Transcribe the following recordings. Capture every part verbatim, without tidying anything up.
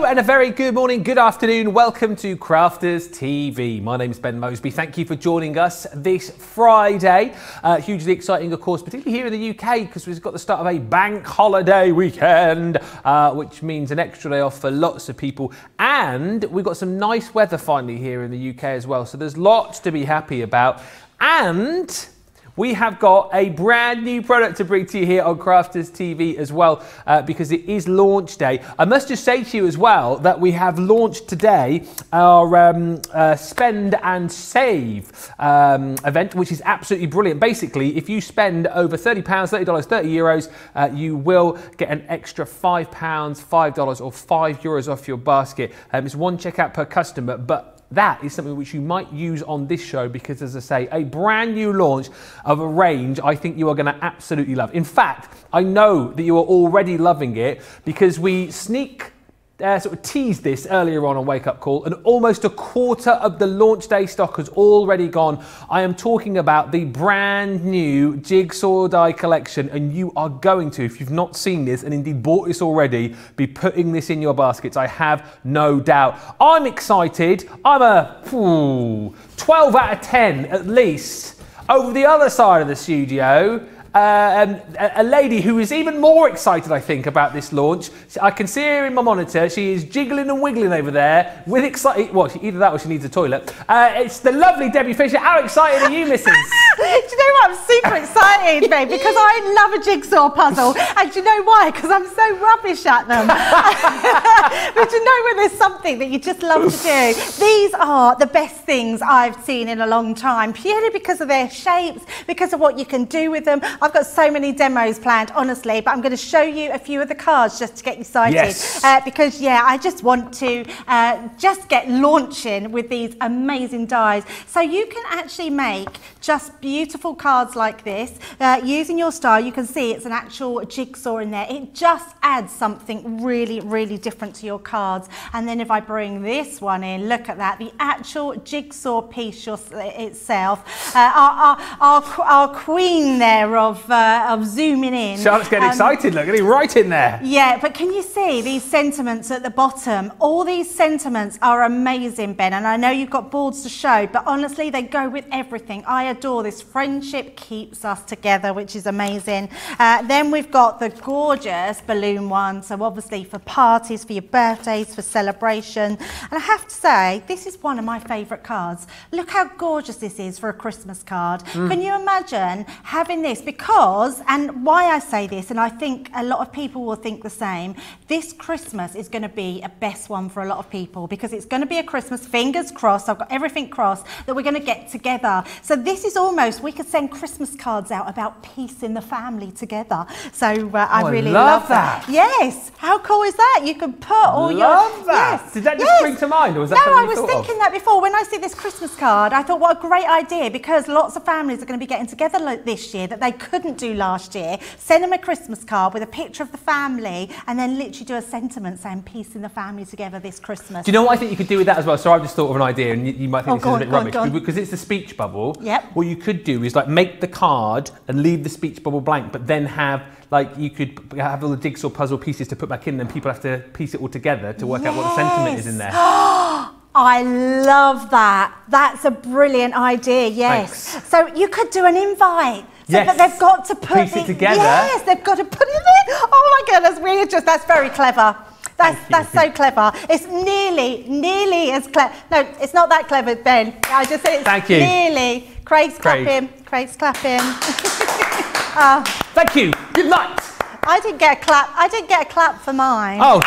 Hello and a very good morning, good afternoon. Welcome to Crafters T V. My name's Ben Mosby. Thank you for joining us this Friday. Uh, hugely exciting, of course, particularly here in the U K, because we've got the start of a bank holiday weekend, uh, which means an extra day off for lots of people. And we've got some nice weather finally here in the U K as well. So there's lots to be happy about. And we have got a brand new product to bring to you here on Crafters T V as well, uh, because it is launch day. I must just say to you as well that we have launched today our um, uh, spend and save um, event, which is absolutely brilliant. Basically, if you spend over thirty pounds, thirty dollars, thirty euros, uh, you will get an extra five pounds, five dollars or five euros off your basket. Um, it's one checkout per customer, but that is something which you might use on this show because, as I say, a brand new launch of a range I think you are going to absolutely love. In fact, I know that you are already loving it because we sneak Uh, sort of teased this earlier on on Wake Up Call, and almost a quarter of the launch day stock has already gone. I am talking about the brand new Jigsaw Dye Collection, and you are going to, if you've not seen this and indeed bought this already, be putting this in your baskets. I have no doubt. I'm excited. I'm a ooh, twelve out of ten at least. Over the other side of the studio, Uh, um, a lady who is even more excited, I think, about this launch. I can see her in my monitor. She is jiggling and wiggling over there with excitement. Well, either that or she needs a toilet. Uh, it's the lovely Debbie Fisher. How excited are you, missus? Do you know what? I'm super excited, babe, because I love a jigsaw puzzle. And do you know why? Because I'm so rubbish at them. But you know when there's something that you just love to do? These are the best things I've seen in a long time, purely because of their shapes, because of what you can do with them. I've got so many demos planned, honestly, but I'm going to show you a few of the cards just to get you excited. Yes. Uh, because, yeah, I just want to uh, just get launching with these amazing dies. So you can actually make just beautiful cards like this. Uh, using your style, you can see it's an actual jigsaw in there. It just adds something really, really different to your cards. And then if I bring this one in, look at that, the actual jigsaw piece itself. Uh, our, our, our, our queen there, Of, uh, of zooming in. Charlotte's getting um, excited, look, getting right in there. Yeah, but can you see these sentiments at the bottom? All these sentiments are amazing, Ben, and I know you've got boards to show, but honestly, they go with everything. I adore this. Friendship keeps us together, which is amazing. Uh, then we've got the gorgeous balloon one, so obviously for parties, for your birthdays, for celebration. And I have to say, this is one of my favourite cards. Look how gorgeous this is for a Christmas card. Mm. Can you imagine having this? Because, and why I say this, and I think a lot of people will think the same, this Christmas is going to be a best one for a lot of people because it's going to be a Christmas, fingers crossed, I've got everything crossed, that we're going to get together. So this is almost, we could send Christmas cards out about peace in the family together. So uh, I oh, really I love, love that. that. Yes, how cool is that? You can put all love your... love that. Yes. Did that just yes. spring to mind? Or was that no, I was thinking of? that before. When I see this Christmas card, I thought, what a great idea, because lots of families are going to be getting together like this year that they couldn't do last year. Send them a Christmas card with a picture of the family and then literally do a sentiment saying peace in the family together this Christmas. Do you know what I think you could do with that as well? So I've just thought of an idea, and you, you might think oh, this is on, a bit rubbish on, because it's the speech bubble. Yep. What you could do is like make the card and leave the speech bubble blank, but then have like you could have all the jigsaw puzzle pieces to put back in, and people have to piece it all together to work yes. out what the sentiment is in there. I love that. That's a brilliant idea, yes. Thanks. So you could do an invite. So, yes. But they've got to put Piece it, it together. Yes, they've got to put it in. Oh my goodness, we're just, that's very clever. That's, that's so clever. It's nearly, nearly as clever. No, it's not that clever, Ben. I just said it's Thank you. nearly. Craig's Craig. clapping. Craig's clapping. uh, Thank you. Good night. I didn't get a clap. I didn't get a clap for mine. Oh.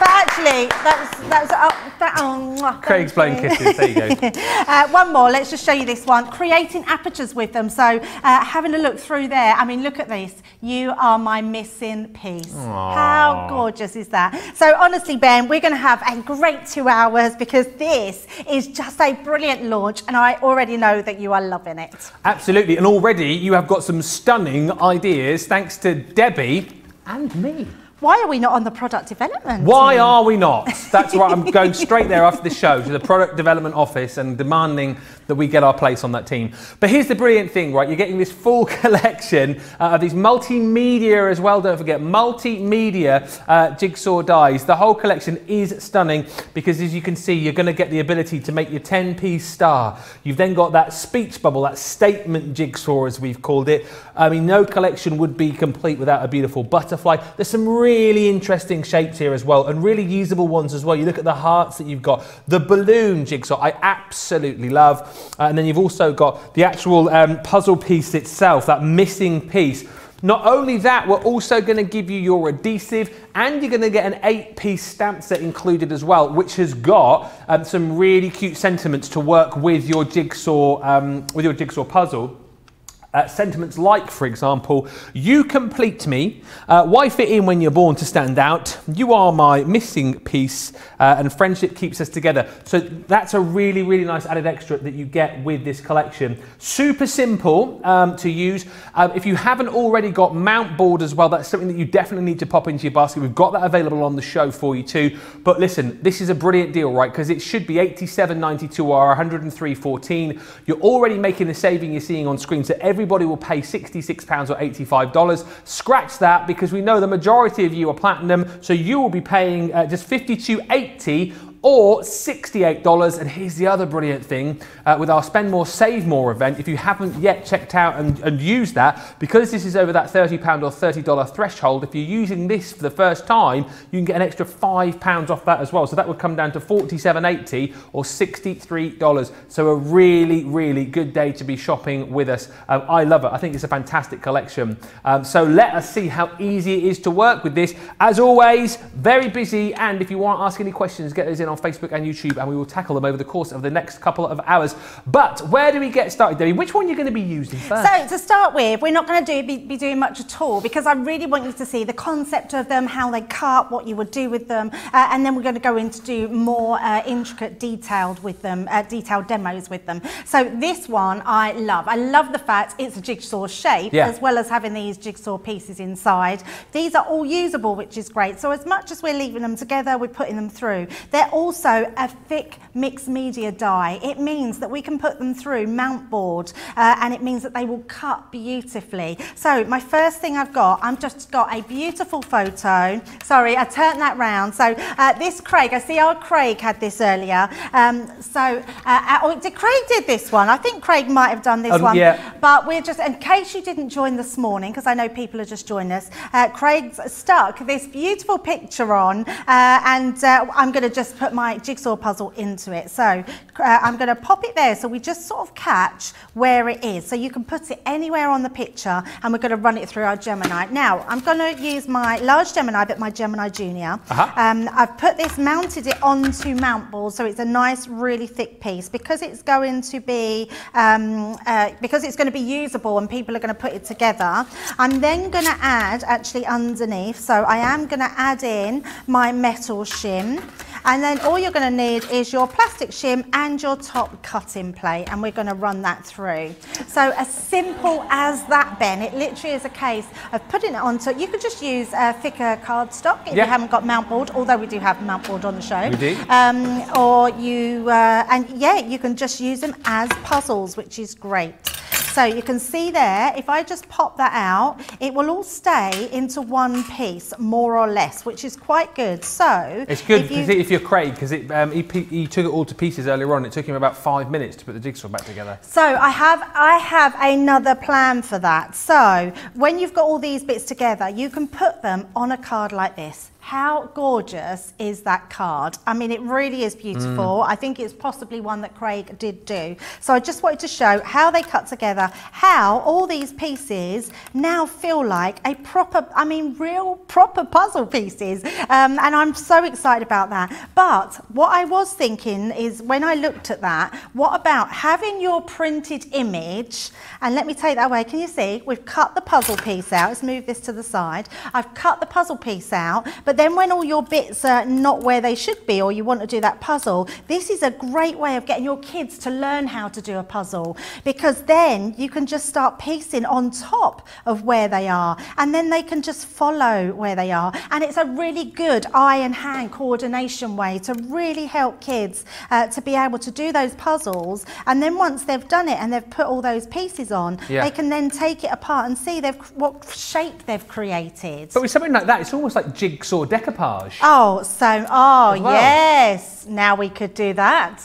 But actually, that was, that was, oh, that, oh, Craig's blowing kisses, there you go. uh, one more, let's just show you this one. Creating apertures with them, so uh, having a look through there. I mean, look at this. You are my missing piece. Aww. How gorgeous is that? So honestly, Ben, we're going to have a great two hours because this is just a brilliant launch, and I already know that you are loving it. Absolutely, and already you have got some stunning ideas, thanks to Debbie and me. Why are we not on the product development? Why are we not? That's right. I'm going straight there after this show to the product development office and demanding that we get our place on that team. But here's the brilliant thing, right? You're getting this full collection uh, of these multimedia as well. Don't forget, multimedia uh, jigsaw dies. The whole collection is stunning because, as you can see, you're going to get the ability to make your ten piece star. You've then got that speech bubble, that statement jigsaw, as we've called it. I mean, no collection would be complete without a beautiful butterfly. There's some really really interesting shapes here as well, and really usable ones as well. You look at the hearts that you've got, the balloon jigsaw I absolutely love, uh, and then you've also got the actual um, puzzle piece itself, that missing piece. Not only that, we're also going to give you your adhesive, and you're going to get an eight piece stamp set included as well, which has got um, some really cute sentiments to work with your jigsaw um, with your jigsaw puzzle. Uh, sentiments like, for example, you complete me, uh, why fit in when you're born to stand out, you are my missing piece, uh, and friendship keeps us together. So that's a really, really nice added extra that you get with this collection. Super simple um, to use. Um, if you haven't already got mount board as well, that's something that you definitely need to pop into your basket. We've got that available on the show for you too. But listen, this is a brilliant deal, right? Because it should be eighty-seven ninety-two or one hundred three fourteen. You're already making the saving you're seeing on screen, so every Everybody will pay sixty-six pounds or eighty-five dollars. Scratch that, because we know the majority of you are platinum, so you will be paying uh, just fifty-two eighty or sixty-eight dollars. And here's the other brilliant thing uh, with our Spend More, Save More event. If you haven't yet checked out and, and used that, because this is over that thirty pounds or thirty dollar threshold, if you're using this for the first time, you can get an extra five pounds off that as well. So that would come down to forty-seven eighty or sixty-three dollars. So a really, really good day to be shopping with us. Um, I love it. I think it's a fantastic collection. Um, so let us see how easy it is to work with this. As always, very busy. And if you want to ask any questions, get those in on Facebook and YouTube, and we will tackle them over the course of the next couple of hours. But where do we get started, Debbie? Which one are you going to be using first? So to start with, we're not going to do, be, be doing much at all, because I really want you to see the concept of them, how they cut, what you would do with them, uh, and then we're going to go into do more uh, intricate, detailed with them, uh, detailed demos with them. So this one I love. I love the fact it's a jigsaw shape, yeah, as well as having these jigsaw pieces inside. These are all usable, which is great. So as much as we're leaving them together, we're putting them through. They're all also a thick mixed media die. It means that we can put them through mount board, uh, and it means that they will cut beautifully. So my first thing I've got, I've just got a beautiful photo. Sorry, I turned that round. So uh, this Craig, I see our Craig had this earlier. Um, so uh, oh, did Craig did this one? I think Craig might have done this um, one. Yeah. But we're just, in case you didn't join this morning, because I know people are just joining us, uh, Craig's stuck this beautiful picture on, uh, and uh, I'm going to just put my jigsaw puzzle into it. So uh, I'm going to pop it there, so we just sort of catch where it is. So you can put it anywhere on the picture, and we're going to run it through our Gemini. Now I'm going to use my large Gemini, but my Gemini Junior. Uh-huh. um, I've put this, mounted it onto mount board, so it's a nice, really thick piece, because it's going to be um, uh, because it's going to be usable, and people are going to put it together. I'm then going to add, actually underneath, so I am going to add in my metal shim, and then all you're going to need is your plastic shim and your top cutting plate, and we're going to run that through. So as simple as that, Ben. It literally is a case of putting it onto, you could just use uh, thicker cardstock if yeah. you haven't got mount board, although we do have mount board on the show. We do. Um, or you, uh, and yeah, you can just use them as puzzles, which is great. So you can see there, if I just pop that out, it will all stay into one piece, more or less, which is quite good. So it's good if, you, if you're Craig, because um, he, he took it all to pieces earlier on. It took him about five minutes to put the jigsaw back together. So I have, I have another plan for that. So when you've got all these bits together, you can put them on a card like this. How gorgeous is that card? I mean, it really is beautiful. Mm. I think it's possibly one that Craig did do. So I just wanted to show how they cut together, how all these pieces now feel like a proper, I mean, real proper puzzle pieces. Um, and I'm so excited about that. But what I was thinking is, when I looked at that, what about having your printed image? And let me take that away. Can you see? We've cut the puzzle piece out. Let's move this to the side. I've cut the puzzle piece out, but then when all your bits are not where they should be, or you want to do that puzzle, this is a great way of getting your kids to learn how to do a puzzle, because then you can just start piecing on top of where they are, and then they can just follow where they are. And it's a really good eye and hand coordination way to really help kids uh, to be able to do those puzzles. And then once they've done it and they've put all those pieces on, yeah. they can then take it apart and see they've what shape they've created. But with something like that, it's almost like jigsaw decoupage. Oh, so, oh, well. yes. Now we could do that.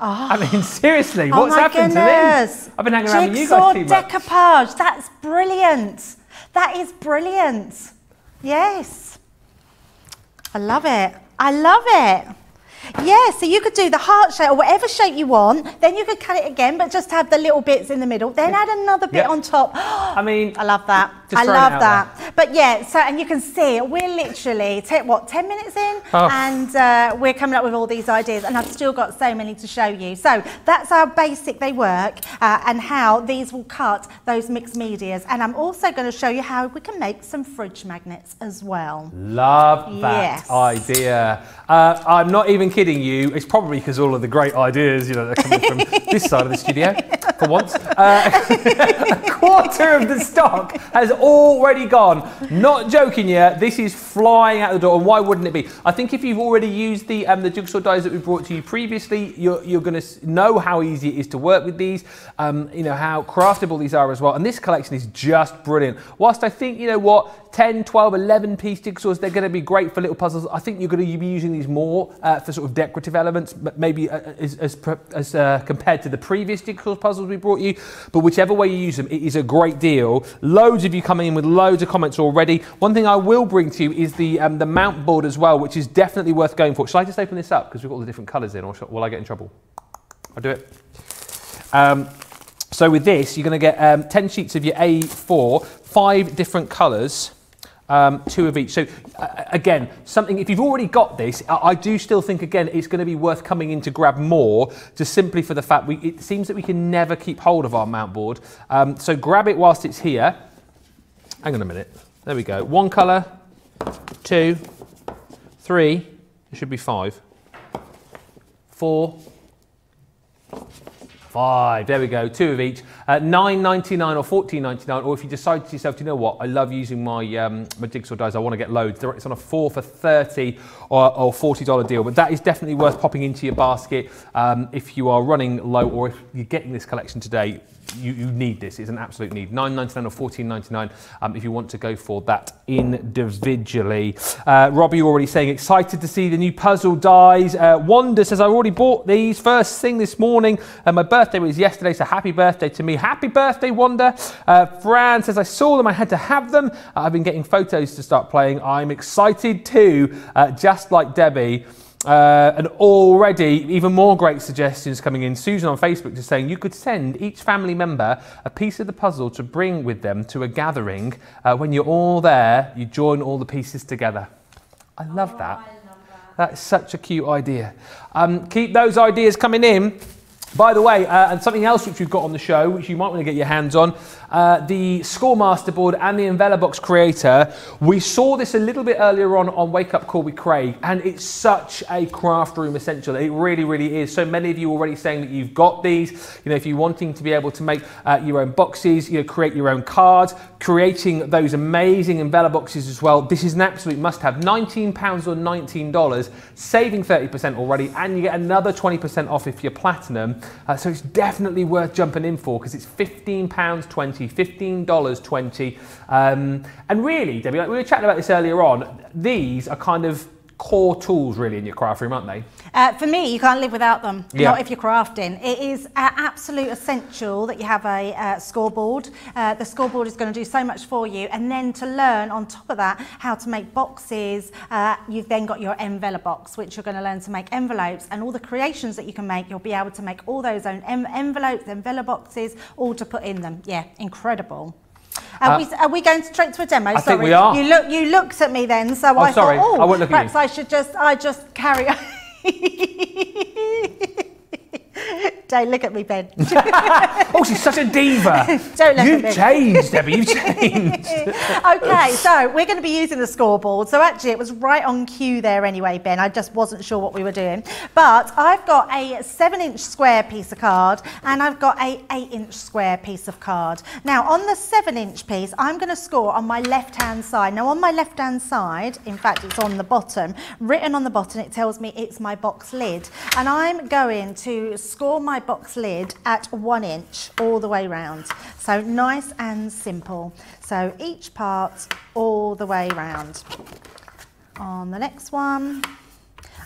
Oh. I mean, seriously, what's oh happened goodness. to this? I've been hanging around jigsaw with you guys too much. Decoupage, that's brilliant. That is brilliant. Yes. I love it. I love it. Yeah, so you could do the heart shape or whatever shape you want, then you could cut it again, but just have the little bits in the middle, then add another bit yep. on top. I mean, I love that. I love that. There. But yeah, so, and you can see it, we're literally, what, ten minutes in? Oh. And uh, we're coming up with all these ideas, and I've still got so many to show you. So that's how basic they work, uh, and how these will cut those mixed medias. And I'm also going to show you how we can make some fridge magnets as well. Love that yes. idea. Uh, I'm not even kidding you, it's probably because all of the great ideas, you know, that are coming from this side of the studio, for once. Uh, a quarter of the stock has already gone. Not joking yet, this is flying out the door, and why wouldn't it be? I think if you've already used the um, the jigsaw dies that we brought to you previously, you're, you're going to know how easy it is to work with these, um, you know, how craftable these are as well, and this collection is just brilliant. Whilst I think, you know what, ten, twelve, eleven piece jigsaws, they're going to be great for little puzzles. I think you're going to be using these more uh, for sort of decorative elements, but maybe as, as, as uh, compared to the previous jigsaw puzzles we brought you, but whichever way you use them, it is a great deal. Loads of you coming in with loads of comments already. One thing I will bring to you is the um, the mount board as well, which is definitely worth going for. Shall I just open this up because we've got all the different colours in, or shall, will I get in trouble? I'll do it. Um, so with this, you're going to get um, ten sheets of your A four, five different colours. Um, two of each. So uh, again, something, if you've already got this, I, I do still think, again, it's going to be worth coming in to grab more, just simply for the fact we, it seems that we can never keep hold of our mount board. Um, so grab it whilst it's here. Hang on a minute. There we go. One colour, two, three, it should be five, four, five, there we go, two of each. Uh, nine ninety-nine or fourteen ninety-nine, or if you decide to yourself, do you know what, I love using my um, my jigsaw dies, I want to get loads. It's on a four for thirty or, or forty dollar deal, but that is definitely worth popping into your basket um, if you are running low, or if you're getting this collection today, you, you need this. It's an absolute need. nine ninety-nine or fourteen ninety-nine um, if you want to go for that individually. Uh, Robbie already saying, excited to see the new puzzle dies. Uh, Wanda says, I already bought these first thing this morning, and my birthday was yesterday, so happy birthday to me. Happy birthday, Wanda. Uh, Fran says, I saw them, I had to have them. Uh, I've been getting photos to start playing. I'm excited too, uh, just like Debbie. Uh, and already, even more great suggestions coming in. Susan on Facebook just saying, you could send each family member a piece of the puzzle to bring with them to a gathering. Uh, when you're all there, you join all the pieces together. I love oh, that. I love that. That's such a cute idea. Um, keep those ideas coming in. By the way, uh, and something else which we've got on the show, which you might want to get your hands on, uh, the Score Master Board and the EnveloBox Creator. We saw this a little bit earlier on on Wake Up Call with Craig, and it's such a craft room essential. It really, really is. So many of you already saying that you've got these. You know, if you're wanting to be able to make uh, your own boxes, you know, create your own cards, creating those amazing EnveloBoxes as well. This is an absolute must-have. nineteen pounds or nineteen dollars, saving thirty percent already, and you get another twenty percent off if you're platinum. Uh, so it's definitely worth jumping in for, because it's fifteen pounds twenty, fifteen dollars twenty. Um, and really, Debbie, like we were chatting about this earlier on, these are kind of core tools really in your craft room, aren't they? Uh, for me, you can't live without them, yeah. Not if you're crafting. It is uh, absolute essential that you have a uh, scoreboard. Uh, the scoreboard is going to do so much for you, and then to learn on top of that how to make boxes, uh, you've then got your envelope box, which you're going to learn to make envelopes, and all the creations that you can make, you'll be able to make all those own en envelopes, envelope boxes, all to put in them. Yeah, incredible. Are, uh, we, are we going straight to a demo? I sorry. think we are. You, look, you looked at me then, so oh, I sorry. thought, oh, I won't look perhaps at you. I should just, I just carry on. Don't look at me, Ben. Oh, she's such a diva. Don't look You've at me. You've changed, Debbie. You've changed. Okay, so we're going to be using the scoreboard. So actually, it was right on cue there anyway, Ben. I just wasn't sure what we were doing. But I've got a seven-inch square piece of card, and I've got a eight-inch square piece of card. Now, on the seven-inch piece, I'm going to score on my left-hand side. Now, on my left-hand side, in fact, it's on the bottom. Written on the bottom, it tells me it's my box lid. And I'm going to score my box lid at one inch all the way round. So nice and simple. So each part all the way round. On the next one.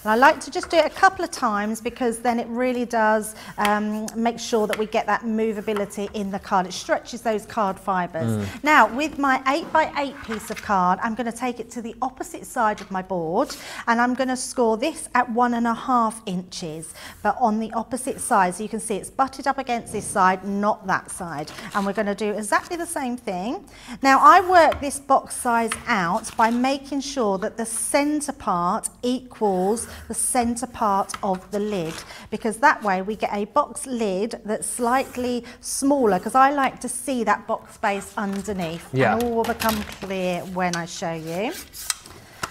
And I like to just do it a couple of times because then it really does um, make sure that we get that movability in the card. It stretches those card fibres. Mm. Now, with my eight by eight piece of card, I'm going to take it to the opposite side of my board, and I'm going to score this at one and a half inches, but on the opposite side. So you can see it's butted up against this side, not that side. And we're going to do exactly the same thing. Now, I work this box size out by making sure that the centre part equals the centre part of the lid, because that way we get a box lid that's slightly smaller, because I like to see that box space underneath. Yeah. And all will become clear when I show you.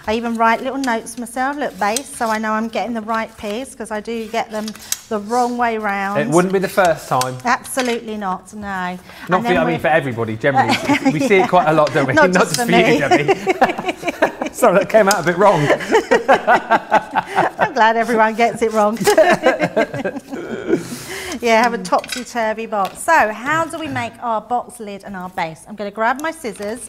I even write little notes myself, look, base, so I know I'm getting the right piece, because I do get them the wrong way round. It wouldn't be the first time. Absolutely not, no. Not for, I mean, for everybody, generally. We yeah. see it quite a lot, don't we? Not, not just, just for, for you, Debbie. Sorry, that came out a bit wrong. I'm glad everyone gets it wrong. Yeah, have a topsy-turvy box. So how do we make our box lid and our base? I'm going to grab my scissors.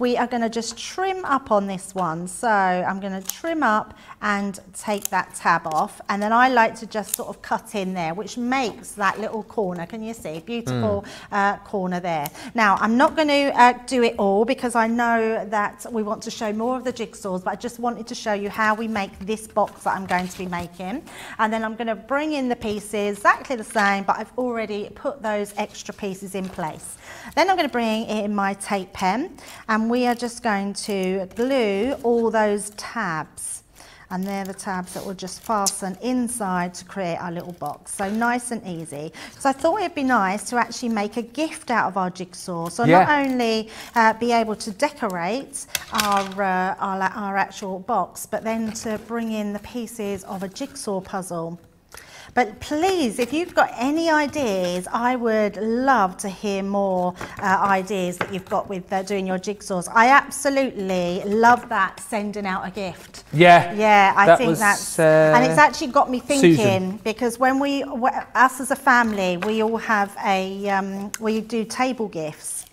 We are going to just trim up on this one. So I'm going to trim up and take that tab off. And then I like to just sort of cut in there, which makes that little corner. Can you see? Beautiful mm. uh, corner there. Now, I'm not going to uh, do it all because I know that we want to show more of the jigsaws, but I just wanted to show you how we make this box that I'm going to be making. And then I'm going to bring in the pieces, exactly the same, but I've already put those extra pieces in place. Then I'm going to bring in my tape pen, and we are just going to glue all those tabs. And they're the tabs that will just fasten inside to create our little box. So nice and easy. So I thought it'd be nice to actually make a gift out of our jigsaw. So yeah. not only uh, be able to decorate our, uh, our, our actual box, but then to bring in the pieces of a jigsaw puzzle. But please, if you've got any ideas, I would love to hear more uh, ideas that you've got with uh, doing your jigsaws. I absolutely love that, sending out a gift. Yeah. Yeah, I that think was, that's... Uh, and it's actually got me thinking, Susan. Because when we, us as a family, we all have a, um, we do table gifts.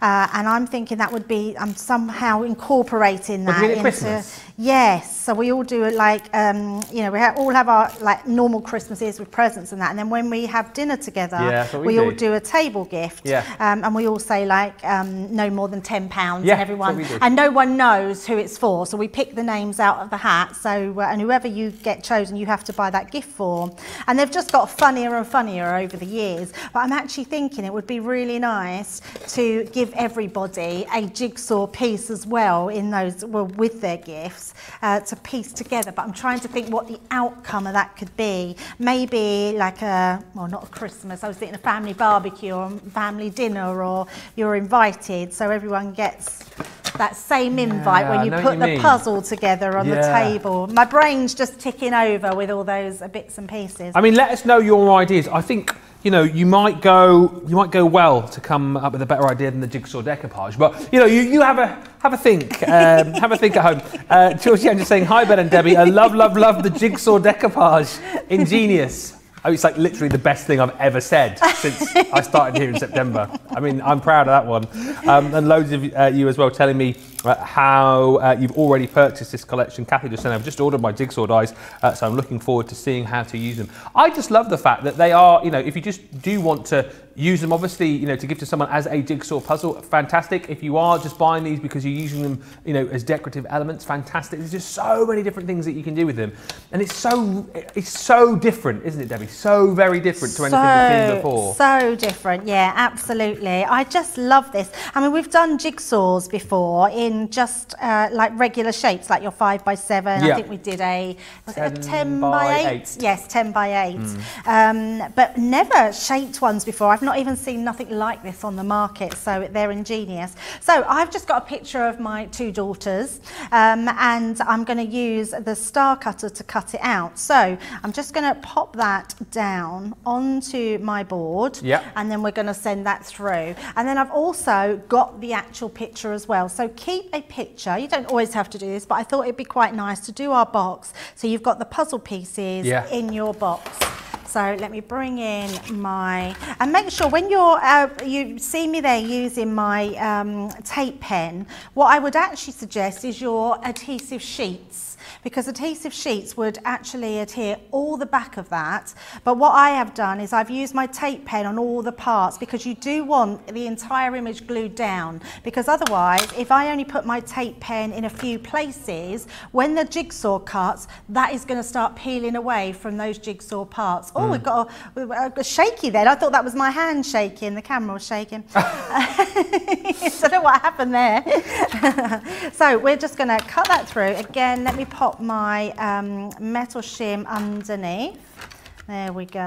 Uh, and I'm thinking that would be, I'm somehow incorporating that into Christmas. Yes, so we all do it like, um, you know, we ha all have our like normal Christmases with presents and that. And then when we have dinner together, yeah, we, we do. all do a table gift. Yeah. Um, and we all say like, um, no more than ten pounds, yeah, and everyone, and no one knows who it's for. So we pick the names out of the hat. So, uh, and whoever you get chosen, you have to buy that gift for. And they've just got funnier and funnier over the years. But I'm actually thinking it would be really nice to give everybody a jigsaw piece as well in those, well, with their gifts uh, to piece together. But I'm trying to think what the outcome of that could be. Maybe like a, well, not a Christmas, I was thinking a family barbecue or family dinner, or you're invited so everyone gets that same invite, yeah, when you put you the mean. puzzle together on yeah. the table. My brain's just ticking over with all those bits and pieces. I mean, let us know your ideas. I think, you know, you might go, you might go well to come up with a better idea than the jigsaw decoupage. But you know, you, you have a have a think, um, have a think at home. Uh, Georgianne just saying, hi Ben and Debbie, I love, love, love the jigsaw decoupage. Ingenious. Oh, it's like literally the best thing I've ever said since I started here in September. I mean, I'm proud of that one. Um, and loads of uh, you as well telling me uh, how uh, you've already purchased this collection. Kathy just said, I've just ordered my jigsaw dies, uh, so I'm looking forward to seeing how to use them. I just love the fact that they are, you know, if you just do want to use them, obviously, you know, to give to someone as a jigsaw puzzle, fantastic. If you are just buying these because you're using them, you know, as decorative elements, fantastic. There's just so many different things that you can do with them. And it's so, it's so different, isn't it, Debbie? So very different to so, anything we've seen before. So different, yeah, absolutely. I just love this. I mean, we've done jigsaws before in in just uh, like regular shapes, like your five by seven. Yeah. I think we did a was ten it a ten by, by eight? eight. Yes, ten by eight. Mm. Um, but never shaped ones before. I've not even seen nothing like this on the market. So they're ingenious. So I've just got a picture of my two daughters, um, and I'm going to use the star cutter to cut it out. So I'm just going to pop that down onto my board, yeah, and then we're going to send that through. And then I've also got the actual picture as well. So keep a picture. You don't always have to do this, but I thought it'd be quite nice to do our box. So you've got the puzzle pieces, yeah, in your box. So let me bring in my, and make sure when you're, uh, you see me there using my um, tape pen, what I would actually suggest is your adhesive sheets, because adhesive sheets would actually adhere all the back of that. But what I have done is I've used my tape pen on all the parts, because you do want the entire image glued down, because otherwise if I only put my tape pen in a few places, when the jigsaw cuts, that is going to start peeling away from those jigsaw parts. Oh, mm. we got a, we got shaky then. I thought that was my hand shaking, the camera was shaking. I don't know what happened there. So we're just going to cut that through. Again, let me pop my um, metal shim underneath. There we go.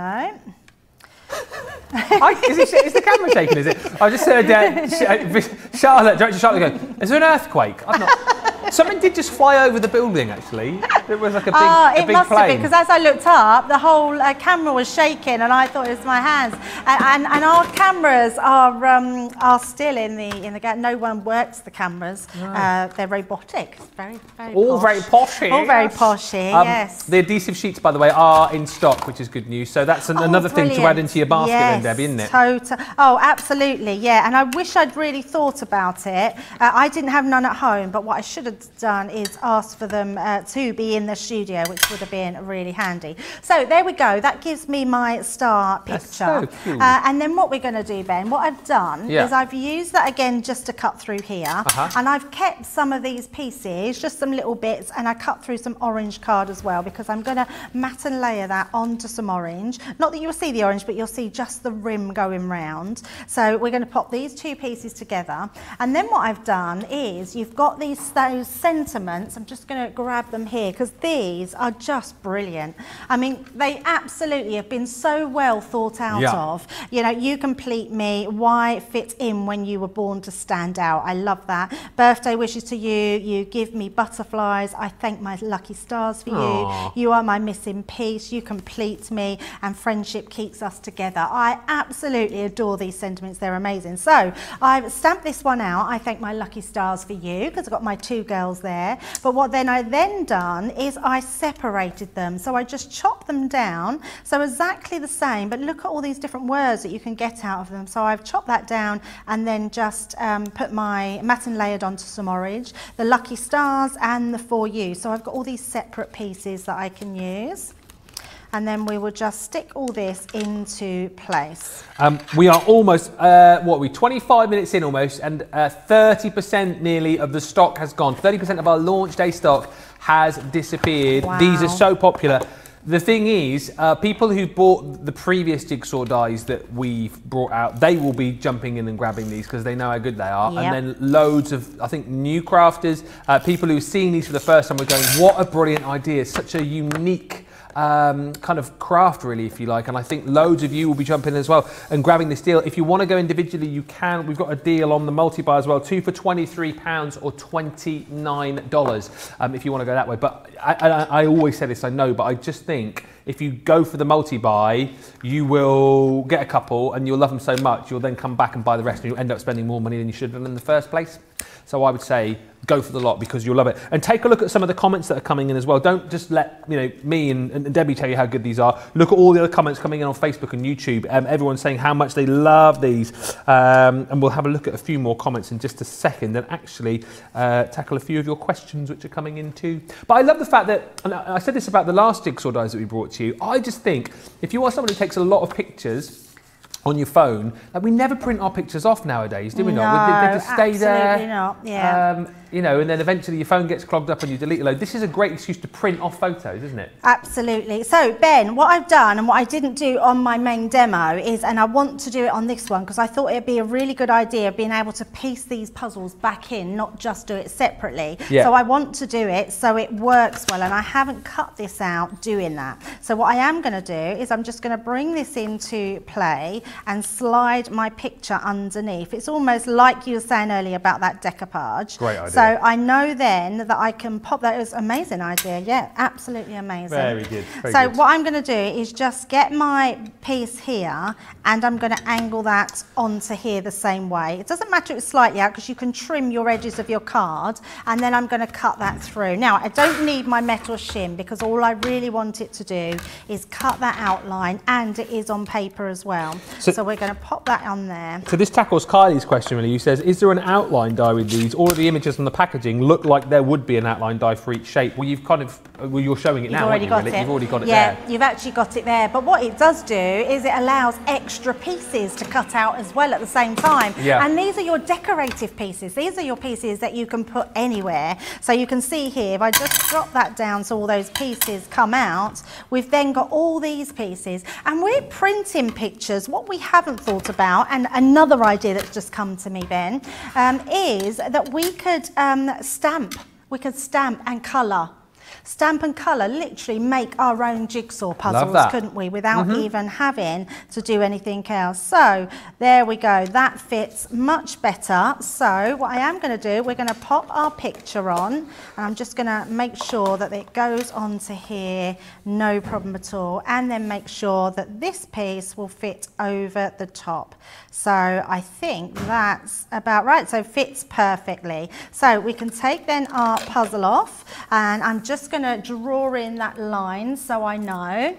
I, is, it, is the camera shaking, is it? I just heard uh, Sh Charlotte, Director Charlotte go, is there an earthquake? I've not... Something did just fly over the building, actually. It was like a big, oh, a big plane. Oh, it must have been, because as I looked up, the whole uh, camera was shaking, and I thought it was my hands. And, and, and our cameras are um, are still in the in the. No one works the cameras. No. Uh, they're robotic. It's very very. All posh. very poshy. All very poshy. Um, yes. The adhesive sheets, by the way, are in stock, which is good news. So that's an, oh, another brilliant. thing to add into your basket, yes, then, Debbie, isn't it? Total. Oh, absolutely. Yeah. And I wish I'd really thought about it. Uh, I didn't have none at home, but what I should have done is ask for them uh, to be in the studio, which would have been really handy. So there we go, that gives me my star picture. That's so cool. Uh, and then what we're going to do, Ben, what I've done, yeah, is I've used that again just to cut through here, uh-huh, and I've kept some of these pieces, just some little bits, and I cut through some orange card as well, because I'm going to mat and layer that onto some orange. Not that you'll see the orange, but you'll see just the rim going round. So we're going to pop these two pieces together, and then what I've done is you've got these those sentiments. I'm just going to grab them here, because these are just brilliant. I mean, they absolutely have been so well thought out, yeah, of. You know, you complete me, why fit in when you were born to stand out. I love that. Birthday wishes to you, you give me butterflies, I thank my lucky stars for, aww, you, you are my missing piece, you complete me, and friendship keeps us together. I absolutely adore these sentiments, they're amazing. So I've stamped this one out, I thank my lucky stars for you, because I've got my two girls there. But what then I then done is I separated them, so I just chopped them down, so exactly the same, but look at all these different words that you can get out of them. So I've chopped that down, and then just um, put my mat and layered onto some orange, the lucky stars and the for you. So I've got all these separate pieces that I can use, and then we will just stick all this into place. Um, we are almost, uh, what are we, twenty-five minutes in almost, and thirty percent uh, nearly of the stock has gone. thirty percent of our launch day stock has disappeared. Wow. These are so popular. The thing is, uh, people who bought the previous jigsaw dies that we've brought out, they will be jumping in and grabbing these because they know how good they are. Yep. And then loads of, I think, new crafters, uh, people who've seen these for the first time are going, what a brilliant idea, such a unique Um, kind of craft, really, if you like. And I think loads of you will be jumping as well and grabbing this deal. If you want to go individually, you can. We've got a deal on the multi-buy as well, two for twenty-three pounds or twenty-nine dollars um, if you want to go that way. But I, I, I always say this, I know, but I just think if you go for the multi-buy, you will get a couple and you'll love them so much, you'll then come back and buy the rest and you'll end up spending more money than you should have in the first place. So I would say go for the lot because you'll love it. And take a look at some of the comments that are coming in as well. Don't just let you know me and, and Debbie tell you how good these are. Look at all the other comments coming in on Facebook and YouTube. Um, everyone's saying how much they love these. Um, and we'll have a look at a few more comments in just a second and actually uh, tackle a few of your questions which are coming in too. But I love the fact that, and I said this about the last jigsaw dies that we brought to you, I just think if you are someone who takes a lot of pictures on your phone, like we never print our pictures off nowadays, do we? No, not? They, they just stay there. Absolutely not. Yeah. Um, you know, and then eventually your phone gets clogged up and you delete a load. This is a great excuse to print off photos, isn't it? Absolutely. So, Ben, what I've done and what I didn't do on my main demo is, and I want to do it on this one because I thought it'd be a really good idea being able to piece these puzzles back in, not just do it separately. Yeah. So I want to do it so it works well, and I haven't cut this out doing that. So what I am going to do is I'm just going to bring this into play and slide my picture underneath. It's almost like you were saying earlier about that decoupage. Great idea. So I know then that I can pop that. It was an amazing idea. Yeah, absolutely amazing. Very good. Very so good. What I'm going to do is just get my piece here and I'm going to angle that onto here the same way. It doesn't matter if it's slightly out because you can trim your edges of your card, and then I'm going to cut that through. Now, I don't need my metal shim because all I really want it to do is cut that outline, and it is on paper as well. So, so we're going to pop that on there. So this tackles Kylie's question really, who says, is there an outline die with these? All of the images on the packaging look like there would be an outline die for each shape. Well, you've kind of, well, you're showing it you've now. Already you, got really? it. You've already got it yeah, there. Yeah, you've actually got it there. But what it does do is it allows extra pieces to cut out as well at the same time. Yeah. And these are your decorative pieces. These are your pieces that you can put anywhere. So you can see here, if I just drop that down so all those pieces come out, we've then got all these pieces. And we're printing pictures. What we haven't thought about, and another idea that's just come to me, Ben, um, is that we could um, stamp. We could stamp and colour. Stamp and colour literally make our own jigsaw puzzles, couldn't we, without mm-hmm. even having to do anything else. So there we go, that fits much better. So what I am going to do, we're going to pop our picture on, and I'm just going to make sure that it goes onto here, no problem at all, and then make sure that this piece will fit over the top. So I think that's about right, so fits perfectly. So we can take then our puzzle off, and I'm just going going to draw in that line so I know.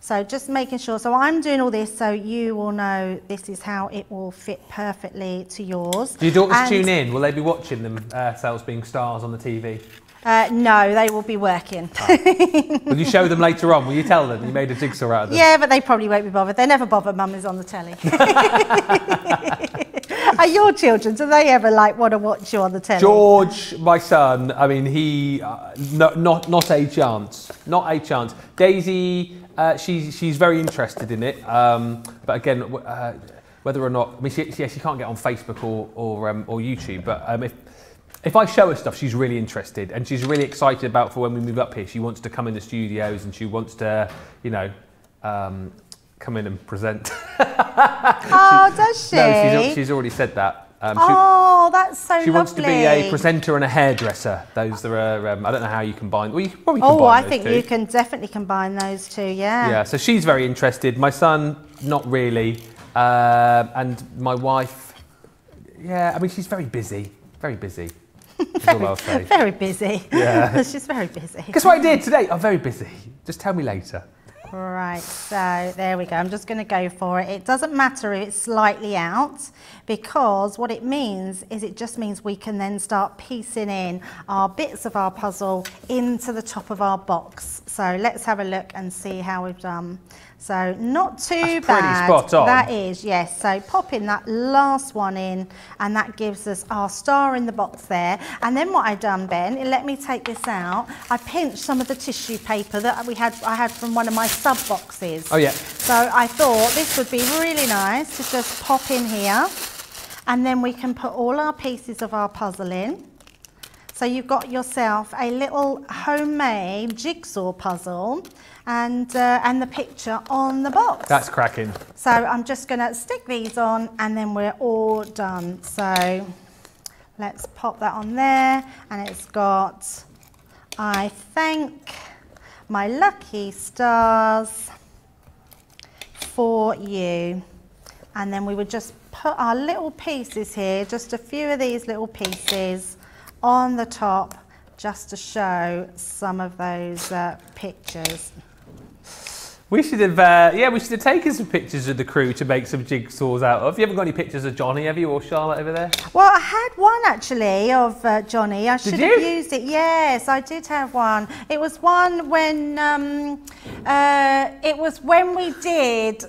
So just making sure, so I'm doing all this so you will know this is how it will fit perfectly to yours. Do your daughters and tune in? Will they be watching themselves uh, being stars on the T V? Uh, no, they will be working. Oh. Will you show them later on? Will you tell them you made a jigsaw out of them? Yeah, but they probably won't be bothered. They never bother. Mum is on the telly. Are your children, do they ever like want to watch you on the telly? George, my son, I mean, he, uh, no, not, not a chance, not a chance. Daisy, uh, she, she's very interested in it, um, but again, uh, whether or not, I mean, she, yeah, she can't get on Facebook or, or, um, or YouTube, but um, if, If I show her stuff, she's really interested, and she's really excited about for when we move up here. She wants to come in the studios, and she wants to, you know, um, come in and present. Oh, she, does she? No, she's, she's already said that. Um, oh, she, that's so she lovely. She wants to be a presenter and a hairdresser. Those are, um, I don't know how you combine. Well, you can probably combine oh, I those think two. You can definitely combine those two, yeah. Yeah, so she's very interested. My son, not really. Uh, and my wife, yeah, I mean, she's very busy, very busy. Very, I'll say. very busy. Yeah. She's very busy. Because what I did today, I'm very busy. Just tell me later. Right, so there we go. I'm just going to go for it. It doesn't matter if it's slightly out, because what it means is it just means we can then start piecing in our bits of our puzzle into the top of our box. So let's have a look and see how we've done. So not too That's bad. Pretty spot on. That is, yes. So pop in that last one in, and that gives us our star in the box there. And then what I've done, Ben, let me take this out. I pinched some of the tissue paper that we had. I had from one of my sub boxes. Oh yeah. So I thought this would be really nice to just pop in here, and then we can put all our pieces of our puzzle in. So you've got yourself a little homemade jigsaw puzzle, and uh, and the picture on the box. That's cracking. So I'm just going to stick these on, and then we're all done. So let's pop that on there, and it's got, I thank my lucky stars for you. And then we would just put our little pieces here, just a few of these little pieces on the top, just to show some of those uh, pictures. We should have, uh, yeah, we should have taken some pictures of the crew to make some jigsaws out of. You haven't got any pictures of Johnny, have you, or Charlotte over there? Well, I had one actually of uh, Johnny. I should did have you? used it. Yes, I did have one. It was one when um, uh, it was when we did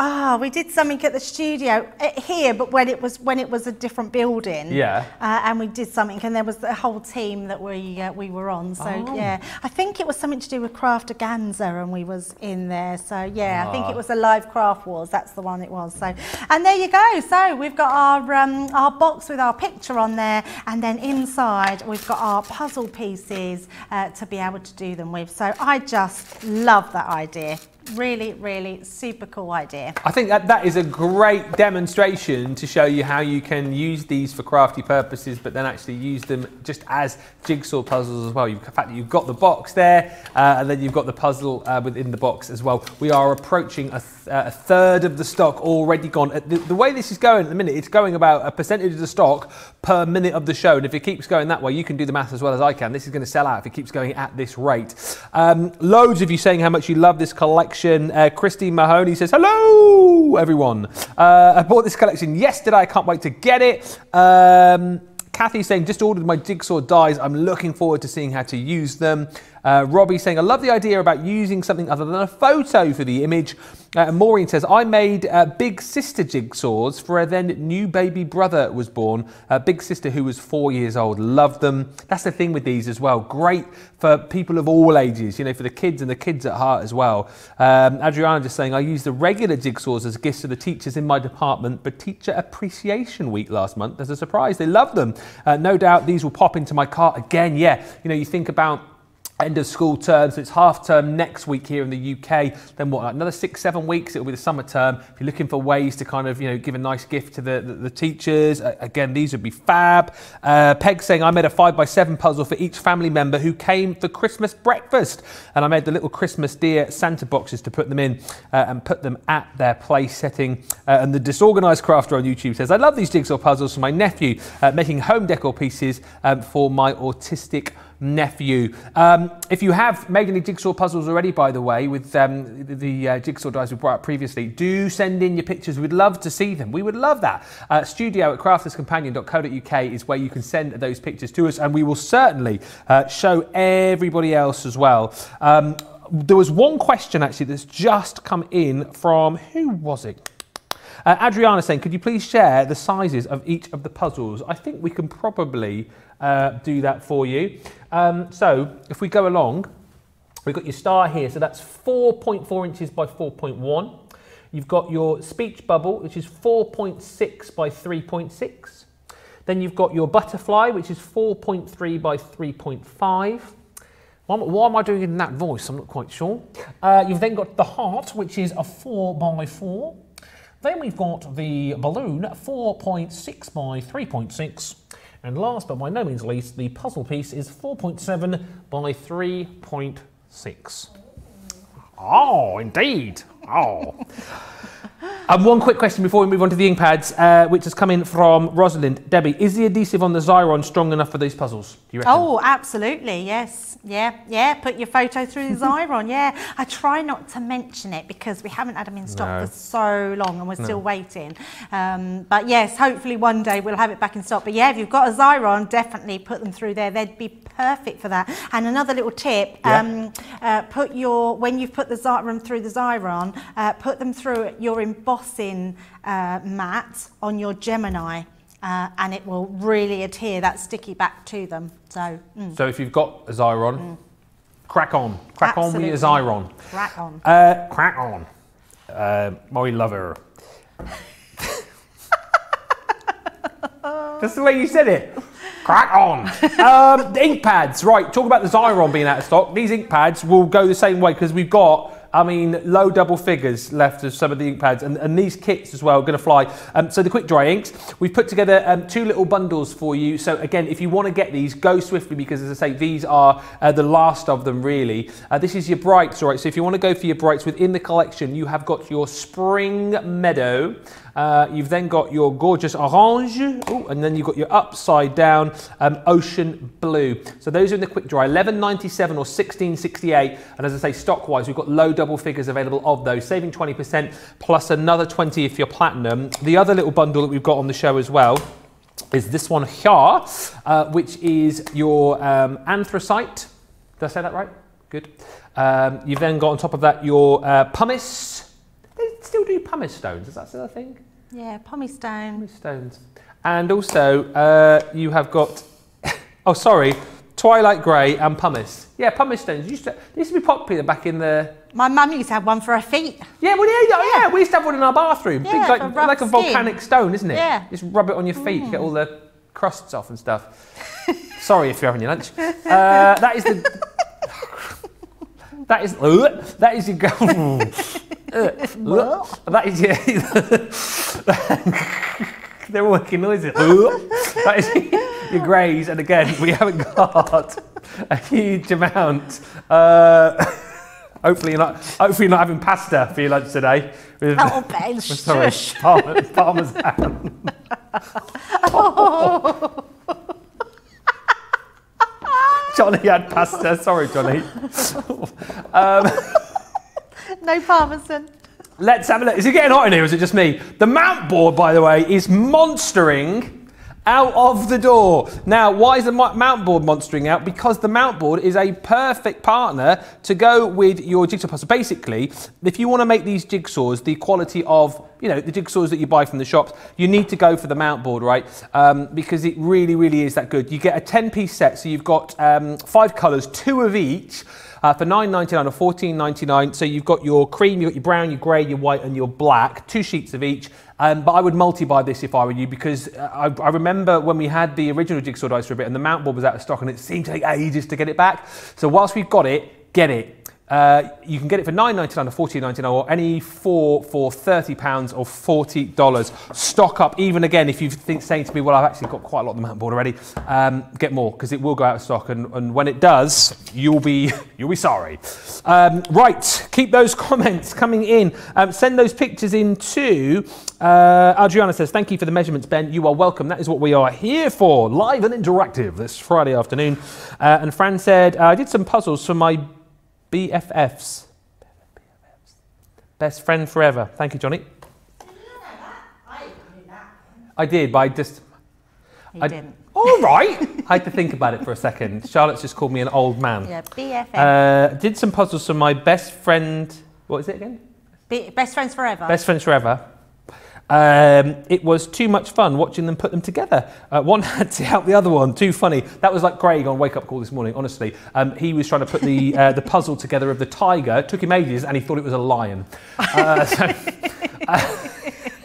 Ah, oh, we did something at the studio at here, but when it was when it was a different building. Yeah. Uh, and we did something, and there was the whole team that we uh, we were on. So oh. yeah, I think it was something to do with Craft Ganza, and we was in there. So yeah, oh. I think it was a live Craft Wars. That's the one it was. So, and there you go. So we've got our um, our box with our picture on there, and then inside we've got our puzzle pieces uh, to be able to do them with. So I just love that idea. Really, really super cool idea. I think that that is a great demonstration to show you how you can use these for crafty purposes, but then actually use them just as jigsaw puzzles as well. You've, in fact, you've got the box there, uh, and then you've got the puzzle uh, within the box as well. We are approaching a, th a third of the stock already gone. The, the way this is going at the minute, it's going about a percentage of the stock per minute of the show, and if it keeps going that way, you can do the math as well as I can. This is going to sell out if it keeps going at this rate. Um, loads of you saying how much you love this collection. Uh, Christine Mahoney says, hello, everyone. Uh, I bought this collection yesterday. I can't wait to get it. Um, Kathy's saying, just ordered my jigsaw dies. I'm looking forward to seeing how to use them. Uh, Robbie saying, I love the idea about using something other than a photo for the image. Uh, and Maureen says, I made uh, big sister jigsaws for her then new baby brother was born. Uh, big sister who was four years old. Loved them. That's the thing with these as well. Great for people of all ages, you know, for the kids and the kids at heart as well. Um, Adriana just saying, I use the regular jigsaws as gifts to the teachers in my department, but Teacher Appreciation Week last month, as a surprise, they love them. Uh, no doubt these will pop into my cart again. Yeah, you know, you think about end of school term, so it's half term next week here in the U K, then what, another six, seven weeks, it'll be the summer term. If you're looking for ways to kind of, you know, give a nice gift to the, the, the teachers, uh, again, these would be fab. Uh, Peg saying, I made a five by seven puzzle for each family member who came for Christmas breakfast, and I made the little Christmas Dear Santa boxes to put them in uh, and put them at their play setting. Uh, and the Disorganised Crafter on YouTube says, I love these jigsaw puzzles for my nephew, uh, making home decor pieces um, for my autistic nephew. Um, if you have made any jigsaw puzzles already, by the way, with um, the, the uh, jigsaw dies we brought up previously, do send in your pictures. We'd love to see them. We would love that. Uh, studio at crafters companion dot co dot U K is where you can send those pictures to us, and we will certainly uh, show everybody else as well. Um, there was one question actually that's just come in from, who was it? Uh, Adriana saying, could you please share the sizes of each of the puzzles? I think we can probably uh, do that for you. Um, so if we go along, we've got your star here. So that's four point four inches by four point one. You've got your speech bubble, which is four point six by three point six. Then you've got your butterfly, which is four point three by three point five. Why am I doing it in that voice? I'm not quite sure. Uh, you've then got the heart, which is a four by four. Then we've got the balloon, four point six by three point six. And last, but by no means least, the puzzle piece is four point seven by three point six. Oh, indeed. Oh. And one quick question before we move on to the ink pads, uh, which has come in from Rosalind. Debbie, is the adhesive on the Xyron strong enough for these puzzles, do you reckon? Oh, absolutely, yes. Yeah, yeah, put your photo through the Xyron, yeah. I try not to mention it because we haven't had them in stock no. for so long and we're no. still waiting. Um, but yes, hopefully one day we'll have it back in stock. But yeah, if you've got a Xyron, definitely put them through there. They'd be perfect for that. And another little tip, yeah. um, uh, put your, when you've put the Xyron through the Xyron, uh, put them through your embossing uh, mat on your Gemini, uh, and it will really adhere that sticky back to them. So, mm. so if you've got a Xyron, mm. crack on, crack Absolutely. on with your Xyron, crack on, uh, crack on, uh, my lover. That's the way you said it. Crack on. um, the ink pads, right? Talk about the Xyron being out of stock. These ink pads will go the same way because we've got, I mean, low double figures left of some of the ink pads, and, and these kits as well are going to fly. Um, so the quick dry inks, we've put together um, two little bundles for you. So again, if you want to get these, go swiftly because, as I say, these are uh, the last of them really. Uh, this is your brights, all right? So if you want to go for your brights within the collection, you have got your Spring Meadow. Uh, you've then got your Gorgeous Orange, ooh, and then you've got your Upside Down um, Ocean Blue. So those are in the quick dry, eleven ninety-seven or sixteen sixty-eight. And as I say, stock-wise, we've got low double figures available of those, saving twenty percent plus another twenty if you're platinum. The other little bundle that we've got on the show as well is this one here, uh, which is your um, anthracite. Did I say that right? Good. Um, you've then got on top of that your uh, pumice. still do pumice stones? Is that still a thing? Yeah, pumice stone. Pumice stones. And also, uh, you have got, oh sorry, twilight grey and pumice. Yeah, pumice stones. You used to, they used to be popular back in the... My mum used to have one for her feet. Yeah, well, yeah, yeah, yeah. We used to have one in our bathroom. Yeah, it's like, like a volcanic skin. Stone, isn't it? Yeah. Just rub it on your feet, mm. get all the crusts off and stuff. Sorry if you're having your lunch. Uh, that is the... That is... Uh, that is your... Uh, that is your... They're all making noises. That is your greys, and again, we haven't got a huge amount. Uh, hopefully, you're not. Hopefully, you're not having pasta for your lunch today. With, oh, Ben, sorry, parmesan. parmesan. Oh. Johnny had pasta. Sorry, Johnny. um, no parmesan. Let's have a look. Is it getting hot in here, or is it just me? The mount board, by the way, is monstering out of the door. Now, why is the mount board monstering out? Because the mount board is a perfect partner to go with your jigsaw puzzle. Basically, if you want to make these jigsaws the quality of, you know, the jigsaws that you buy from the shops, you need to go for the mount board, right? Um, because it really, really is that good. You get a ten-piece set, so you've got um, five colours, two of each. Uh, for nine ninety-nine or fourteen ninety-nine, so you've got your cream, you've got your brown, your grey, your white and your black, two sheets of each. Um, but I would multi-buy this if I were you, because I, I remember when we had the original Jigsaw Dice for a bit and the mount board was out of stock and it seemed to take ages to get it back. So whilst we've got it, get it. Uh, you can get it for nine ninety-nine or fourteen ninety-nine or any four for thirty pounds or forty dollars. Stock up, even again, if you've think, saying to me, well, I've actually got quite a lot of the mount board already, um, get more, because it will go out of stock, and, and when it does, you'll be, you'll be sorry. Um, right, keep those comments coming in. Um, send those pictures in too. Uh, Adriana says, thank you for the measurements, Ben. You are welcome. That is what we are here for, live and interactive this Friday afternoon. Uh, and Fran said, I did some puzzles for my B F Fs. Best friend forever. Thank you, Johnny. Did you know that? I didn't do that. I did, but I just... You I didn't. All right. I had to think about it for a second. Charlotte's just called me an old man. Yeah, B F F. Uh, did some puzzles for my best friend... What is it again? Be best friends forever. Best friends forever. Um, it was too much fun watching them put them together. Uh, one had to help the other one. Too funny. That was like Greg on Wake Up Call this morning, honestly. Um, he was trying to put the, uh, the puzzle together of the tiger. It took him ages and he thought it was a lion. Uh, so, uh,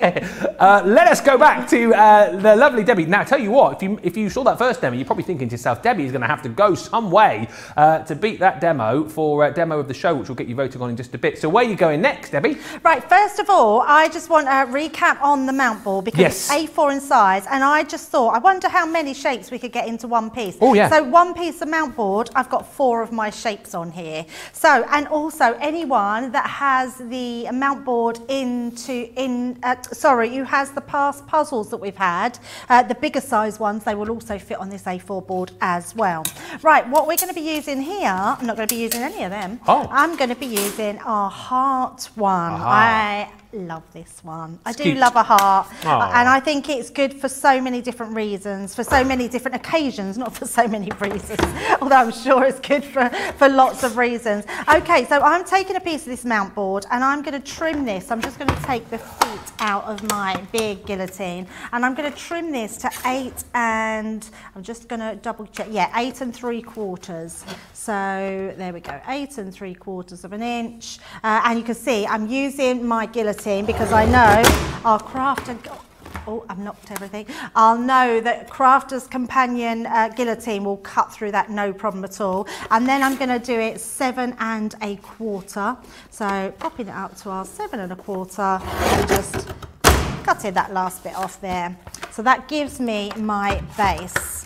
uh, let us go back to uh, the lovely Debbie. Now, I tell you what, if you, if you saw that first demo, you're probably thinking to yourself, Debbie is going to have to go some way uh, to beat that demo for a demo of the show, which we'll get you voting on in just a bit. So where are you going next, Debbie? Right, first of all, I just want a recap on the mount board, because yes. it's A four in size, and I just thought, I wonder how many shapes we could get into one piece. Oh, yeah. So one piece of mount board, I've got four of my shapes on here. So, and also anyone that has the mount board into, in, uh, sorry, who has the past puzzles that we've had, uh, the bigger size ones, they will also fit on this A four board as well. Right, what we're going to be using here, I'm not going to be using any of them. Oh. I'm going to be using our heart one. Uh-huh. I love this one. It's I do cute. love a heart. Aww. And I think it's good for so many different reasons, for so many different occasions, not for so many reasons, although I'm sure it's good for, for lots of reasons. Okay, so I'm taking a piece of this mount board and I'm going to trim this. I'm just going to take the feet out of my big guillotine and I'm going to trim this to eight and, I'm just going to double check, yeah, eight and three quarters. So there we go, eight and three quarters of an inch. Uh, and you can see I'm using my guillotine, because I know our craft and oh, I've knocked everything. I'll know that Crafters Companion uh, guillotine will cut through that no problem at all. And then I'm going to do it seven and a quarter. So popping it up to our seven and a quarter, and just cutting that last bit off there. So that gives me my base.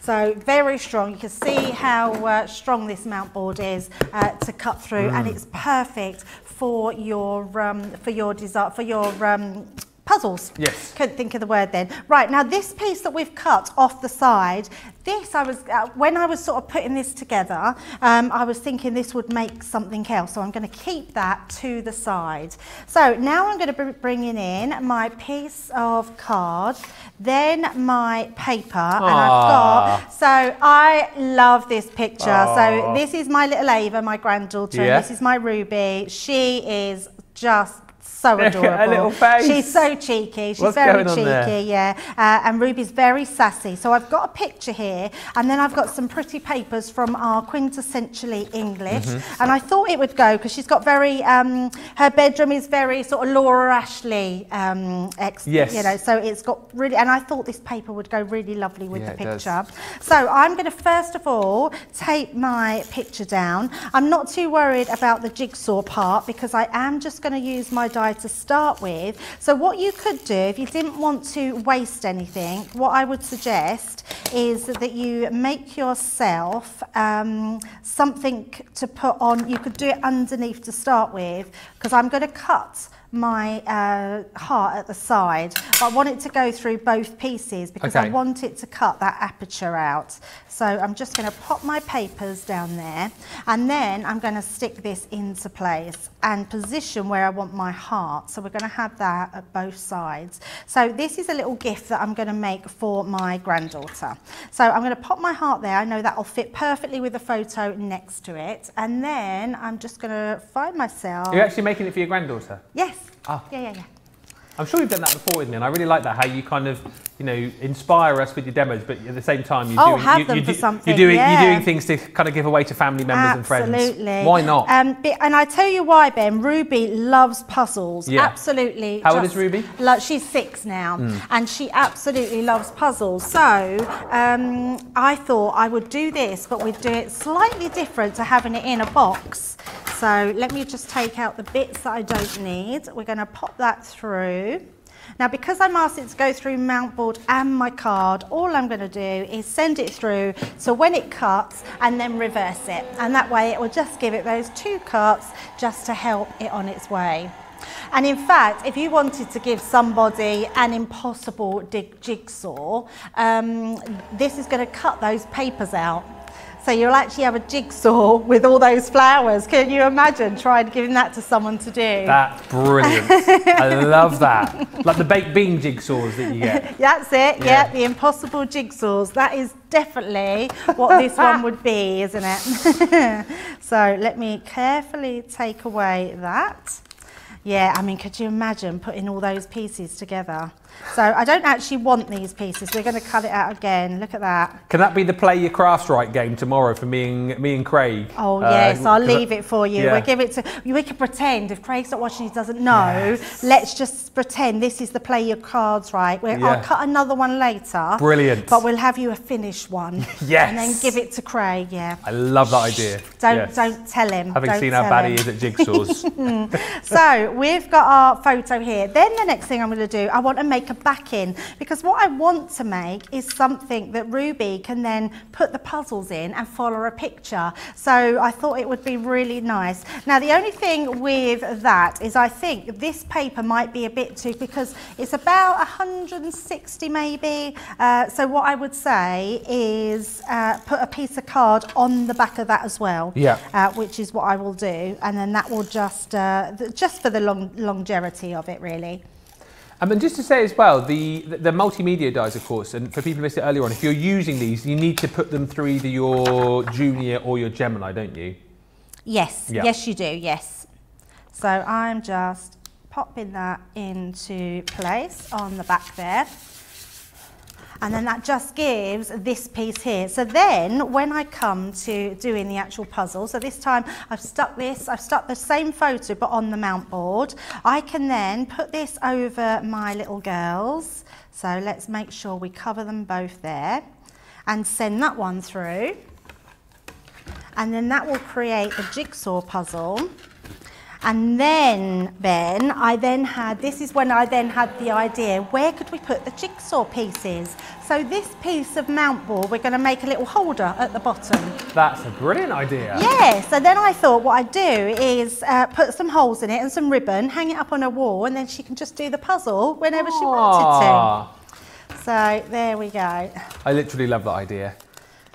So very strong. You can see how uh, strong this mount board is uh, to cut through, mm. and it's perfect for your um, for your design for your um, puzzles. Yes. Couldn't think of the word then. Right, now this piece that we've cut off the side. This, I was uh, when I was sort of putting this together, um, I was thinking this would make something else, so I'm going to keep that to the side. So now I'm going to be bringing in my piece of card, then my paper, Aww. and I've got, so I love this picture. Aww. So this is my little Ava, my granddaughter, yeah. and this is my Ruby. She is just so adorable. A little face. She's so cheeky. She's What's very cheeky, yeah. Uh, and Ruby's very sassy. So I've got a picture here, and then I've got some pretty papers from our quintessentially English. Mm-hmm. And I thought it would go because she's got very. Um, her bedroom is very sort of Laura Ashley. Um, ex yes. You know, so it's got really. And I thought this paper would go really lovely with yeah, the picture. So I'm going to first of all take my picture down. I'm not too worried about the jigsaw part because I am just going to use my die to start with. So what you could do if you didn't want to waste anything, what I would suggest is that you make yourself um, something to put on. You could do it underneath to start with because I'm going to cut my uh, heart at the side, but I want it to go through both pieces because okay. I want it to cut that aperture out. So I'm just going to pop my papers down there, and then I'm going to stick this into place and position where I want my heart. So we're going to have that at both sides. So this is a little gift that I'm going to make for my granddaughter. So I'm going to pop my heart there. I know that'll fit perfectly with the photo next to it, and then I'm just going to find myself. You're actually making it for your granddaughter? Yes. Oh. Yeah, yeah, yeah. I'm sure you've done that before with me, and I really like that, how you kind of, you know, inspire us with your demos, but at the same time, you're, oh, doing, have you, them you, for something, you're, doing, yeah. you're doing things to kind of give away to family members absolutely. And friends. Why not? Um, and I tell you why, Ben, Ruby loves puzzles. Yeah. Absolutely. How old is Ruby? She's six now, mm. and she absolutely loves puzzles. So um, I thought I would do this, but we'd do it slightly different to having it in a box. So let me just take out the bits that I don't need. We're going to pop that through. Now, because I'm asked it to go through mount board and my card, all I'm going to do is send it through so when it cuts and then reverse it. And that way it will just give it those two cuts just to help it on its way. And in fact, if you wanted to give somebody an impossible jigsaw, um, this is going to cut those papers out. So you'll actually have a jigsaw with all those flowers. Can you imagine trying giving that to someone to do? That's brilliant. I love that. Like the baked bean jigsaws that you get. That's it. Yeah, yeah, the impossible jigsaws. That is definitely what this one would be, isn't it? So let me carefully take away that. Yeah, I mean, could you imagine putting all those pieces together? So I don't actually want these pieces. We're going to cut it out again. Look at that. Can that be the play your crafts right game tomorrow for me and me and Craig? Oh yes, uh, I'll leave I, it for you. Yeah. We'll give it to. We could pretend if Craig's not watching, he doesn't know. Yes. Let's just pretend this is the play your cards right. Yeah. I'll cut another one later. Brilliant. But we'll have you a finished one. Yes. And then give it to Craig. Yeah. I love that idea. Don't yes. don't tell him. Having don't seen how bad him. he is at jigsaws. So. We've got our photo here. Then the next thing I'm going to do, I want to make a backing, because what I want to make is something that Ruby can then put the puzzles in and follow a picture. So I thought it would be really nice. Now the only thing with that is I think this paper might be a bit too, because it's about one hundred and sixty maybe. Uh, so what I would say is uh, put a piece of card on the back of that as well. Yeah. Uh, which is what I will do, and then that will just uh, just for the Long, longevity of it, really. Um, and just to say as well, the, the, the multimedia dies, of course, and for people who missed it earlier on, if you're using these, you need to put them through either your Junior or your Gemini, don't you? Yes, yeah. yes you do, yes. So I'm just popping that into place on the back there. And then that just gives this piece here. So then when I come to doing the actual puzzle, so this time I've stuck this, I've stuck the same photo but on the mount board, I can then put this over my little girls. So let's make sure we cover them both there and send that one through. And then that will create a jigsaw puzzle. And then, Ben, I then had, this is when I then had the idea, where could we put the jigsaw pieces? So this piece of mount board, we're going to make a little holder at the bottom. That's a brilliant idea. Yeah, so then I thought what I'd do is uh, put some holes in it and some ribbon, hang it up on a wall, and then she can just do the puzzle whenever Aww. she wanted to. So there we go. I literally love that idea.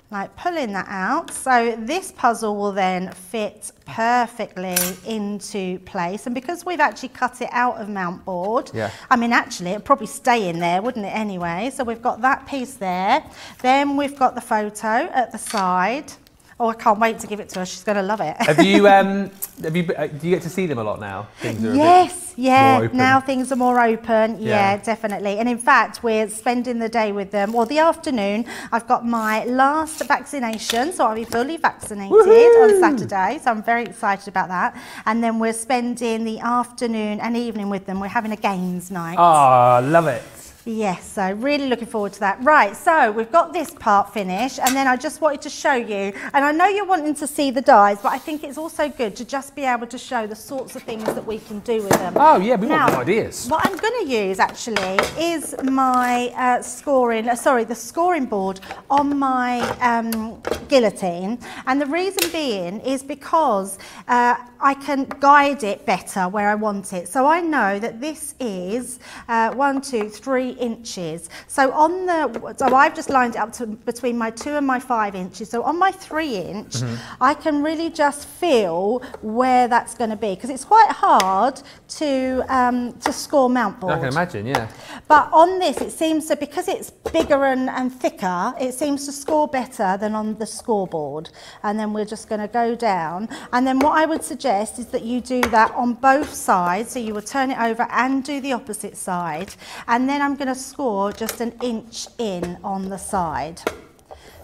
Like pulling that out, so this puzzle will then fit perfectly into place, and because we've actually cut it out of mount board, yeah. I mean actually it'd probably stay in there, wouldn't it, anyway? So we've got that piece there, then we've got the photo at the side, Oh, I can't wait to give it to her. She's going to love it. Have you? Um, have you? Do you get to see them a lot now? Things are yes. A bit yeah. More open. Now things are more open. Yeah, yeah, definitely. And in fact, we're spending the day with them, or the afternoon. I've got my last vaccination, so I'll be fully vaccinated on Saturday. So I'm very excited about that. And then we're spending the afternoon and evening with them. We're having a games night. Ah, oh, love it. Yes, so really looking forward to that. Right, so we've got this part finished, and then I just wanted to show you, and I know you're wanting to see the dyes, but I think it's also good to just be able to show the sorts of things that we can do with them. Oh yeah, we now, want good ideas. What I'm going to use actually is my uh, scoring, uh, sorry, the scoring board on my um, guillotine, and the reason being is because uh, I can guide it better where I want it. So I know that this is uh, one, two, three, inches. So on the, so I've just lined it up to between my two and my five inches. So on my three inch, mm-hmm. I can really just feel where that's going to be, because it's quite hard to um, to score mount board. I can imagine, yeah. But on this, it seems so because it's bigger and, and thicker, it seems to score better than on the scoreboard. And then we're just going to go down. And then what I would suggest is that you do that on both sides. So you will turn it over and do the opposite side. And then I'm going to score just an inch in on the side,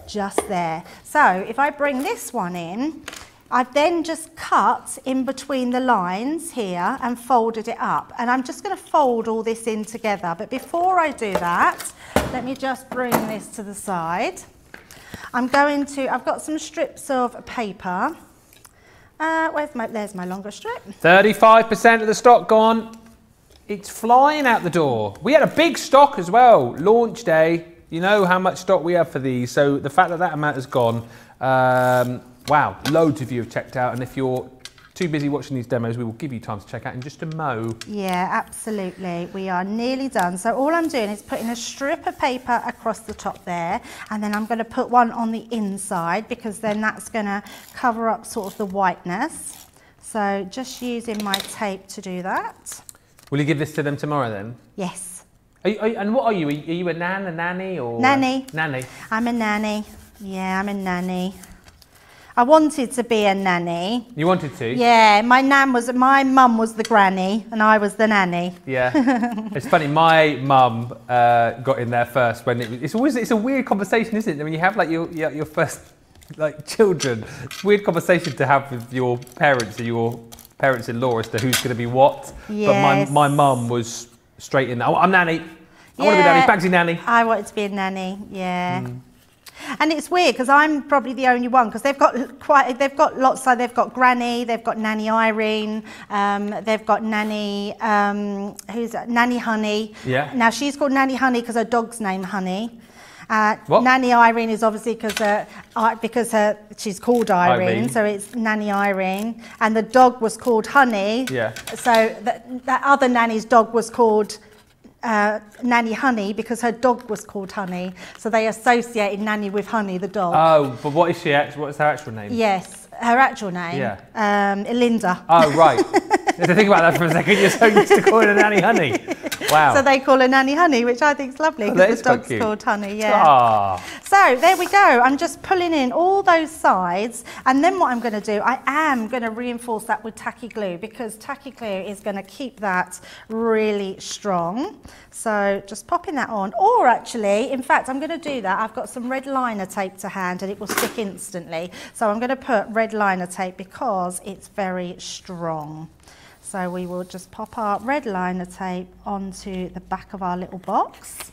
just there. So if I bring this one in, I've then just cut in between the lines here and folded it up, and I'm just going to fold all this in together. But before I do that, let me just bring this to the side. I'm going to, I've got some strips of paper. Uh, where's my, there's my longer strip. thirty-five percent of the stock gone. It's flying out the door. We had a big stock as well, launch day. You know how much stock we have for these, so the fact that that amount has gone, um, wow, loads of you have checked out, and if you're too busy watching these demos, we will give you time to check out in just a mo. Yeah, absolutely. We are nearly done. So all I'm doing is putting a strip of paper across the top there, and then I'm going to put one on the inside, because then that's going to cover up sort of the whiteness. So just using my tape to do that. Will you give this to them tomorrow then? Yes. Are you, are you, and what are you? Are you a nan, a nanny, or nanny? A, nanny. I'm a nanny. Yeah, I'm a nanny. I wanted to be a nanny. You wanted to? Yeah. My nan was, my mum was the granny, and I was the nanny. Yeah. It's funny. My mum uh, got in there first when it was. It's always, it's a weird conversation, isn't it? When you have like your your, your first like children, it's a weird conversation to have with your parents or your parents-in-law as to who's going to be what. Yes. But my mum was straight in there. I'm nanny. I yeah. want to be nanny. Bagsy nanny. I wanted to be a nanny. Yeah. Mm. And it's weird because I'm probably the only one, because they've got quite, they've got lots. So they've got Granny, they've got Nanny Irene, um, they've got Nanny, um, who's that? Nanny Honey. Yeah. Now she's called Nanny Honey because her dog's named Honey. Uh, Nanny Irene is obviously because uh, uh, because her, she's called Irene, Irene, so it's Nanny Irene. And the dog was called Honey. Yeah. So that, that other nanny's dog was called uh, Nanny Honey because her dog was called Honey. So they associated Nanny with Honey, the dog. Oh, but what is she? What's her actual name? Yes, her actual name. Yeah. Um, Linda. Oh right. If you think about that for a second, you're so used to calling her Nanny Honey. Wow. So they call her Nanny Honey, which I think is lovely because oh, the dog's called Honey. Yeah. Ah. So there we go. I'm just pulling in all those sides, and then what I'm going to do, I am going to reinforce that with tacky glue, because tacky glue is going to keep that really strong. So just popping that on, or actually, in fact, I'm going to do that. I've got some red liner tape to hand, and it will stick instantly. So I'm going to put red liner tape because it's very strong. So we will just pop our red liner tape onto the back of our little box.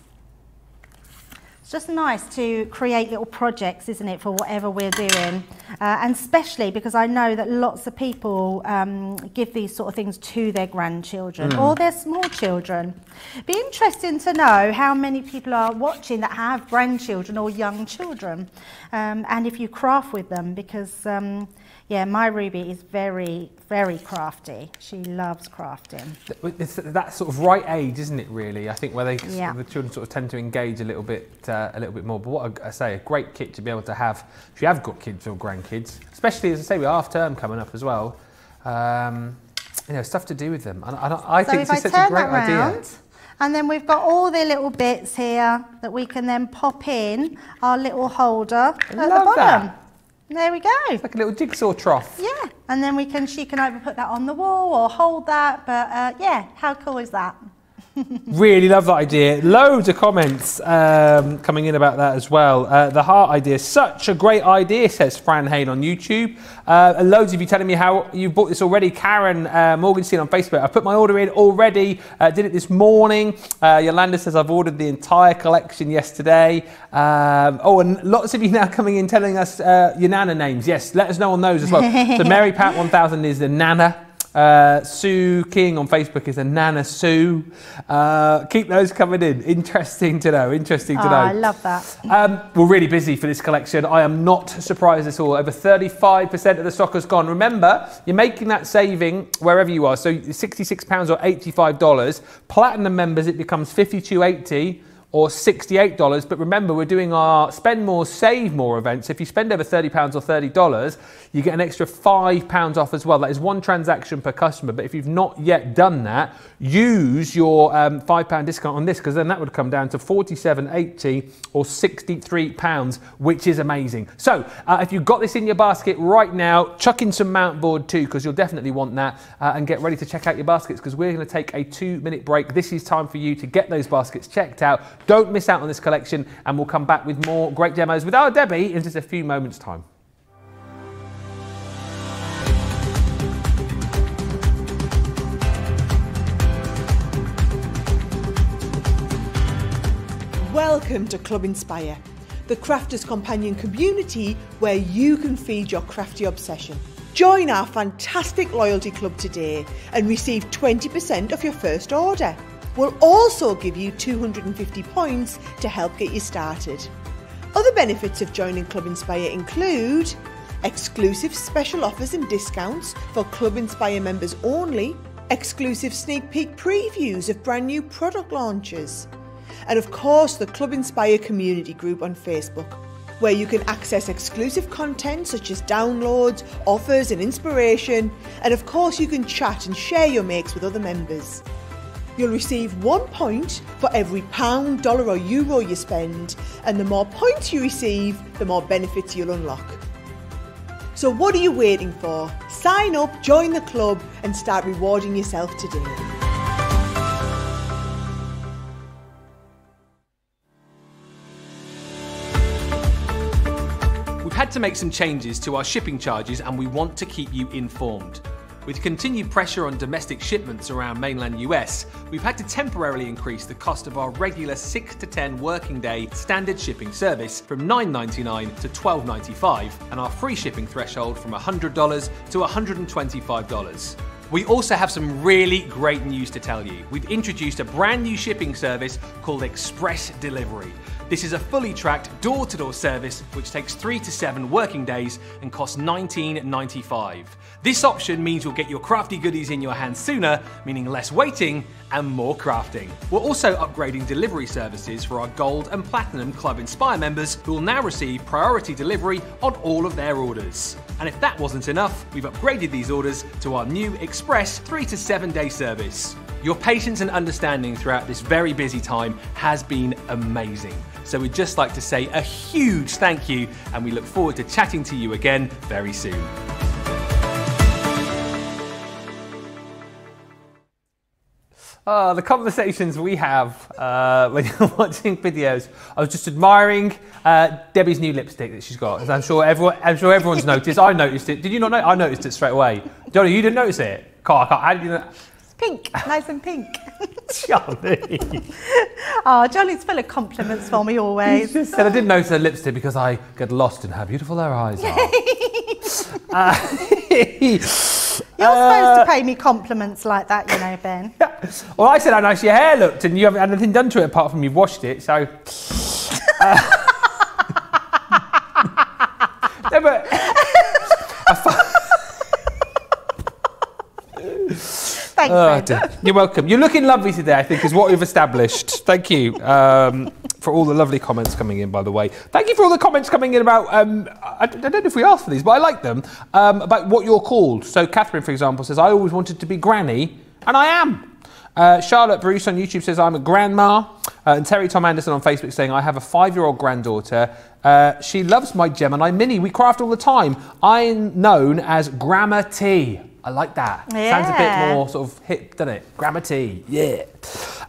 It's just nice to create little projects, isn't it, for whatever we're doing. Uh, and especially because I know that lots of people um, give these sort of things to their grandchildren mm. or their small children. Be interesting to know how many people are watching that have grandchildren or young children. Um, and if you craft with them, because um, yeah, my Ruby is very, very crafty. She loves crafting. It's that sort of right age, isn't it? Really, I think where they yeah. the children sort of tend to engage a little bit, uh, a little bit more. But what I say, a great kit to be able to have if you have got kids or grandkids, especially as I say, with half term coming up as well. Um, you know, stuff to do with them, and, and I so think it's such a great idea. And then we've got all the little bits here that we can then pop in our little holder I at love the bottom. That. There we go. It's like a little jigsaw trough. Yeah, and then we can she can either put that on the wall or hold that, but uh, yeah, how cool is that? Really love that idea. Loads of comments um, coming in about that as well. Uh, the heart idea, such a great idea, says Fran Hayne on YouTube. Uh, loads of you telling me how you bought this already. Karen uh, Morgenstein on Facebook, I put my order in already, uh, did it this morning. Uh, Yolanda says, I've ordered the entire collection yesterday. Um, oh, and lots of you now coming in telling us uh, your Nana names. Yes, let us know on those as well. So Mary Pat one thousand is the Nana. Uh, Sue King on Facebook is a Nana Sue. Uh, keep those coming in. Interesting to know. Interesting to oh, know. I love that. Um, we're really busy for this collection. I am not surprised at all. Over thirty-five percent of the stock has gone. Remember, you're making that saving wherever you are. So sixty-six pounds or eighty-five dollars. Platinum members, it becomes fifty-two eighty. Or sixty-eight dollars, but remember we're doing our spend more, save more events. If you spend over thirty pounds or thirty dollars, you get an extra five pounds off as well. That is one transaction per customer, but if you've not yet done that, use your um, five pound discount on this, because then that would come down to forty-seven eighty or sixty-three pounds, which is amazing. So uh, if you've got this in your basket right now, chuck in some mount board too, because you'll definitely want that, uh, and get ready to check out your baskets, because we're going to take a two minute break. This is time for you to get those baskets checked out. Don't miss out on this collection, and we'll come back with more great demos with our Debbie in just a few moments' time. Welcome to Club Inspire, the Crafters Companion community where you can feed your crafty obsession. Join our fantastic loyalty club today and receive twenty percent off your first order. We'll also give you two hundred and fifty points to help get you started. Other benefits of joining Club Inspire include exclusive special offers and discounts for Club Inspire members only, exclusive sneak peek previews of brand new product launches, and of course the Club Inspire community group on Facebook, where you can access exclusive content such as downloads, offers and inspiration, and of course you can chat and share your makes with other members. You'll receive one point for every pound, dollar or euro you spend, and the more points you receive, the more benefits you'll unlock. So what are you waiting for? Sign up, join the club and start rewarding yourself today. We've had to make some changes to our shipping charges and we want to keep you informed. With continued pressure on domestic shipments around mainland U S, we've had to temporarily increase the cost of our regular six to ten working day standard shipping service from nine ninety-nine to twelve ninety-five and our free shipping threshold from one hundred dollars to one hundred and twenty-five dollars. We also have some really great news to tell you. We've introduced a brand new shipping service called Express Delivery. This is a fully tracked door-to-door service which takes three to seven working days and costs nineteen ninety-five. This option means you'll get your crafty goodies in your hands sooner, meaning less waiting and more crafting. We're also upgrading delivery services for our Gold and Platinum Club Inspire members who will now receive priority delivery on all of their orders. And if that wasn't enough, we've upgraded these orders to our new Express three to seven day service. Your patience and understanding throughout this very busy time has been amazing. So we'd just like to say a huge thank you, and we look forward to chatting to you again very soon. Oh, the conversations we have uh, when you're watching videos. I was just admiring uh, Debbie's new lipstick that she's got. As I'm sure everyone, I'm sure everyone's noticed. I noticed it. Did you not know? I noticed it straight away. Johnny, you didn't notice it. Carl, I didn't. Pink, nice and pink. Johnny. Oh, Johnny's full of compliments for me always. She said I didn't notice her lipstick because I get lost in how beautiful her eyes are. uh, You're uh, supposed to pay me compliments like that, you know, Ben. Yeah. Well, I said how nice your hair looked and you haven't had anything done to it apart from you've washed it, so... Uh, no, but... Thanks, oh, you're welcome. You're looking lovely today, I think, is what we've established. Thank you um, for all the lovely comments coming in, by the way. Thank you for all the comments coming in about, um, I, I don't know if we asked for these, but I like them, um, about what you're called. So Catherine, for example, says, I always wanted to be Granny, and I am. Uh, Charlotte Bruce on YouTube says, I'm a grandma. Uh, and Terry Tom Anderson on Facebook saying, I have a five-year-old granddaughter. Uh, she loves my Gemini Mini. We craft all the time. I'm known as Grammar T. I like that. Yeah. Sounds a bit more sort of hip, doesn't it? Grammar T. Yeah.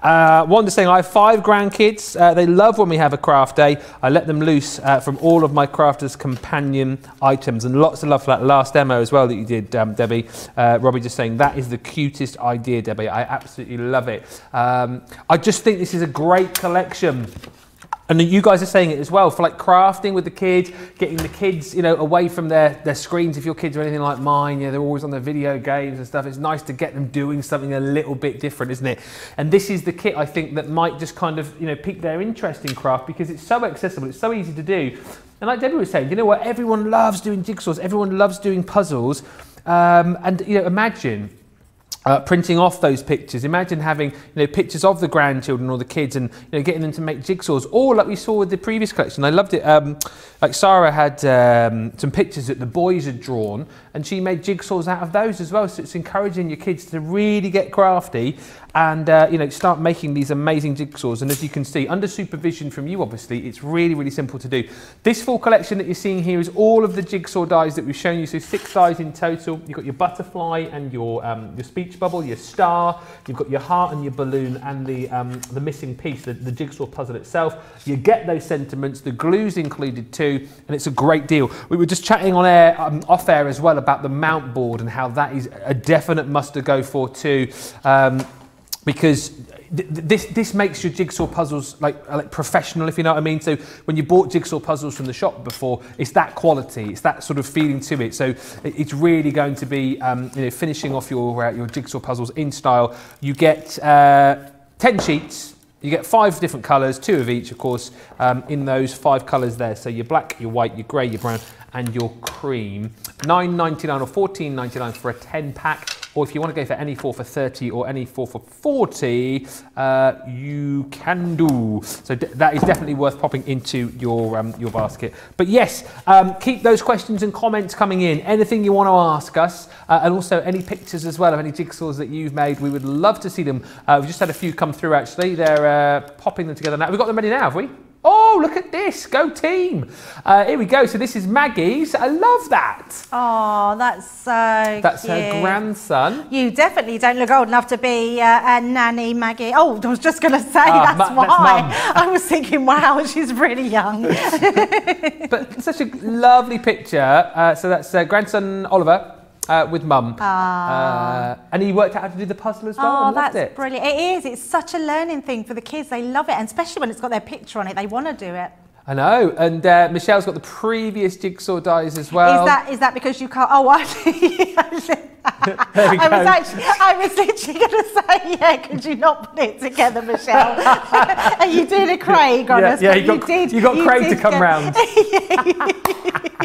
Uh, Wanda's saying, I have five grandkids. Uh, they love when we have a craft day. I let them loose uh, from all of my Crafters Companion items. And lots of love for that last demo as well that you did, um, Debbie. Uh, Robbie just saying, that is the cutest idea, Debbie. I absolutely love it. Um, I just think this is a great collection. And you guys are saying it as well, for like crafting with the kids, getting the kids, you know, away from their, their screens. If your kids are anything like mine, you know, they're always on their video games and stuff. It's nice to get them doing something a little bit different, isn't it? And this is the kit, I think, that might just kind of, you know, pique their interest in craft because it's so accessible, it's so easy to do. And like Debbie was saying, you know what, everyone loves doing jigsaws, everyone loves doing puzzles. Um, and, you know, imagine... Uh, printing off those pictures. Imagine having, you know, pictures of the grandchildren or the kids, and you know, getting them to make jigsaws, or like we saw with the previous collection. I loved it. Um, like Sarah had um, some pictures that the boys had drawn, and she made jigsaws out of those as well. So it's encouraging your kids to really get crafty and uh, you know, start making these amazing jigsaws. And as you can see, under supervision from you, obviously, it's really really simple to do. This full collection that you're seeing here is all of the jigsaw dies that we've shown you. So six dies in total. You've got your butterfly and your um, your speech bubble, your star, you've got your heart and your balloon, and the um, the missing piece, the, the jigsaw puzzle itself. You get those sentiments, the glue's included too, and it's a great deal. We were just chatting on air, um, off air as well, about the mount board and how that is a definite must to go for too, um, because th this this makes your jigsaw puzzles like, like professional, if you know what I mean. So when you bought jigsaw puzzles from the shop before, it's that quality, it's that sort of feeling to it. So it's really going to be um, you know, finishing off your uh, your jigsaw puzzles in style. You get uh, ten sheets. You get five different colours, two of each, of course, um, in those five colours there. So your black, your white, your grey, your brown, and your cream. nine ninety-nine or fourteen ninety-nine for a ten pack. Or if you want to go for any four for thirty or any four for forty, uh, you can do. So d that is definitely worth popping into your um, your basket. But yes, um, keep those questions and comments coming in. Anything you want to ask us, uh, and also any pictures as well of any jigsaws that you've made. We would love to see them. Uh, we've just had a few come through actually. They're uh, popping them together now. We've got them ready now, have we? Oh, look at this. Go team. Uh, here we go. So this is Maggie's. I love that. Oh, that's so That's cute. Her grandson. You definitely don't look old enough to be uh, a nanny, Maggie. Oh, I was just going to say, uh, that's why. That's I was thinking, wow, she's really young. But such a lovely picture. Uh, so that's uh, grandson Oliver. Uh, with mum, uh, and he worked out how to do the puzzle as well. Oh, that's it. Brilliant! It is. It's such a learning thing for the kids. They love it, and especially when it's got their picture on it, they want to do it. I know. And uh, Michelle's got the previous jigsaw dies as well. Is that is that because you can't? Oh, I. I was actually, I was literally going to say, yeah, could you not put it together, Michelle? And you did a Craig on yeah, us. Yeah, you, you got, did. You got you Craig did to come get... round.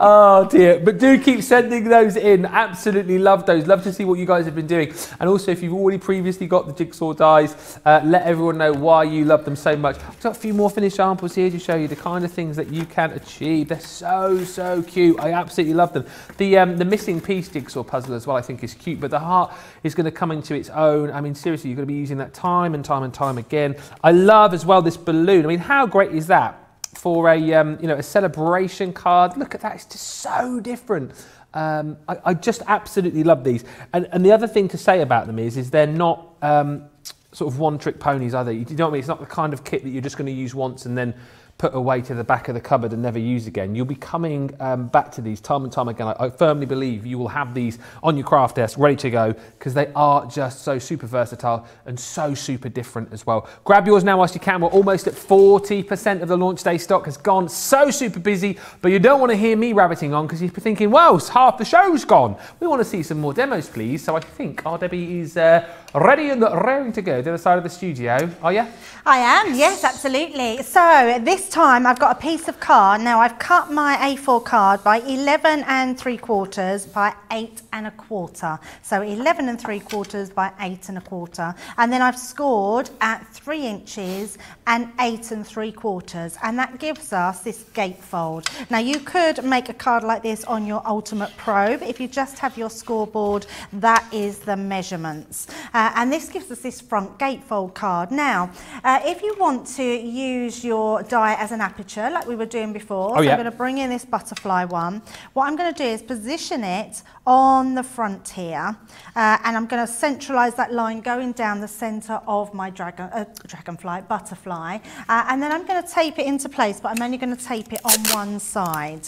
Oh dear, but do keep sending those in. Absolutely love those. Love to see what you guys have been doing. And also, if you've already previously got the jigsaw dies, uh, let everyone know why you love them so much. I've got a few more finished samples here to show you the kind of things that you can achieve. They're so, so cute. I absolutely love them. The um, the missing piece jigsaw puzzle as well, I think, is cute, but the heart is going to come into its own. I mean, seriously, you're going to be using that time and time and time again. I love as well this balloon. I mean, how great is that? For a um, you know, a celebration card. Look at that, it's just so different. Um, I, I just absolutely love these. And, and the other thing to say about them is, is they're not um, sort of one-trick ponies either. You know what I mean? It's not the kind of kit that you're just going to use once and then put away to the back of the cupboard and never use again. You'll be coming um, back to these time and time again. I, I firmly believe you will have these on your craft desk ready to go, because they are just so super versatile and so super different as well. Grab yours now whilst you can. We're almost at forty percent of the launch day stock has gone. So super busy, but you don't want to hear me rabbiting on, because you're thinking, well, half the show's gone. We want to see some more demos, please. So I think our Debbie is uh, ready and raring to go to the other side of the studio. Are you? I am, yes, yes, absolutely. So this this time I've got a piece of card. Now I've cut my A four card by eleven and three quarters by eight and a quarter. So eleven and three quarters by eight and a quarter. And then I've scored at three inches and eight and three quarters. And that gives us this gatefold. Now you could make a card like this on your Ultimate Probe. If you just have your scoreboard, that is the measurements. Uh, and this gives us this front gatefold card. Now, uh, if you want to use your die as an aperture like we were doing before, oh, yeah. So I'm going to bring in this butterfly one. What I'm going to do is position it on the front here, uh, and I'm going to centralize that line going down the center of my dragon uh, dragonfly butterfly, uh, and then I'm going to tape it into place, but I'm only going to tape it on one side.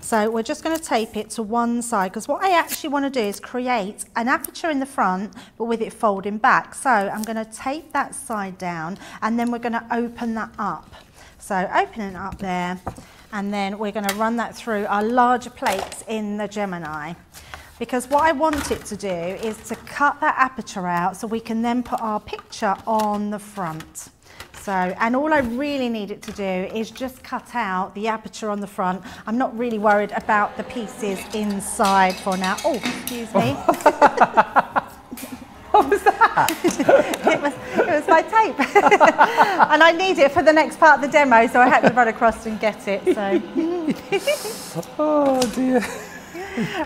So we're just going to tape it to one side, because what I actually want to do is create an aperture in the front but with it folding back. So I'm going to tape that side down, and then we're going to open that up. So open it up there, and then we're going to run that through our larger plates in the Gemini. Because what I want it to do is to cut that aperture out so we can then put our picture on the front. So, and all I really need it to do is just cut out the aperture on the front. I'm not really worried about the pieces inside for now. Oh, excuse me. What was that? it, was, it was my tape. And I need it for the next part of the demo, so I had to run across and get it. So. Oh, dear.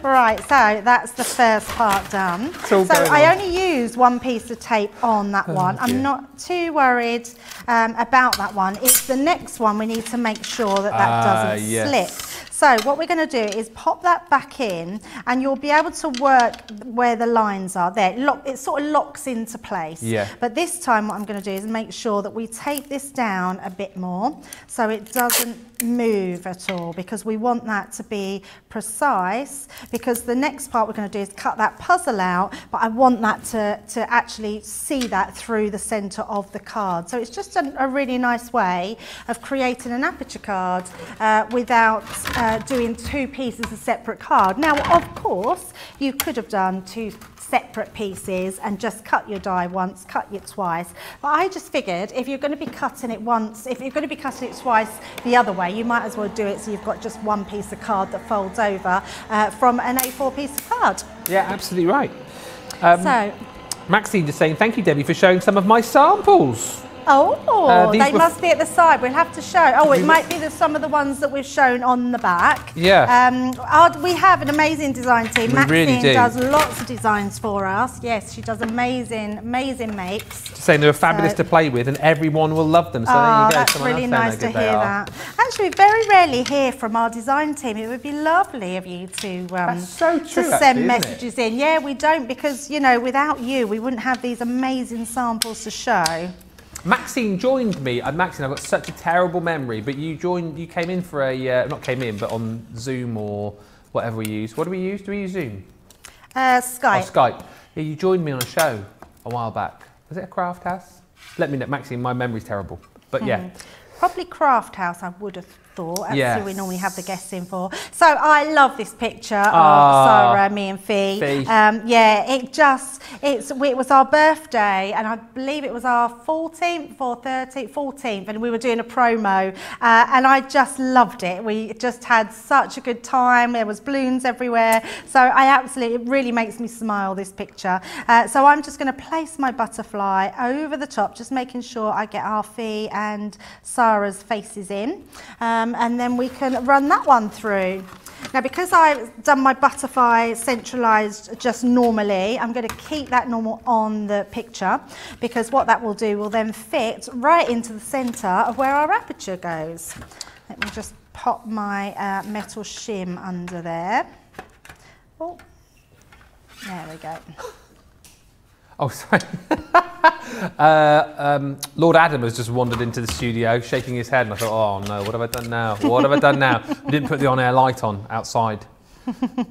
Right, so that's the first part done. So I on. only used one piece of tape on that oh one. Dear. I'm not too worried um, about that one. It's the next one we need to make sure that that uh, doesn't yes. slip. So what we're going to do is pop that back in, and you'll be able to work where the lines are there. It, lock, it sort of locks into place. Yeah. But this time what I'm going to do is make sure that we tape this down a bit more so it doesn't move at all, because we want that to be precise, because the next part we're going to do is cut that puzzle out, but I want that to, to actually see that through the centre of the card. So it's just a, a really nice way of creating an aperture card uh, without... Um, Uh, doing two pieces of separate card. Now, of course, you could have done two separate pieces and just cut your die once, cut it twice. But I just figured if you're going to be cutting it once, if you're going to be cutting it twice the other way, you might as well do it so you've got just one piece of card that folds over uh, from an A four piece of card. Yeah, absolutely right. Um, so, Maxine is saying, thank you, Debbie, for showing some of my samples. Oh, uh, they must be at the side. We'll have to show. Oh, it might be the, some of the ones that we've shown on the back. Yeah. Um, our, we have an amazing design team. We Maxine really do. does lots of designs for us. Yes, she does amazing, amazing makes. Just saying they're fabulous so. to play with, and everyone will love them. So oh, there you go. That's Someone really nice to hear that. Actually, we very rarely hear from our design team. It would be lovely of you to, um, that's so true, to send actually, messages in. Yeah, we don't, because, you know, without you, we wouldn't have these amazing samples to show. Maxine joined me. Uh, Maxine, I've got such a terrible memory, but you joined. You came in for a uh, not came in, but on Zoom or whatever we use. What do we use? Do we use Zoom? Uh, Skype. Oh, Skype. Yeah, you joined me on a show a while back. Was it a Craft House? Let me know, Maxine. My memory's terrible, but hmm. yeah. Probably Craft House, I would have thought. That's yes. who we normally have the guests in for. So I love this picture of oh, Sarah, me and Fee. Fee. Um, yeah, it just, it's, it was our birthday, and I believe it was our fourteenth or thirteenth, fourteenth, and we were doing a promo, uh, and I just loved it. We just had such a good time. There was balloons everywhere. So I absolutely, it really makes me smile, this picture. Uh, so I'm just going to place my butterfly over the top, just making sure I get our Fee and Sarah Sarah's faces in, um, and then we can run that one through. Now, because I've done my butterfly centralised just normally, I'm going to keep that normal on the picture, because what that will do will then fit right into the centre of where our aperture goes. Let me just pop my uh, metal shim under there. Oh, there we go. Oh, sorry. uh, um, Lord Adam has just wandered into the studio, shaking his head, and I thought, oh no, what have I done now? What have I done now? I didn't put the on-air light on outside.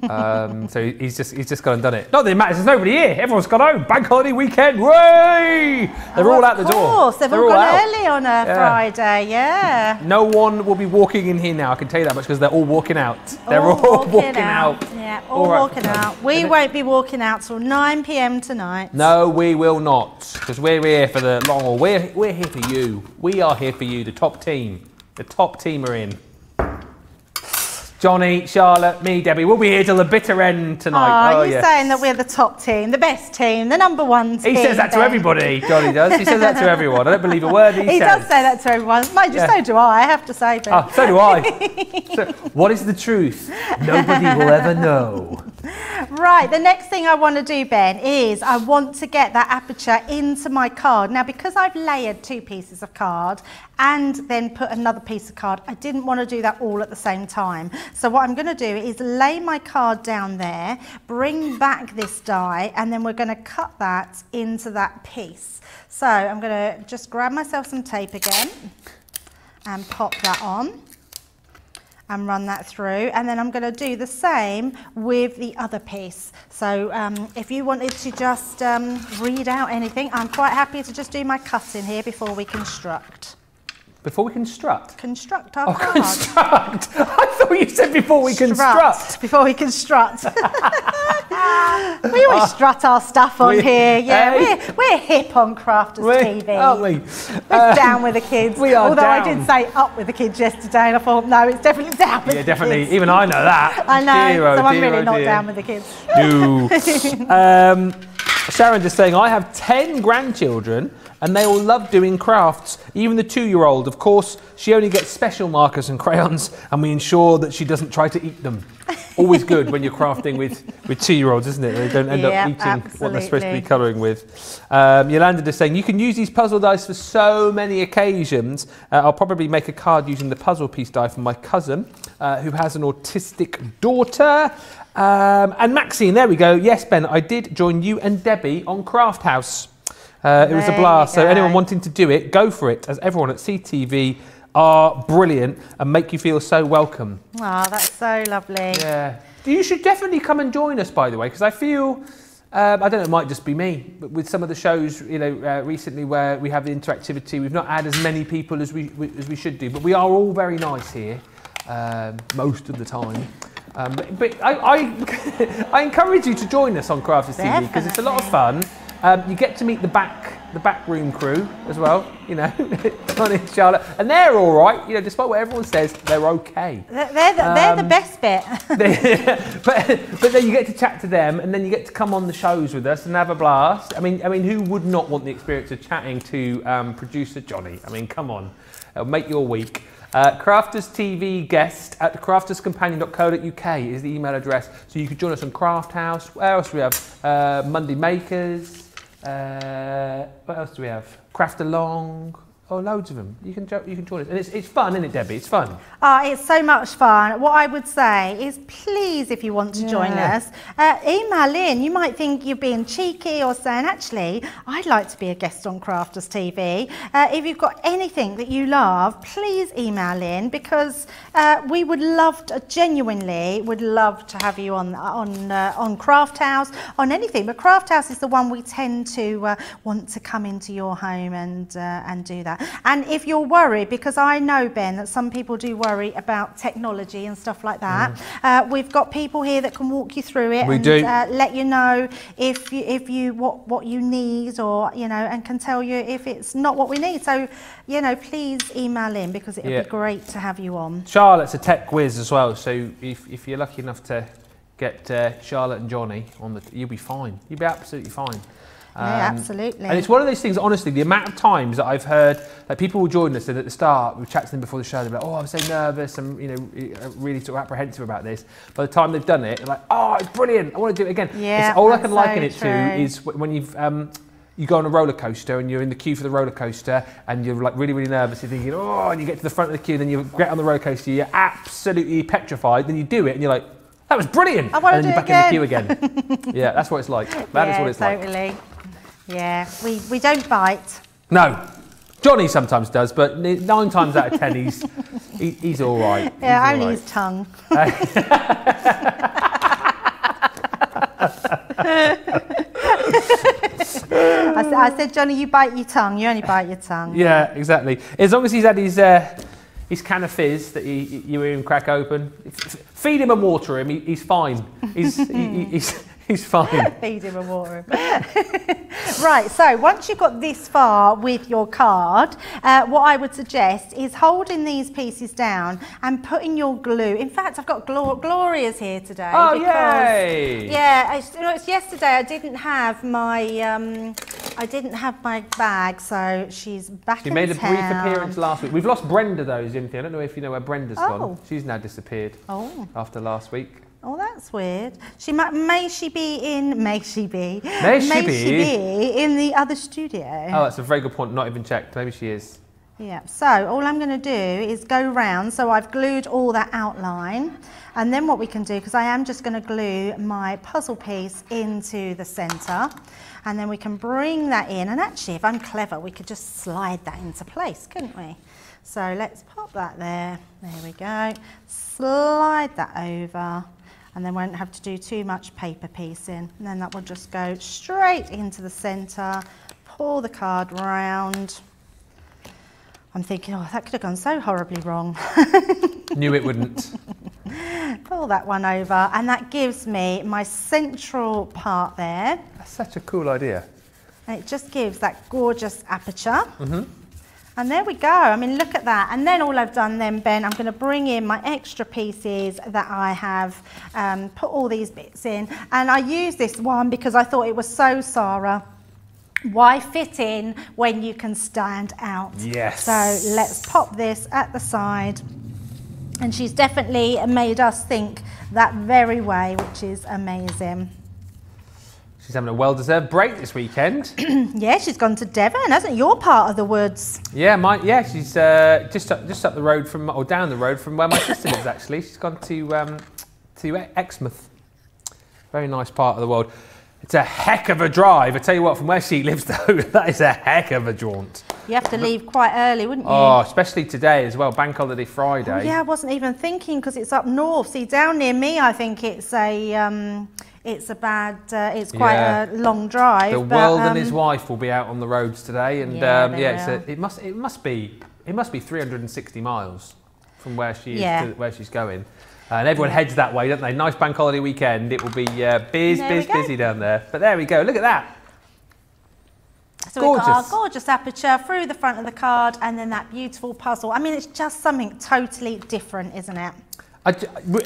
Um, so he's just he's just gone and done it. Not that it matters, there's nobody here. Everyone's gone home. Bank holiday weekend, way! They're oh, all out the door. Of course, they've all gone early on a yeah. Friday, yeah. No one will be walking in here now, I can tell you that much, because they're all walking out. They're all, all walking, walking out. out. Yeah, all, all right. walking out. We won't be walking out till nine p m tonight. No, we will not, because we're here for the long haul. We're, we're here for you. We are here for you, the top team. The top team are in. Johnny, Charlotte, me, Debbie. We'll be here till the bitter end tonight. Oh, oh you're yes. saying that we're the top team, the best team, the number one team. He says that Ben. to everybody, Johnny does. He says that to everyone. I don't believe a word he, he says. He does say that to everyone. Mind you, yeah. so do I, I have to say. Ben. Oh, so do I. So, what is the truth? Nobody will ever know. Right, the next thing I want to do, Ben, is I want to get that aperture into my card. Now, because I've layered two pieces of card and then put another piece of card, I didn't want to do that all at the same time. So what I'm going to do is lay my card down there, bring back this die, and then we're going to cut that into that piece. So I'm going to just grab myself some tape again and pop that on and run that through, and then I'm going to do the same with the other piece. So um, if you wanted to just um, read out anything, I'm quite happy to just do my cutting here before we construct. Before we construct? Construct our oh, card. construct! I thought you said before we Strut. construct. Before we construct. We always uh, strut our stuff on we, here. Yeah, uh, we're, we're hip on Crafters T V. Aren't we? We're um, down with the kids. We are Although down. I did say up with the kids yesterday, and I thought, no, it's definitely down with yeah, the definitely. kids. Yeah, definitely. Even I know that. I know, dear, oh, so I'm dear, really oh, not dear. down with the kids. No. um, Sharon just saying, I have ten grandchildren, and they all love doing crafts, even the two-year-old. Of course, she only gets special markers and crayons, and we ensure that she doesn't try to eat them. Always good when you're crafting with, with two-year-olds, isn't it? They don't end yeah, up eating absolutely. what they're supposed to be colouring with. Um, Yolanda is saying, you can use these puzzle dice for so many occasions. Uh, I'll probably make a card using the puzzle piece die for my cousin, uh, who has an autistic daughter. Um, and Maxine, there we go. Yes, Ben, I did join you and Debbie on Craft House. Uh, it was a blast, so anyone wanting to do it, go for it, as everyone at C T V are brilliant and make you feel so welcome. Oh, that's so lovely. Yeah. You should definitely come and join us, by the way, because I feel, um, I don't know, it might just be me, but with some of the shows, you know, uh, recently where we have the interactivity, we've not had as many people as we, we, as we should do, but we are all very nice here, um, most of the time. Um, but but I, I, I encourage you to join us on Crafters T V, because it's a lot of fun. Um, you get to meet the back, the backroom crew as well, you know, Johnny, Charlotte, and they're all right, you know, despite what everyone says, they're okay. They're the, um, they're the best bit. but, but then you get to chat to them, and then you get to come on the shows with us and have a blast. I mean, I mean, who would not want the experience of chatting to um, producer Johnny? I mean, come on, it'll make your week. Uh, Crafters T V guest at crafters companion dot co dot U K is the email address, so you could join us on Craft House. Where else do we have? Uh, Monday Makers. Uh, what else do we have? Craft Along. Oh, loads of them. You can you can join us, and it's it's fun, isn't it, Debbie? It's fun. Oh, it's so much fun. What I would say is, please, if you want to yeah. join us, uh, email in. You might think you're being cheeky or saying, actually, I'd like to be a guest on Crafters T V. Uh, if you've got anything that you love, please email in, because uh, we would love, to, genuinely, would love to have you on on uh, on Craft House, on anything. But Craft House is the one we tend to uh, want to come into your home and uh, and do that. And if you're worried, because I know, Ben, that some people do worry about technology and stuff like that, mm. uh, we've got people here that can walk you through it we and do. Uh, let you know if you, if you what what you need, or you know, and can tell you if it's not what we need. So you know, please email in, because it'll yeah. be great to have you on. Charlotte's a tech whiz as well, so if if you're lucky enough to get uh, Charlotte and Johnny on the, you'll be fine. You'll be absolutely fine. Um, yeah, absolutely. And it's one of those things, honestly, the amount of times that I've heard that like, people will join us, and at the start, we've chatted to them before the show, they're like, oh, I'm so nervous, I'm you know, really sort of apprehensive about this. By the time they've done it, they're like, oh, it's brilliant, I want to do it again. Yeah, it's all I can so liken it true. to is when you've, um, you go on a roller coaster and you're in the queue for the roller coaster and you're like really, really nervous, you're thinking, oh, and you get to the front of the queue and then you get on the roller coaster, you're absolutely petrified, then you do it and you're like, that was brilliant, I want and to then do you're it back again. in the queue again. Yeah, that's what it's like. That yeah, is what it's totally. like. Yeah, we, we don't bite. No. Johnny sometimes does, but nine times out of ten, he's, he, he's all right. Yeah, he's only right. his tongue. I, said, I said, Johnny, you bite your tongue. You only bite your tongue. Yeah, exactly. As long as he's had his, uh, his can of fizz that he, you hear him crack open, feed him and water him, he, he's fine. He's, he, he's, He's fine. Feed him and water him. Right, so once you've got this far with your card, uh, what I would suggest is holding these pieces down and putting your glue. In fact, I've got Glor Gloria's here today. Oh, because, yay! Yeah, I, you know, it's yesterday I didn't have my um, I didn't have my bag, so she's back. She in made town. a brief appearance last week. We've lost Brenda though, Cynthia. I don't know if you know where Brenda's oh. gone. She's now disappeared. Oh. After last week. Oh, that's weird. She might, may she be in, may she be, may she, may be. she be in the other studio. Oh, that's a very good point, not even checked. Maybe she is. Yeah, so all I'm going to do is go round. So I've glued all that outline. And then what we can do, because I am just going to glue my puzzle piece into the centre. And then we can bring that in. And actually, if I'm clever, we could just slide that into place, couldn't we? So let's pop that there. There we go. Slide that over. And then won't have to do too much paper piecing. And then that will just go straight into the centre, pull the card round. I'm thinking, oh, that could have gone so horribly wrong. Knew it wouldn't. Pull that one over, and that gives me my central part there. That's such a cool idea. And it just gives that gorgeous aperture. Mm-hmm. And there we go. I mean, look at that. And then all I've done then, Ben, I'm going to bring in my extra pieces that I have um, put all these bits in. And I used this one because I thought it was so Sarah. Why fit in when you can stand out? Yes. So let's pop this at the side. And she's definitely made us think that very way, which is amazing. She's having a well-deserved break this weekend. Yeah, she's gone to Devon, hasn't Your part of the woods. Yeah, my, yeah, she's uh, just up, just up the road from, or down the road from where my sister lives. Actually, she's gone to um, to Exmouth. Very nice part of the world. It's a heck of a drive. I tell you what, from where she lives though, that is a heck of a jaunt. You have to leave quite early, wouldn't you? Oh, especially today as well, Bank Holiday Friday. Oh, yeah, I wasn't even thinking because it's up north. See, down near me, I think it's a. Um, It's a bad, uh, it's quite yeah. a long drive. The but, world um, and his wife will be out on the roads today, and yeah, um, yeah it's a, it must, it must be, it must be three hundred and sixty miles from where she is yeah. to where she's going, uh, and everyone yeah. heads that way, don't they? Nice bank holiday weekend. It will be uh, biz, biz, busy down there. But there we go. Look at that. So gorgeous. We've got our gorgeous aperture through the front of the card, and then that beautiful puzzle. I mean, it's just something totally different, isn't it? I,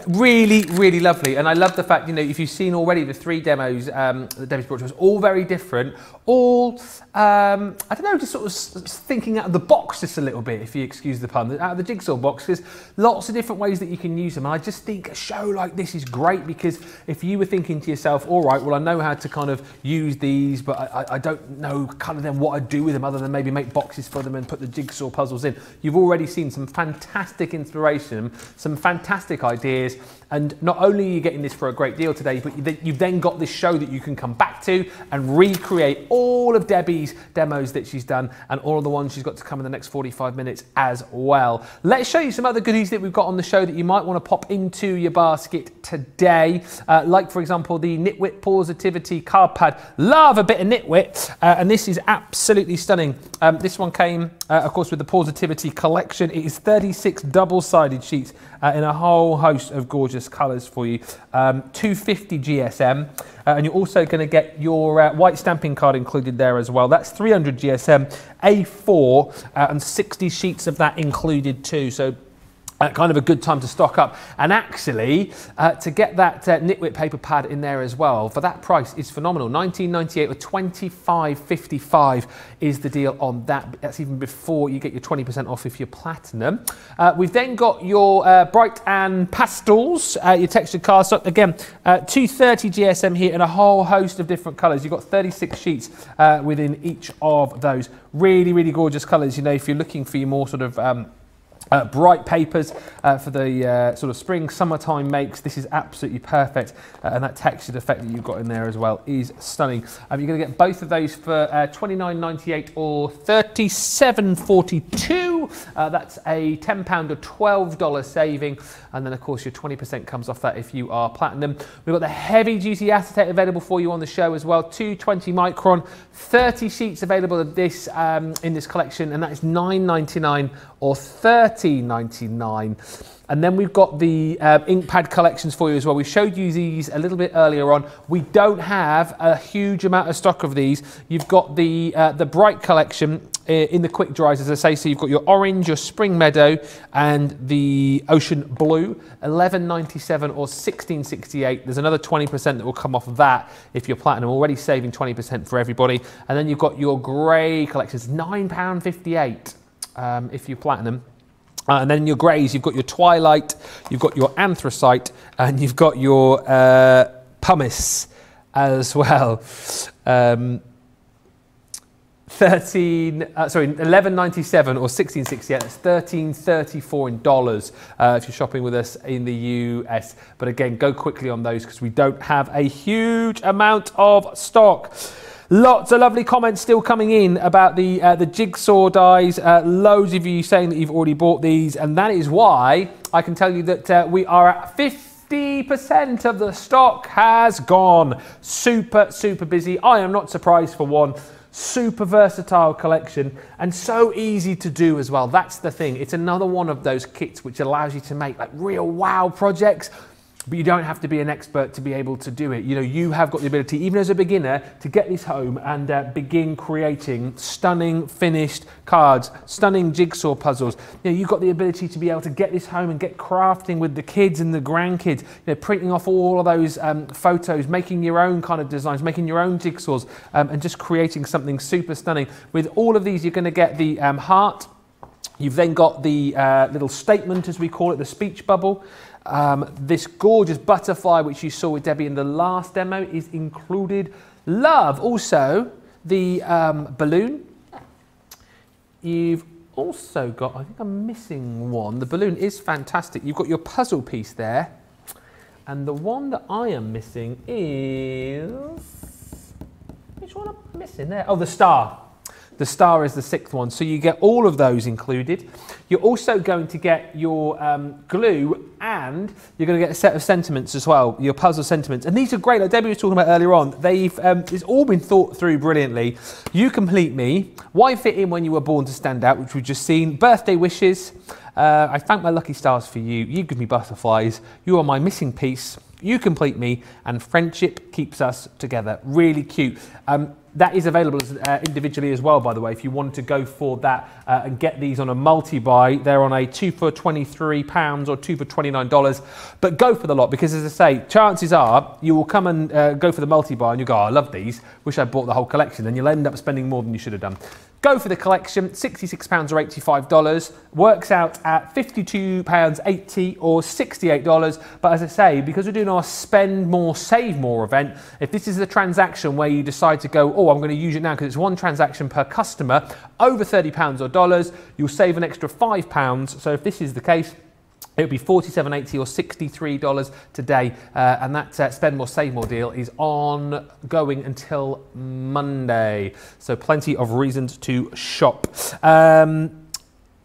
really, really lovely, and I love the fact, you know, if you've seen already the three demos um, that Debbie's brought to us, all very different, all, um, I don't know, just sort of thinking out of the box just a little bit, if you excuse the pun, out of the jigsaw box, there's lots of different ways that you can use them, and I just think a show like this is great, because if you were thinking to yourself, all right, well, I know how to kind of use these, but I, I don't know kind of then what I do with them, other than maybe make boxes for them and put the jigsaw puzzles in, you've already seen some fantastic inspiration, some fantastic ideas, and not only are you getting this for a great deal today, but you've then got this show that you can come back to and recreate all of Debbie's demos that she's done and all of the ones she's got to come in the next forty-five minutes as well. Let's show you some other goodies that we've got on the show that you might want to pop into your basket today, uh, like for example the Nitwit Positivity card pad. Love a bit of Nitwit, uh, and this is absolutely stunning. Um, this one came uh, of course with the Positivity collection. It is thirty-six double-sided sheets uh, in a whole whole host of gorgeous colours for you, um, two fifty G S M, uh, and you're also going to get your uh, white stamping card included there as well. That's three hundred G S M, A four, uh, and sixty sheets of that included too, so uh, kind of a good time to stock up. And actually, uh, to get that uh, Nitwit paper pad in there as well, for that price is phenomenal. nineteen ninety-eight or twenty-five fifty-five is the deal on that. That's even before you get your twenty percent off if you're platinum. Uh, we've then got your uh, bright and pastels, uh, your textured card stock. Again, uh, two thirty G S M here and a whole host of different colours. You've got thirty-six sheets uh, within each of those. Really, really gorgeous colours. You know, if you're looking for your more sort of... Um, Uh, bright papers uh, for the uh, sort of spring, summertime makes. This is absolutely perfect, uh, and that textured effect that you've got in there as well is stunning. Um, you're going to get both of those for uh, twenty-nine ninety-eight or thirty-seven forty-two. Uh, that's a ten pound or twelve dollar saving, and then of course your twenty percent comes off that if you are platinum. We've got the heavy duty acetate available for you on the show as well, two twenty micron, thirty sheets available of this um, in this collection, and that is nine ninety-nine or thirty. thirteen ninety-nine. And then we've got the um, ink pad collections for you as well. We showed you these a little bit earlier on. We don't have a huge amount of stock of these. You've got the, uh, the bright collection in the quick dries, as I say. So you've got your orange, your spring meadow, and the ocean blue, eleven ninety-seven or sixteen sixty-eight. There's another twenty percent that will come off of that if you're platinum, already saving twenty percent for everybody. And then you've got your grey collections, nine pounds fifty-eight um, if you're platinum. Uh, and then in your greys, you've got your twilight, you've got your anthracite, and you've got your uh, pumice as well. Um, thirteen, uh, sorry, eleven ninety-seven or sixteen sixty-eight. That's thirteen thirty-four in dollars uh, if you're shopping with us in the U S. But again, go quickly on those because we don't have a huge amount of stock. Lots of lovely comments still coming in about the uh, the Jigsaw dies. Uh, loads of you saying that you've already bought these, and that is why I can tell you that uh, we are at fifty percent of the stock has gone. Super, super busy. I am not surprised for one. Super versatile collection and so easy to do as well. That's the thing. It's another one of those kits which allows you to make like real wow projects. But you don't have to be an expert to be able to do it. You know, you have got the ability, even as a beginner, to get this home and uh, begin creating stunning finished cards, stunning jigsaw puzzles. You know, you've got the ability to be able to get this home and get crafting with the kids and the grandkids. You know, printing off all of those um, photos, making your own kind of designs, making your own jigsaws, um, and just creating something super stunning. With all of these, you're going to get the um, heart. You've then got the uh, little statement, as we call it, the speech bubble. Um, this gorgeous butterfly, which you saw with Debbie in the last demo, is included. Love also the um, balloon. You've also got, I think I'm missing one. The balloon is fantastic. You've got your puzzle piece there. And the one that I am missing is, which one am I missing there? Oh, the star. The star is the sixth one, so you get all of those included. You're also going to get your um, glue, and you're going to get a set of sentiments as well, your puzzle sentiments. And these are great, like Debbie was talking about earlier on. They've, um, it's all been thought through brilliantly. You complete me, why fit in when you were born to stand out, which we've just seen, birthday wishes, uh, I thank my lucky stars for you, you give me butterflies, you are my missing piece, you complete me, and friendship keeps us together. Really cute. Um, that is available as, uh, individually as well, by the way, if you wanted to go for that uh, and get these on a multi-buy. They're on a two for twenty-three pounds or two for twenty-nine dollars, but go for the lot because, as I say, chances are you will come and uh, go for the multi-buy and you go, oh, I love these, wish I bought the whole collection, and you'll end up spending more than you should have done. Go for the collection, sixty-six pounds or eighty-five dollars, works out at fifty-two pounds eighty or sixty-eight dollars, but as I say, because we're doing our spend more, save more event, if this is a transaction where you decide to go, oh, I'm going to use it now because it's one transaction per customer, over thirty pounds or dollars, you'll save an extra five pounds, so if this is the case, it would be forty-seven eighty or sixty-three dollars today, uh, and that uh, Spend More, Save More deal is ongoing until Monday. So plenty of reasons to shop. Um,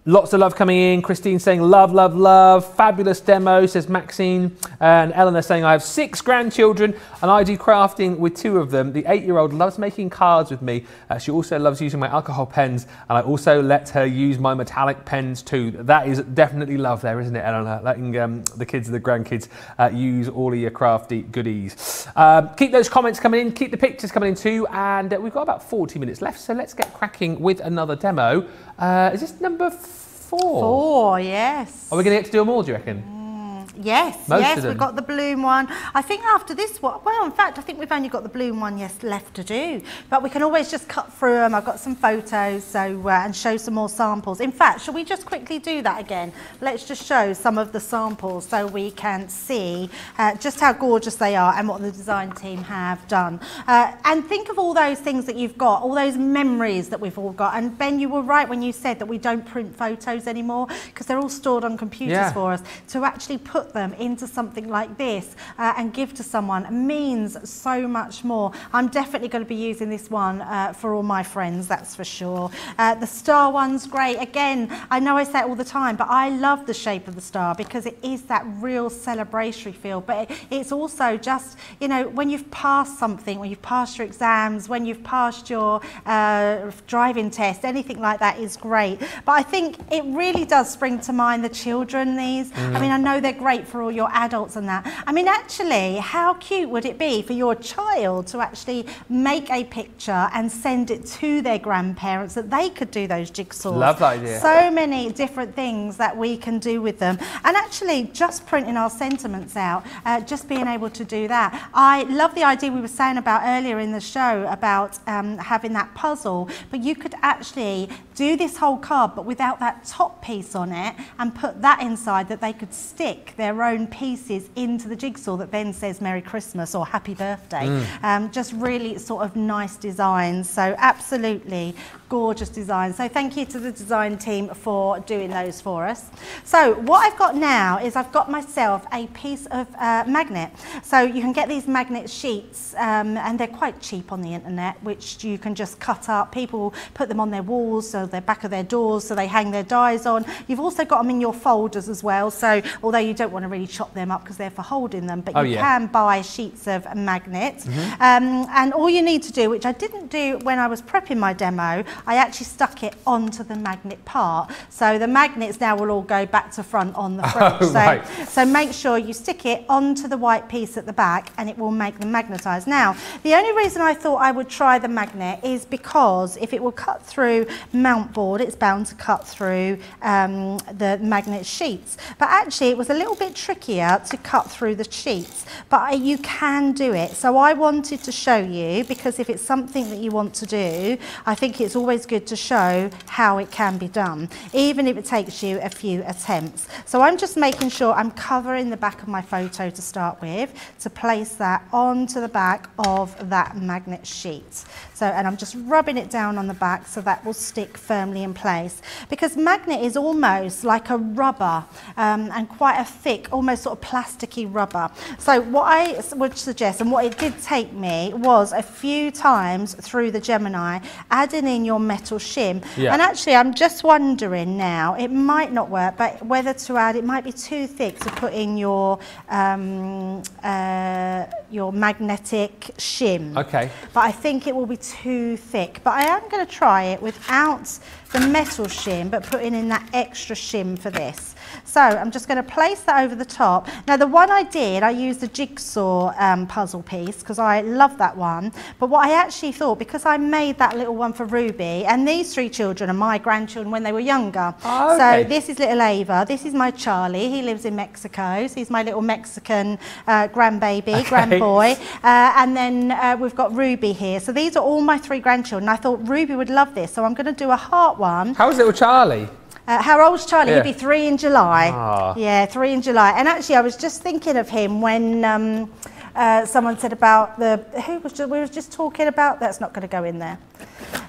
lots of love coming in. Christine saying love, love, love. Fabulous demo, says Maxine. And Eleanor saying I have six grandchildren and I do crafting with two of them. The eight-year-old loves making cards with me. Uh, she also loves using my alcohol pens, and I also let her use my metallic pens too. That is definitely love there, isn't it, Eleanor? Letting um, the kids and the grandkids uh, use all of your crafty goodies. Um, keep those comments coming in. Keep the pictures coming in too. And uh, we've got about forty minutes left, so let's get cracking with another demo. Uh, is this number four? Four. Four, yes. Are we going to get to do them all, do you reckon? Mm, yes, Most yes, we've got the bloom one. I think after this one, well, in fact, I think we've only got the bloom one yes, left to do. But we can always just cut through them. I've got some photos so uh, and show some more samples. In fact, shall we just quickly do that again? Let's just show some of the samples so we can see uh, just how gorgeous they are and what the design team have done. Uh, and think of all those things that you've got, all those memories that we've all got. And Ben, you were right when you said that we don't print photos anymore because they're all stored on computers yeah. for us. To actually put put them into something like this uh, and give to someone means so much more. I'm definitely going to be using this one uh, for all my friends, that's for sure. Uh, the star one's great. Again, I know I say it all the time, but I love the shape of the star because it is that real celebratory feel. But it, it's also just, you know, when you've passed something, when you've passed your exams, when you've passed your uh, driving test, anything like that is great. But I think it really does spring to mind the children, these. Mm. I mean, I know they're great for all your adults and that. I mean, actually, how cute would it be for your child to actually make a picture and send it to their grandparents that they could do those jigsaws? Love that idea. So many different things that we can do with them. And actually, just printing our sentiments out, uh, just being able to do that. I love the idea we were saying about earlier in the show about um, having that puzzle, but you could actually do this whole card, but without that top piece on it, and put that inside that they could stick their own pieces into the jigsaw that then says Merry Christmas or Happy Birthday. Mm. Um, just really sort of nice designs. So absolutely gorgeous design. So thank you to the design team for doing those for us. So what I've got now is I've got myself a piece of uh, magnet. So you can get these magnet sheets um, and they're quite cheap on the internet, which you can just cut up. People put them on their walls, so the back of their doors, so they hang their dies on. You've also got them in your folders as well. So although you don't want to really chop them up because they're for holding them, but oh, you yeah. can buy sheets of magnet. Mm-hmm. um, and all you need to do, which I didn't do when I was prepping my demo, I actually stuck it onto the magnet part. So the magnets now will all go back to front on the fridge. Oh, so, right. so make sure you stick it onto the white piece at the back and it will make them magnetise. Now, the only reason I thought I would try the magnet is because if it will cut through mount board, it's bound to cut through um, the magnet sheets. But actually it was a little bit trickier to cut through the sheets, but you can do it. So I wanted to show you, because if it's something that you want to do, I think it's always good to show how it can be done, even if it takes you a few attempts. So I'm just making sure I'm covering the back of my photo to start with, to place that onto the back of that magnet sheet. So, and I'm just rubbing it down on the back so that will stick firmly in place, because magnet is almost like a rubber um, and quite a thick, almost sort of plasticky rubber. So what I would suggest, and what it did take me, was a few times through the Gemini, adding in your metal shim. Yeah. And actually I'm just wondering now, it might not work, but whether to add, it might be too thick to put in your um, uh, your magnetic shim. Okay. But I think it will be too thick. But I am going to try it without the metal shim, but putting in that extra shim for this. So I'm just going to place that over the top. Now the one I did, I used the jigsaw um, puzzle piece because I love that one. But what I actually thought, because I made that little one for Ruby, and these three children are my grandchildren when they were younger. Oh, okay. So this is little Ava, this is my Charlie, he lives in Mexico, so he's my little Mexican uh, grandbaby, okay. grandboy. Uh, and then uh, we've got Ruby here. So these are all my three grandchildren. I thought Ruby would love this, so I'm going to do a heart one. How's little Charlie? Uh, how old's Charlie? Yeah. He'll be three in July. Aww. Yeah, three in July. And actually, I was just thinking of him when um, uh, someone said about the... Who was just, we were just talking about... That's not going to go in there.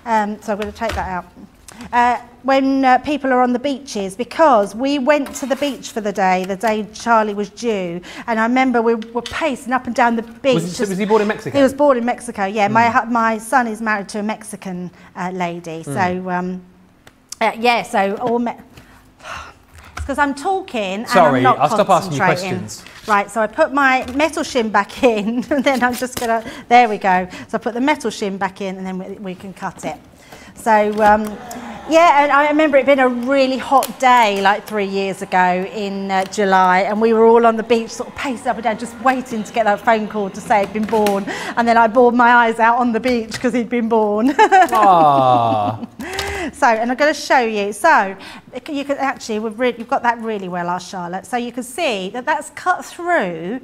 Um, so I'm going to take that out. Uh, when uh, people are on the beaches, because we went to the beach for the day, the day Charlie was due, and I remember we were pacing up and down the beach. Was he, just, was he born in Mexico? He was born in Mexico, yeah. Mm. My, my son is married to a Mexican uh, lady, mm. so... Um, Uh, yeah, so all me it's because I'm talking and Sorry, I'm not I'll stop asking you questions. Right, so I put my metal shim back in, and then I'm just going to... There we go. So I put the metal shim back in, and then we, we can cut it. So, um, yeah, and I remember it being a really hot day, like three years ago in uh, July, and we were all on the beach, sort of paced up and down, just waiting to get that phone call to say he'd been born. And then I bawled my eyes out on the beach because he'd been born. So, and I'm going to show you. So, you can actually, we've you've got that really well, our Charlotte. So you can see that that's cut through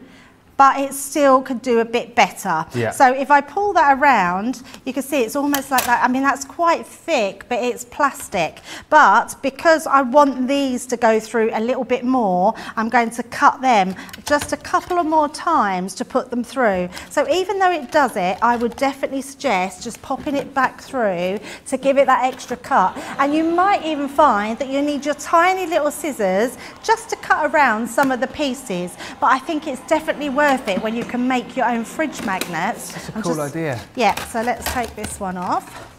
but it still could do a bit better. Yeah. So if I pull that around, you can see it's almost like that. I mean, that's quite thick, but it's plastic. But because I want these to go through a little bit more, I'm going to cut them just a couple of more times to put them through. So even though it does it, I would definitely suggest just popping it back through to give it that extra cut. And you might even find that you need your tiny little scissors just to cut around some of the pieces. But I think it's definitely worth Worth it when you can make your own fridge magnets. That's a cool just, idea. Yeah, so let's take this one off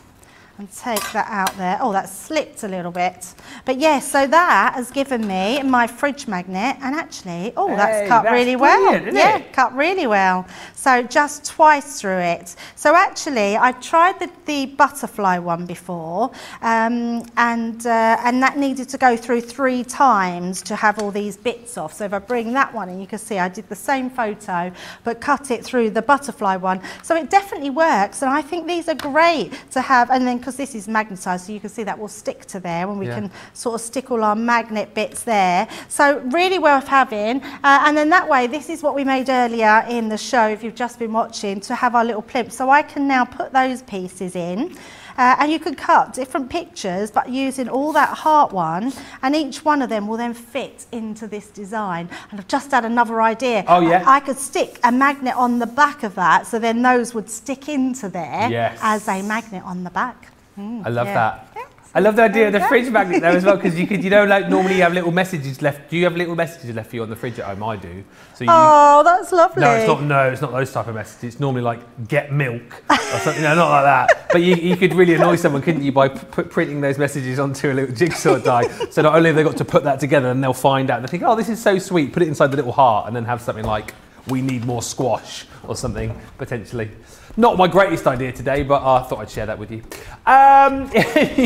and take that out there. Oh, that slipped a little bit. But yeah, so that has given me my fridge magnet, and actually, oh, hey, that's cut that's really well. Isn't yeah, it? Cut really well. So just twice through it. So actually, I've tried the, the butterfly one before, um, and uh, and that needed to go through three times to have all these bits off. So if I bring that one in, you can see I did the same photo, but cut it through the butterfly one. So it definitely works, and I think these are great to have, and then because this is magnetized, so you can see that will stick to there when we yeah. can sort of stick all our magnet bits there. So really worth having. Uh, and then that way, this is what we made earlier in the show, if you've just been watching, to have our little plimp. So I can now put those pieces in. Uh, and you can cut different pictures, but using all that heart one, and each one of them will then fit into this design. And I've just had another idea. Oh yeah. I, I could stick a magnet on the back of that, so then those would stick into there yes. as a magnet on the back. Mm, I love yeah. that. Yeah. I love the idea of the fridge magnet though as well, because you could, you know, like normally you have little messages left. Do you have little messages left for you on the fridge at home? I do. So you, oh, that's lovely. No, it's not. No, it's not those type of messages. It's normally like get milk or something. No, not like that. But you, you could really annoy someone, couldn't you, by p printing those messages onto a little jigsaw die? So not only have they got to put that together, and they'll find out. They think, oh, this is so sweet. Put it inside the little heart, and then have something like, we need more squash or something potentially. Not my greatest idea today, but I thought I'd share that with you. Um, you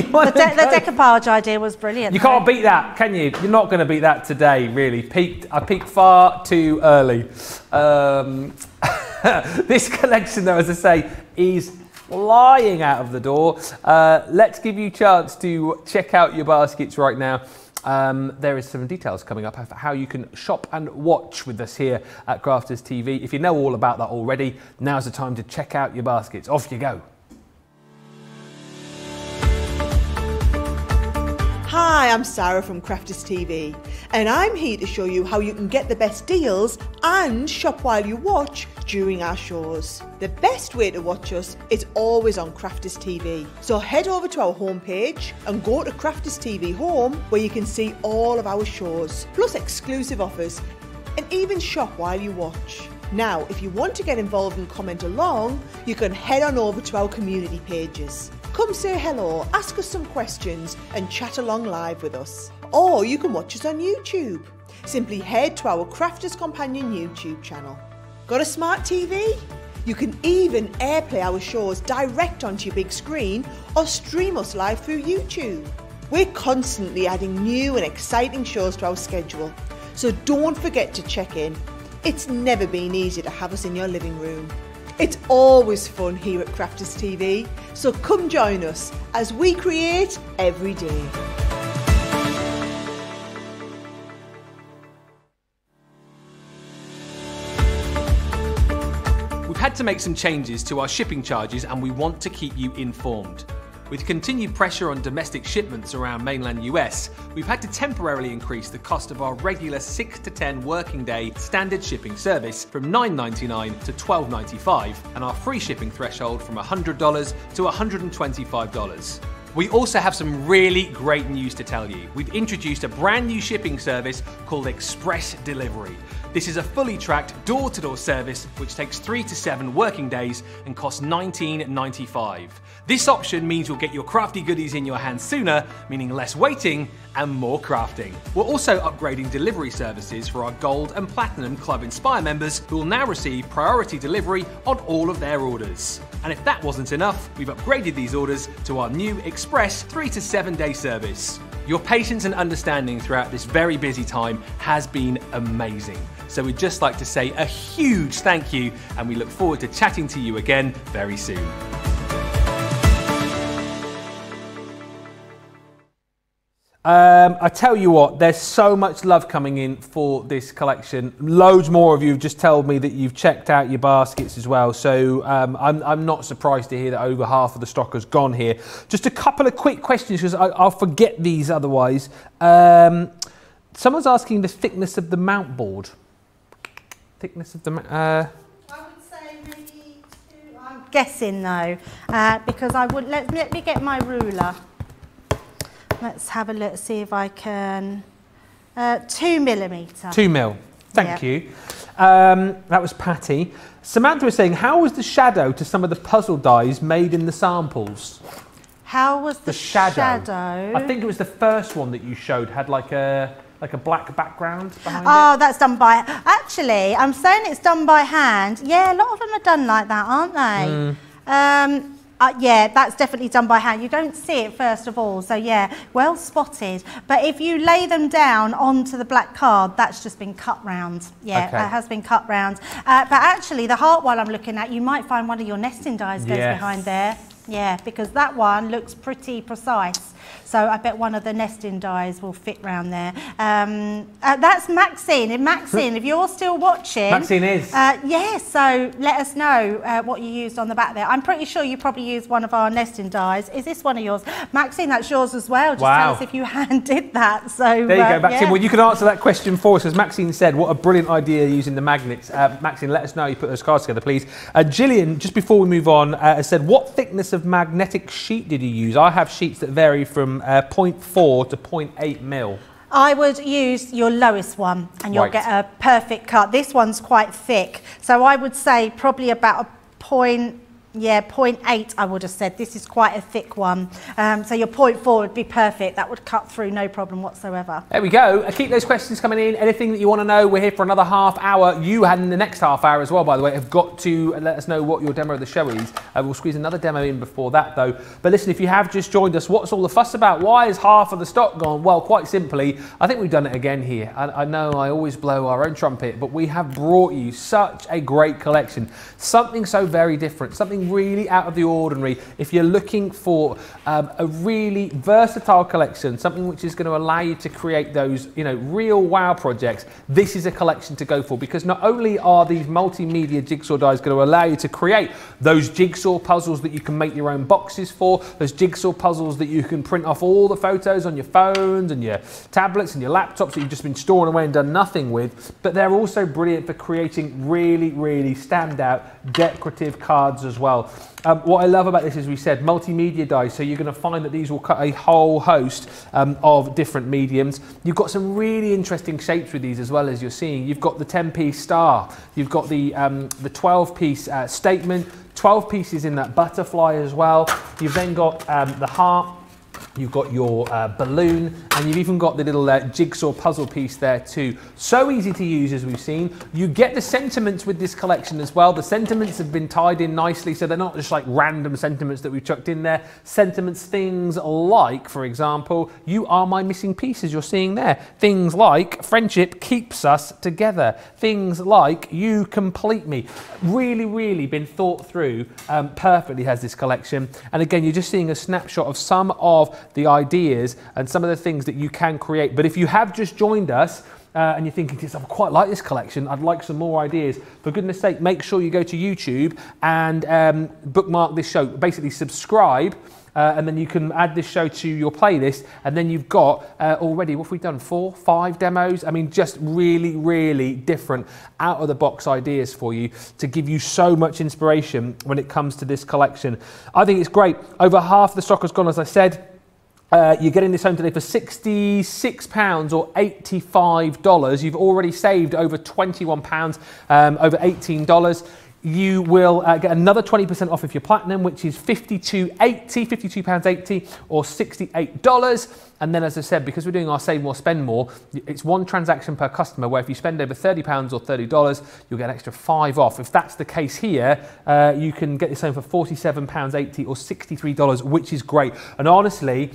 the, de the decoupage idea was brilliant. You though. Can't beat that, can you? You're not going to beat that today, really. Peaked, I peaked far too early. Um, this collection, though, as I say, is flying out of the door. Uh, let's give you a chance to check out your baskets right now. Um, there is some details coming up of how you can shop and watch with us here at Crafters T V. If you know all about that already, now's the time to check out your baskets. Off you go. Hi, I'm Sarah from Crafters T V, and I'm here to show you how you can get the best deals and shop while you watch during our shows. The best way to watch us is always on Crafters T V, so head over to our homepage and go to Crafters T V Home, where you can see all of our shows, plus exclusive offers, and even shop while you watch. Now, if you want to get involved and comment along, you can head on over to our community pages. Come say hello, ask us some questions and chat along live with us. Or you can watch us on YouTube. Simply head to our Crafters Companion YouTube channel. Got a smart T V? You can even airplay our shows direct onto your big screen or stream us live through YouTube. We're constantly adding new and exciting shows to our schedule, so don't forget to check in. It's never been easier to have us in your living room. It's always fun here at Crafters T V, so come join us as we create every day. We've had to make some changes to our shipping charges, and we want to keep you informed. With continued pressure on domestic shipments around mainland U S, we've had to temporarily increase the cost of our regular six to ten working day standard shipping service from nine ninety-nine to twelve ninety-five, and our free shipping threshold from one hundred dollars to one hundred twenty-five dollars. We also have some really great news to tell you. We've introduced a brand new shipping service called Express Delivery. This is a fully tracked door-to-door service which takes three to seven working days and costs nineteen ninety-five. This option means you'll get your crafty goodies in your hands sooner, meaning less waiting and more crafting. We're also upgrading delivery services for our Gold and Platinum Club Inspire members, who will now receive priority delivery on all of their orders. And if that wasn't enough, we've upgraded these orders to our new Express three to seven day service. Your patience and understanding throughout this very busy time has been amazing. So we'd just like to say a huge thank you, and we look forward to chatting to you again very soon. Um, I tell you what, there's so much love coming in for this collection. Loads more of you have just told me that you've checked out your baskets as well. So um, I'm, I'm not surprised to hear that over half of the stock has gone here. Just a couple of quick questions because I'll forget these otherwise. Um, someone's asking the thickness of the mount board. Thickness of the mount. Uh, I would say maybe two. I'm guessing though, uh, because I would. Let, let me get my ruler. Let's have a look, see if I can, uh, two millimetre. Two mil, thank yeah. you. Um, that was Patty. Samantha was saying, how was the shadow to some of the puzzle dies made in the samples? How was the, the shadow? shadow? I think it was the first one that you showed had like a, like a black background behind oh, it. Oh, that's done by, actually, I'm saying it's done by hand. Yeah, a lot of them are done like that, aren't they? Mm. Um, Uh, yeah, that's definitely done by hand. You don't see it first of all, so yeah, well spotted. But if you lay them down onto the black card, that's just been cut round. Yeah, okay. That has been cut round. Uh, but actually, the heart one I'm looking at, you might find one of your nesting dies goes yes. behind there. Yeah, because that one looks pretty precise. So I bet one of the nesting dies will fit round there. Um, uh, that's Maxine. And Maxine, if you're still watching... Maxine is. Uh, yes, yeah, so let us know uh, what you used on the back there. I'm pretty sure you probably used one of our nesting dies. Is this one of yours? Maxine, that's yours as well. Just wow. tell us if you handed that. So, there you uh, go, Maxine. Yeah. Well, you can answer that question for us. As Maxine said, what a brilliant idea using the magnets. Uh, Maxine, let us know you put those cards together, please. Uh, Gillian, just before we move on, uh, said, what thickness of magnetic sheet did you use? I have sheets that vary from... Uh, zero point four to zero point eight mil. I would use your lowest one and you'll right. get a perfect cut. This one's quite thick, so I would say probably about a point, yeah, zero point eight I would have said. This is quite a thick one, um, so your zero point four would be perfect. That would cut through no problem whatsoever. There we go. I keep those questions coming in. Anything that you want to know, we're here for another half hour. You had in the next half hour as well, by the way, have got to let us know what your demo of the show is. Uh, we'll squeeze another demo in before that though. But listen, if you have just joined us, what's all the fuss about? Why is half of the stock gone? Well, quite simply, I think we've done it again here. I, I know I always blow our own trumpet, but we have brought you such a great collection. Something so very different, something really out of the ordinary. If you're looking for um, a really versatile collection, something which is going to allow you to create those, you know, real wow projects, this is a collection to go for, because not only are these multimedia jigsaw dies going to allow you to create those jigsaw puzzles that you can make your own boxes for, those jigsaw puzzles that you can print off all the photos on your phones and your tablets and your laptops that you've just been storing away and done nothing with, but they're also brilliant for creating really, really standout decorative cards as well. well. Um, what I love about this is we said multimedia dies, so you're going to find that these will cut a whole host um, of different mediums. You've got some really interesting shapes with these as well, as you're seeing. You've got the ten piece star, you've got the um, the twelve piece uh, statement, twelve pieces in that butterfly as well. You've then got um, the heart, you've got your uh, balloon, and you've even got the little uh, jigsaw puzzle piece there too. So easy to use, as we've seen. You get the sentiments with this collection as well. The sentiments have been tied in nicely, so they're not just like random sentiments that we've chucked in there. Sentiments, things like, for example, you are my missing pieces, you're seeing there. Things like, friendship keeps us together. Things like, you complete me. Really, really been thought through um, perfectly, has this collection. And again, you're just seeing a snapshot of some of the ideas and some of the things that you can create. But if you have just joined us uh, and you're thinking, I quite like this collection, I'd like some more ideas, for goodness sake, make sure you go to YouTube and um, bookmark this show. Basically subscribe, uh, and then you can add this show to your playlist, and then you've got uh, already, what have we done, four, five demos? I mean, just really, really different out of the box ideas for you to give you so much inspiration when it comes to this collection. I think it's great. Over half the stock has gone, as I said. Uh, you're getting this home today for sixty-six pounds or eighty-five dollars. You've already saved over twenty-one pounds, um, over eighteen dollars. You will uh, get another twenty percent off if you're platinum, which is fifty-two eighty, fifty-two pounds eighty or sixty-eight dollars. And then, as I said, because we're doing our save more, spend more, it's one transaction per customer, where if you spend over thirty pounds or thirty dollars, you'll get an extra five off. If that's the case here, uh, you can get this home for forty-seven pounds eighty or sixty-three dollars, which is great. And honestly,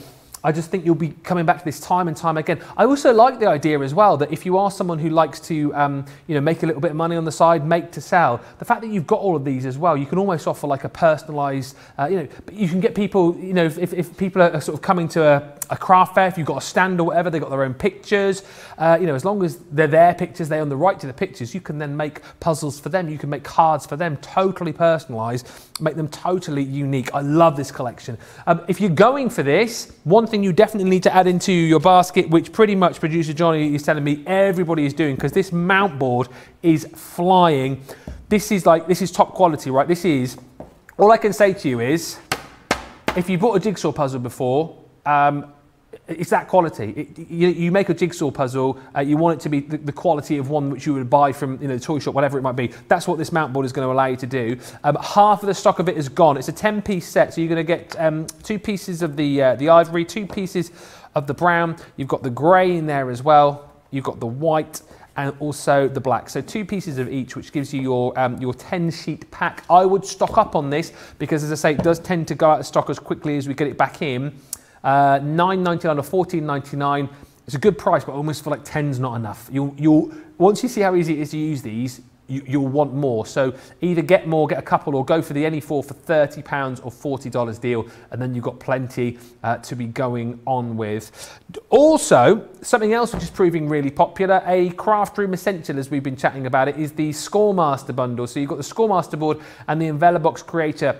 I just think you'll be coming back to this time and time again. I also like the idea as well that if you are someone who likes to um, you know, make a little bit of money on the side, make to sell, the fact that you've got all of these as well, you can almost offer like a personalised, uh, you know, you can get people, you know, if, if people are sort of coming to a, a craft fair, if you've got a stand or whatever, they've got their own pictures, uh, you know, as long as they're their pictures, they own the right to the pictures, you can then make puzzles for them, you can make cards for them, totally personalised, make them totally unique. I love this collection. Um, if you're going for this, one thing you definitely need to add into your basket, which pretty much producer Johnny is telling me everybody is doing, because this mount board is flying. This is like, this is top quality, right? This is, all I can say to you is, if you bought a jigsaw puzzle before, um, it's that quality. It, you, you make a jigsaw puzzle, uh, you want it to be the, the quality of one which you would buy from, you know, the toy shop, whatever it might be. That's what this mount board is going to allow you to do. Um, half of the stock of it is gone. It's a ten piece set, so you're going to get um, two pieces of the, uh, the ivory, two pieces of the brown. You've got the grey in there as well. You've got the white and also the black. So two pieces of each, which gives you your um, your ten sheet pack. I would stock up on this because, as I say, it does tend to go out of stock as quickly as we get it back in. Uh, nine ninety-nine or fourteen ninety-nine, it's a good price, but I almost feel like ten's not enough. You'll, you'll, once you see how easy it is to use these, you, you'll want more. So either get more, get a couple, or go for the N E four for thirty pounds or forty dollars deal, and then you've got plenty uh, to be going on with. Also, something else which is proving really popular, a craft room essential, as we've been chatting about it, is the Score Master bundle. So you've got the Score Master board and the EnveloBox Creator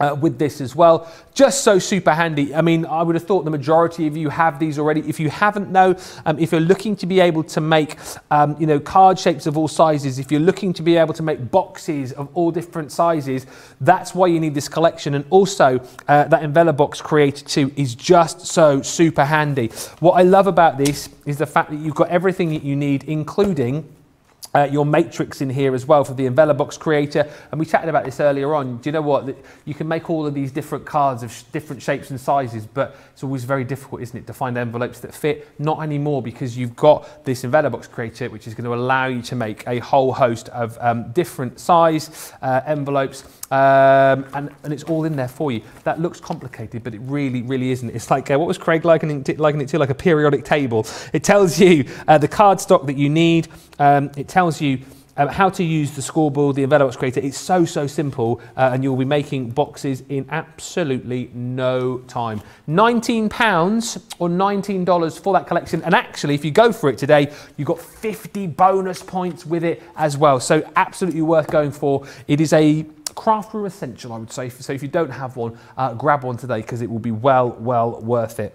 Uh, with this as well. Just so super handy. I mean, I would have thought the majority of you have these already. If you haven't, though, um, if you're looking to be able to make, um, you know, card shapes of all sizes, if you're looking to be able to make boxes of all different sizes, that's why you need this collection. And also, uh, that EnveloBox Creator two is just so super handy. What I love about this is the fact that you've got everything that you need, including Uh, your matrix in here as well for the EnveloBox Creator, and we chatted about this earlier on. Do you know what? You can make all of these different cards of sh different shapes and sizes, but it's always very difficult, isn't it, to find envelopes that fit? Not anymore, because you've got this EnveloBox Creator, which is going to allow you to make a whole host of um, different size uh, envelopes, um, and, and it's all in there for you. That looks complicated, but it really, really isn't. It's like, uh, what was Craig liking it, liking it to? Like a periodic table. It tells you uh, the card stock that you need. Um, it tells tells you um, how to use the scoreboard, the EnveloBox Creator. It's so, so simple, uh, and you'll be making boxes in absolutely no time. nineteen pounds or nineteen dollars for that collection, and actually, if you go for it today, you've got fifty bonus points with it as well, so absolutely worth going for. It is a craft room essential, I would say, so if you don't have one, uh, grab one today, because it will be well, well worth it.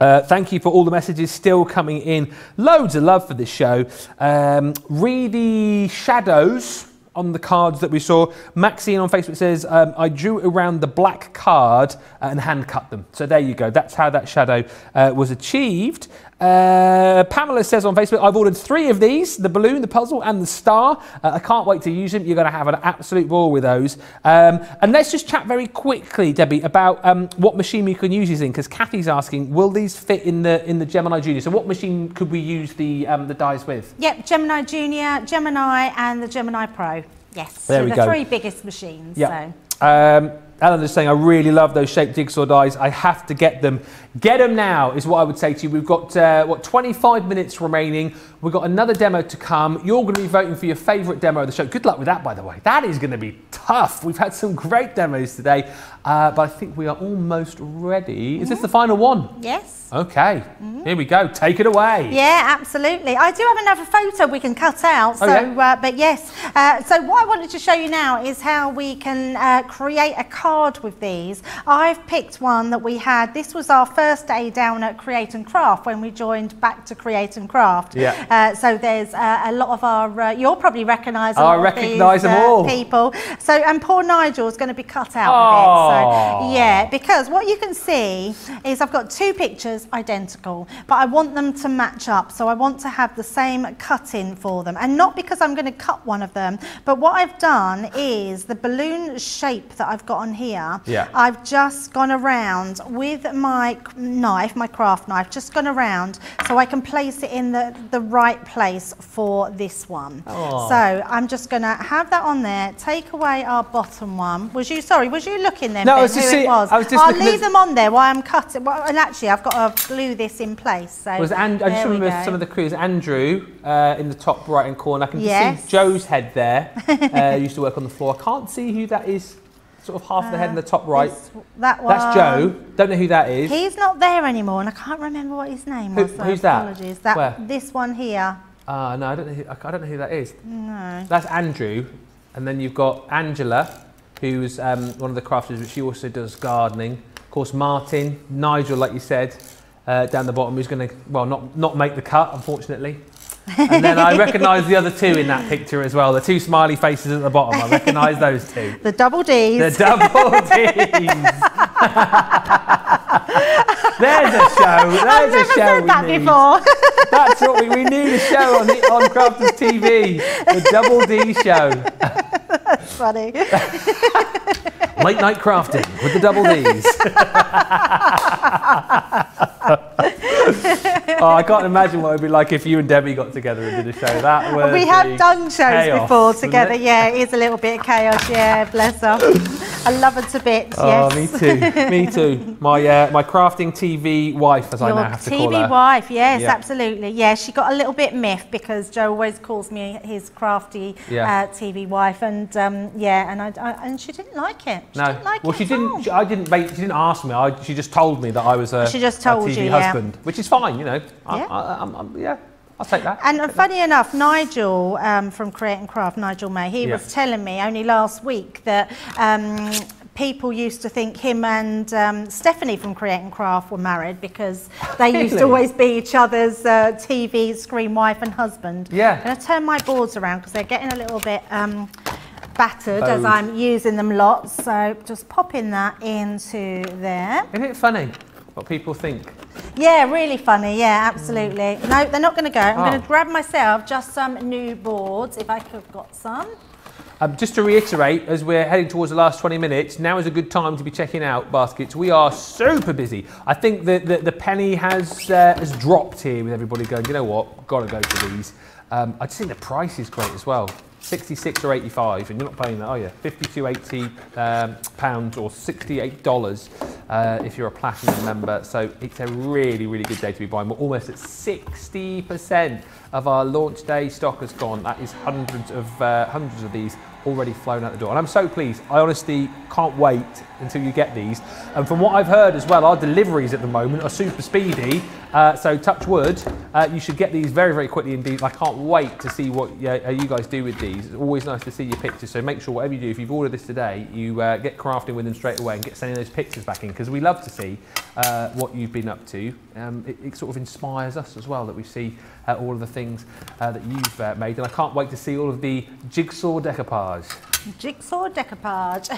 Uh, thank you for all the messages still coming in. Loads of love for this show. Um, read the shadows on the cards that we saw. Maxine on Facebook says, um, I drew around the black card and hand cut them. So there you go. That's how that shadow uh, was achieved. Uh, Pamela says on Facebook, I've ordered three of these, the balloon, the puzzle and the star. Uh, I can't wait to use them. You're going to have an absolute ball with those. Um, and let's just chat very quickly, Debbie, about um, what machine we can use these in, because Kathy's asking, will these fit in the in the Gemini Junior? So what machine could we use the um, the dies with? Yep, Gemini Junior, Gemini and the Gemini Pro. Yes, there so we the go. Three biggest machines. Yep. So. Um, Alan is saying, I really love those shaped jigsaw dies. I have to get them. Get them now is what I would say to you. We've got, uh, what, twenty-five minutes remaining. We've got another demo to come. You're going to be voting for your favourite demo of the show. Good luck with that, by the way. That is going to be tough. We've had some great demos today, uh, but I think we are almost ready. Is mm-hmm. this the final one? Yes. Okay. Mm-hmm. Here we go. Take it away. Yeah, absolutely. I do have another photo we can cut out. So, oh, yeah? uh, But yes. Uh, so what I wanted to show you now is how we can uh, create a card with these. I've picked one that we had. This was our first day down at Create and Craft when we joined back to Create and Craft. Yeah. Uh, so there's uh, a lot of our, uh, you'll probably recognise a lot I recognise of these, them uh, all. people. So, and poor Nigel's going to be cut out oh. of it. So, yeah, because what you can see is I've got two pictures identical, but I want them to match up. So I want to have the same cutting for them. And not because I'm going to cut one of them, but what I've done is the balloon shape that I've got on here, yeah. I've just gone around with my knife, my craft knife, just gone around so I can place it in the, the right place for this one. Oh. So I'm just going to have that on there, take away our bottom one. Was you, sorry, was you looking there, remember no, I was who just it see, was. I was just I'll leave them on there while I'm cutting. Well, and actually, I've got to glue this in place. So was and, I just remember some of the crews. Andrew uh, in the top right-hand corner. I can yes. see Joe's head there. Uh, used to work on the floor. I can't see who that is. Sort of half uh, the head in the top right. This, that one. That's Joe. Don't know who that is. He's not there anymore, and I can't remember what his name who, was. So who's that? Apologies. That Where? This one here. Ah, uh, no, I don't know. Who, I don't know who that is. No. That's Andrew, and then you've got Angela, who's um, one of the crafters, but she also does gardening. Of course, Martin, Nigel, like you said, uh, down the bottom, who's going to well not not make the cut, unfortunately. And then I recognise the other two in that picture as well. The two smiley faces at the bottom. I recognise those two. The double D's. The double D's. There's a show. There's I've never a show said we that need. Before. That's what we, we need a show on, the, on Crafters T V. The double D show. That's funny. Late night crafting with the double D's. Oh, I can't imagine what it would be like if you and Debbie got together and did a show. That was we have done shows chaos, before together. It? Yeah, it is a little bit of chaos. Yeah, bless her. I love her to bits. Oh, yes. me too. Me too. My uh, my crafting T V wife, as Your I now have to T V call her. T V wife. Yes, yeah. absolutely. Yeah, she got a little bit miffed because Joe always calls me his crafty yeah. uh, T V wife, and um, yeah, and I, I and she didn't like it. She no, didn't like well, it she didn't. She, I didn't. Make, she didn't ask me. I, she just told me that I was a, she just told a T V you, husband, yeah. which is fine, you know. I, yeah. I, I, I, yeah, I'll take that. And take funny that. enough, Nigel um, from Create and Craft, Nigel May, he yeah. was telling me only last week that um, people used to think him and um, Stephanie from Create and Craft were married because they really? used to always be each other's uh, T V screen wife and husband. Yeah. I'm going to turn my boards around because they're getting a little bit um, battered Bowed. as I'm using them lots. So just popping that into there. Isn't it funny what people think? Yeah, really funny. Yeah, absolutely. Mm. No, they're not going to go. I'm oh. going to grab myself just some new boards, if I could have got some. Um, just to reiterate, as we're heading towards the last twenty minutes, now is a good time to be checking out baskets. We are super busy. I think the, the, the penny has, uh, has dropped here with everybody going, you know what, got to go for these. Um, I just think the price is great as well. sixty-six or eighty-five, and you're not paying that, are you? fifty-two eighty um, pounds or sixty-eight dollars uh, if you're a platinum member. So it's a really, really good day to be buying. We're almost at sixty percent of our launch day stock has gone. That is hundreds of uh, hundreds of these already flown out the door, and I'm so pleased. I honestly can't wait until you get these. And from what I've heard as well, our deliveries at the moment are super speedy. Uh, so touch wood, uh, you should get these very, very quickly indeed. I can't wait to see what uh, you guys do with these. It's always nice to see your pictures. So make sure whatever you do, if you've ordered this today, you uh, get crafting with them straight away and get sending those pictures back in, because we love to see uh, what you've been up to. Um, it, it sort of inspires us as well that we see uh, all of the things uh, that you've uh, made. And I can't wait to see all of the jigsaw decoupage. Jigsaw decoupage.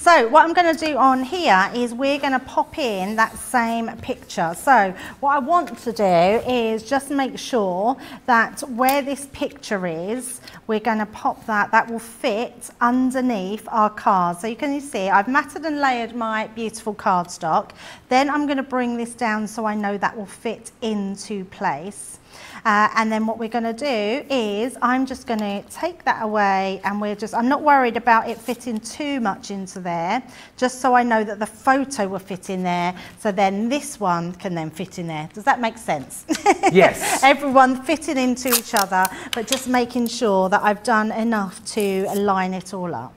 So what I'm going to do on here is we're going to pop in that same picture. So what I want to do is just make sure that where this picture is, we're going to pop that. That will fit underneath our cards. So you can see I've matted and layered my beautiful cardstock. Then I'm going to bring this down so I know that will fit into place. Uh, and then what we're going to do is I'm just going to take that away, and we're just, I'm not worried about it fitting too much into there, just so I know that the photo will fit in there, so then this one can then fit in there. Does that make sense? Yes. Everyone fitting into each other, but just making sure that I've done enough to line it all up.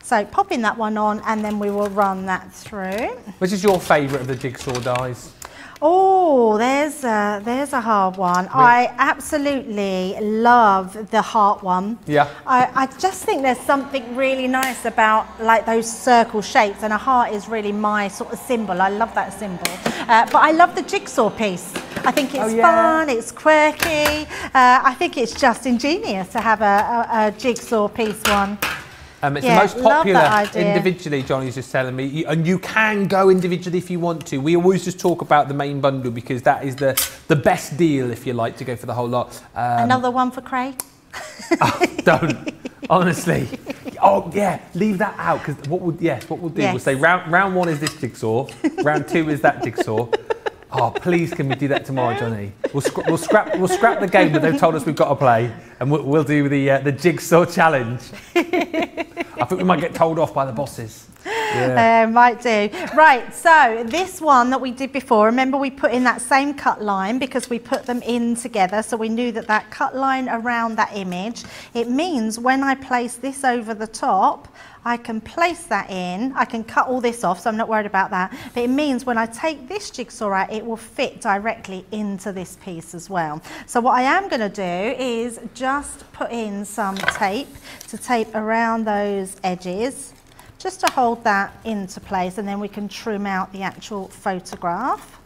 So popping that one on, and then we will run that through. Which is your favourite of the jigsaw dies? Oh, there's a, there's a hard one. I absolutely love the heart one. Yeah. I, I just think there's something really nice about like those circle shapes, and a heart is really my sort of symbol. I love that symbol. Uh, but I love the jigsaw piece. I think it's oh, yeah. fun, it's quirky. Uh, I think it's just ingenious to have a, a, a jigsaw piece one. Um, it's yeah, the most popular individually, Johnny's just telling me, and you can go individually if you want to. We always just talk about the main bundle because that is the, the best deal, if you like, to go for the whole lot. Um, Another one for Craig? Oh, don't, honestly. Oh, yeah, leave that out, because what we'll, yes, what we'll do, yes. we'll say round, round one is this jigsaw, round two is that jigsaw. Oh, please can we do that tomorrow, Johnny? We'll, sc we'll, scrap, we'll scrap the game that they've told us we've got to play, and we'll, we'll do the, uh, the jigsaw challenge. I think we might get told off by the bosses. Yeah. Uh, might do. Right, so this one that we did before, remember we put in that same cut line because we put them in together, so we knew that that cut line around that image, it means when I place this over the top, I can place that in, I can cut all this off, so I'm not worried about that, but it means when I take this jigsaw out, it will fit directly into this piece as well. So what I am going to do is just put in some tape to tape around those edges, just to hold that into place, and then we can trim out the actual photograph.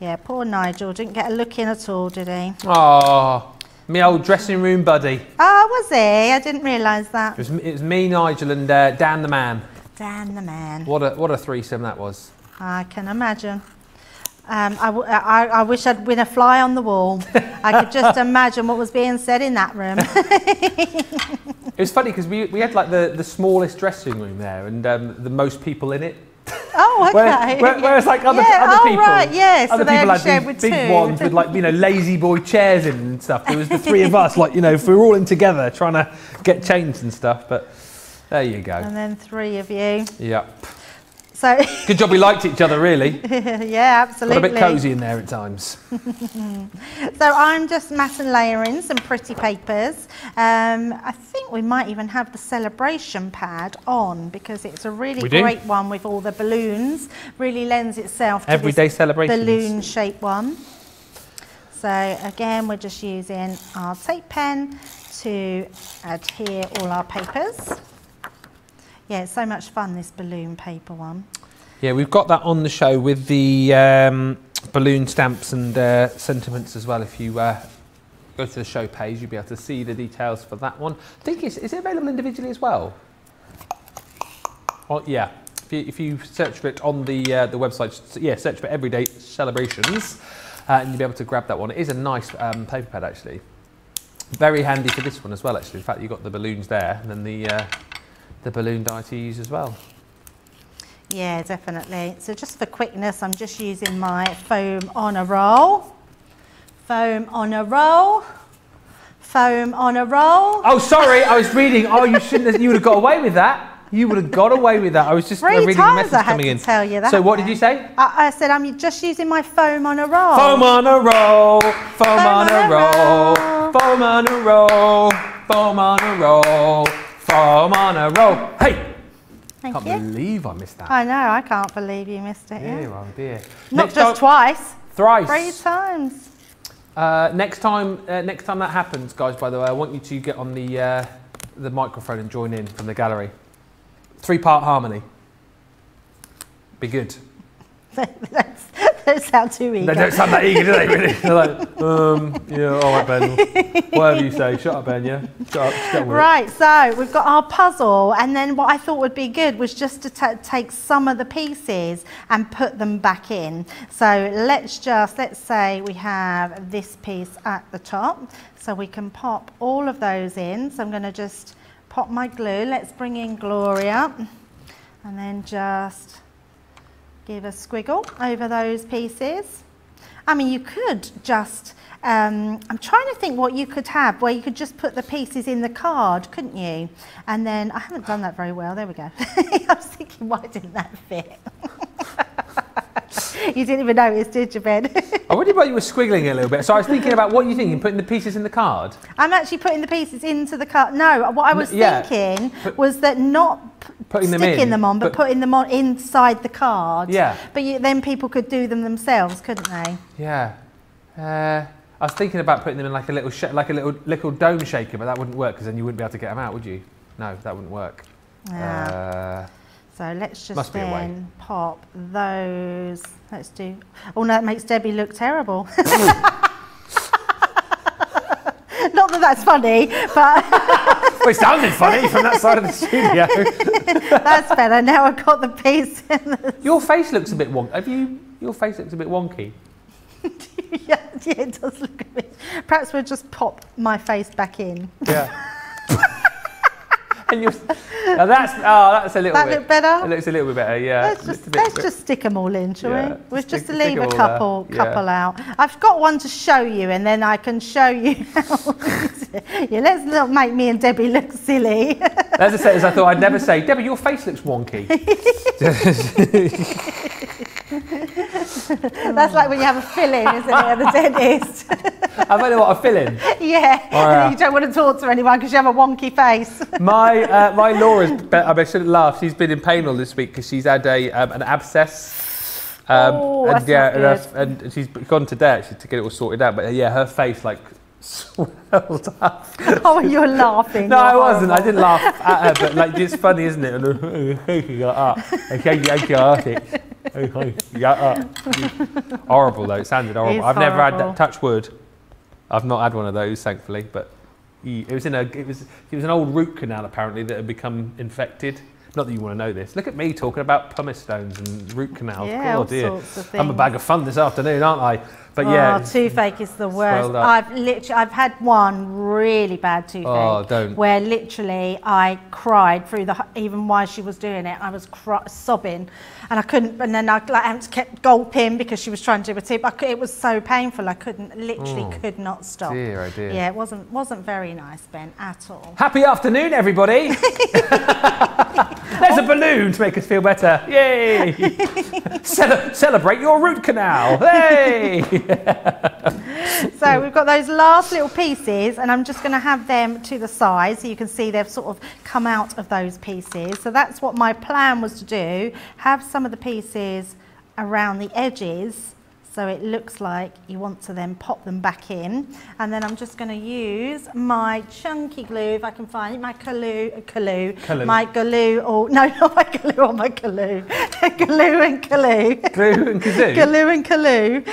Yeah, poor Nigel, didn't get a look in at all, did he? Aww. Me old dressing room buddy. Oh, was he? I didn't realise that. It was, it was me, Nigel, and uh, Dan the man. Dan the man. What a what a threesome that was. I can imagine. Um, I, w I, I wish I'd been a fly on the wall. I could just imagine what was being said in that room. It was funny because we we had like the the smallest dressing room there and um, the most people in it. Oh, okay. Whereas, whereas like other, yeah, other oh, people, right, yeah. other so people had these big two. ones with like, you know, lazy boy chairs in and stuff. It was the three of us, like, you know, if we were all in together trying to get changed and stuff, but there you go. And then three of you. Yep. So good job we liked each other, really. Yeah, absolutely. Got a bit cosy in there at times. So I'm just mat and layering some pretty papers. Um, I think we might even have the celebration pad on because it's a really great one with all the balloons. Really lends itself to everyday celebrations. Balloon shaped one. So again, we're just using our tape pen to adhere all our papers. Yeah, it's so much fun, this balloon paper one. Yeah, we've got that on the show with the um, balloon stamps and uh, sentiments as well. If you uh, go to the show page, you'll be able to see the details for that one. I think it's, is it available individually as well? Oh, yeah, if you, if you search for it on the, uh, the website, yeah, search for Everyday Celebrations, uh, and you'll be able to grab that one. It is a nice um, paper pad, actually. Very handy for this one as well, actually. In fact, you've got the balloons there, and then the... Uh, the balloon dye to use as well. Yeah, definitely. So just for quickness, I'm just using my foam on a roll. Foam on a roll. Foam on a roll. Oh, sorry, I was reading. Oh, you shouldn't have, you would have got away with that. You would have got away with that. I was just Three reading the message I had coming to in. Tell you that, so what did you say? I, I said I'm just using my foam on a roll. Foam on a roll. Foam, foam on, on a roll. roll. Foam on a roll. Foam on a roll. Oh, I'm on a roll. Hey! Thank can't you. believe I missed that. I know, I can't believe you missed it. Yeah, oh dear. Not next just twice. Thrice. Three times. Uh, next time uh, next time that happens, guys, by the way, I want you to get on the, uh, the microphone and join in from the gallery. Three-part harmony. Be good. That's, they don't sound too eager. They don't sound that eager, do they, really? They're like, um, yeah, all right, Ben. Whatever you say. Shut up, Ben, yeah? Shut up. Just get on with right, it. So we've got our puzzle, and then what I thought would be good was just to t take some of the pieces and put them back in. So let's just, let's say we have this piece at the top, so we can pop all of those in. So I'm going to just pop my glue. Let's bring in Gloria, and then just... give a squiggle over those pieces. I mean, you could just, um, I'm trying to think what you could have, where you could just put the pieces in the card, couldn't you? And then, I haven't done that very well, there we go. I was thinking, why didn't that fit? You didn't even notice, did you, Ben? I wondered why you were squiggling a little bit. So I was thinking about what you thinking, putting the pieces in the card? I'm actually putting the pieces into the card. No, what I was N yeah. thinking Put was that not... Putting them sticking in, them on, but, but putting them on inside the card. Yeah. But you, then people could do them themselves, couldn't they? Yeah. Uh, I was thinking about putting them in like a little, sh like a little, little dome shaker, but that wouldn't work because then you wouldn't be able to get them out, would you? No, that wouldn't work. Yeah. Uh, so let's just then pop those. Let's do. Oh no, that makes Debbie look terrible. Not that that's funny, but... Well, it sounded funny from that side of the studio. That's better. Now I've got the piece in the... Your face looks a bit wonky. Have you... Your face looks a bit wonky. yeah, yeah, it does look a bit... Perhaps we'll just pop my face back in. Yeah. and you're... Now that's... Oh, that's a little that bit... That look better? It looks a little bit better, yeah. Let's just, bit, let's bit, just stick them all in, shall yeah, we? We'll just stick, leave a couple, couple yeah. out. I've got one to show you, and then I can show you how... Yeah, let's not make me and Debbie look silly. As I said, as I thought I'd never say, Debbie, your face looks wonky. That's like when you have a fill-in, isn't it, at the dentist? I've only got a fill-in. Yeah, or, uh, you don't want to talk to anyone because you have a wonky face. my uh, my Laura's, I shouldn't laugh. She's been in pain all this week because she's had a um, an abscess. Um, oh, and yeah, and, and she's gone to there actually to get it all sorted out. But yeah, her face like swelled up. Oh, you're laughing. No, you're I horrible. wasn't. I didn't laugh at her, but like it's funny, isn't it? You got up. Okay, you got it. You got up. Horrible though. It sounded horrible. It's I've horrible. never had that. Touch wood. I've not had one of those, thankfully. But it was in a. It was. It was an old root canal apparently that had become infected. Not that you want to know this. Look at me talking about pumice stones and root canals. Yeah, oh dear. I'm a bag of fun this afternoon, aren't I? But oh, yeah, toothache is the worst. I've literally, I've had one really bad toothache. Oh, don't. Where literally I cried through the even while she was doing it. I was cry, sobbing, and I couldn't. And then I like kept gulping because she was trying to do a tip. I could, it was so painful. I couldn't. Literally oh, could not stop. Dear, oh dear. Yeah, it wasn't wasn't very nice, Ben, at all. Happy afternoon, everybody. There's a balloon to make us feel better. Yay! Cele celebrate your root canal. Hey! So we've got those last little pieces, and I'm just going to have them to the side so you can see they've sort of come out of those pieces. So that's what my plan was to do, have some of the pieces around the edges so it looks like you want to then pop them back in. And then I'm just going to use my chunky glue, if I can find it, my Kalu, Kalu, Kalu. my glue, or no, not my glue, or my Kalu, glue and Kalu. Glue and Kazoo? Glue and Kalu.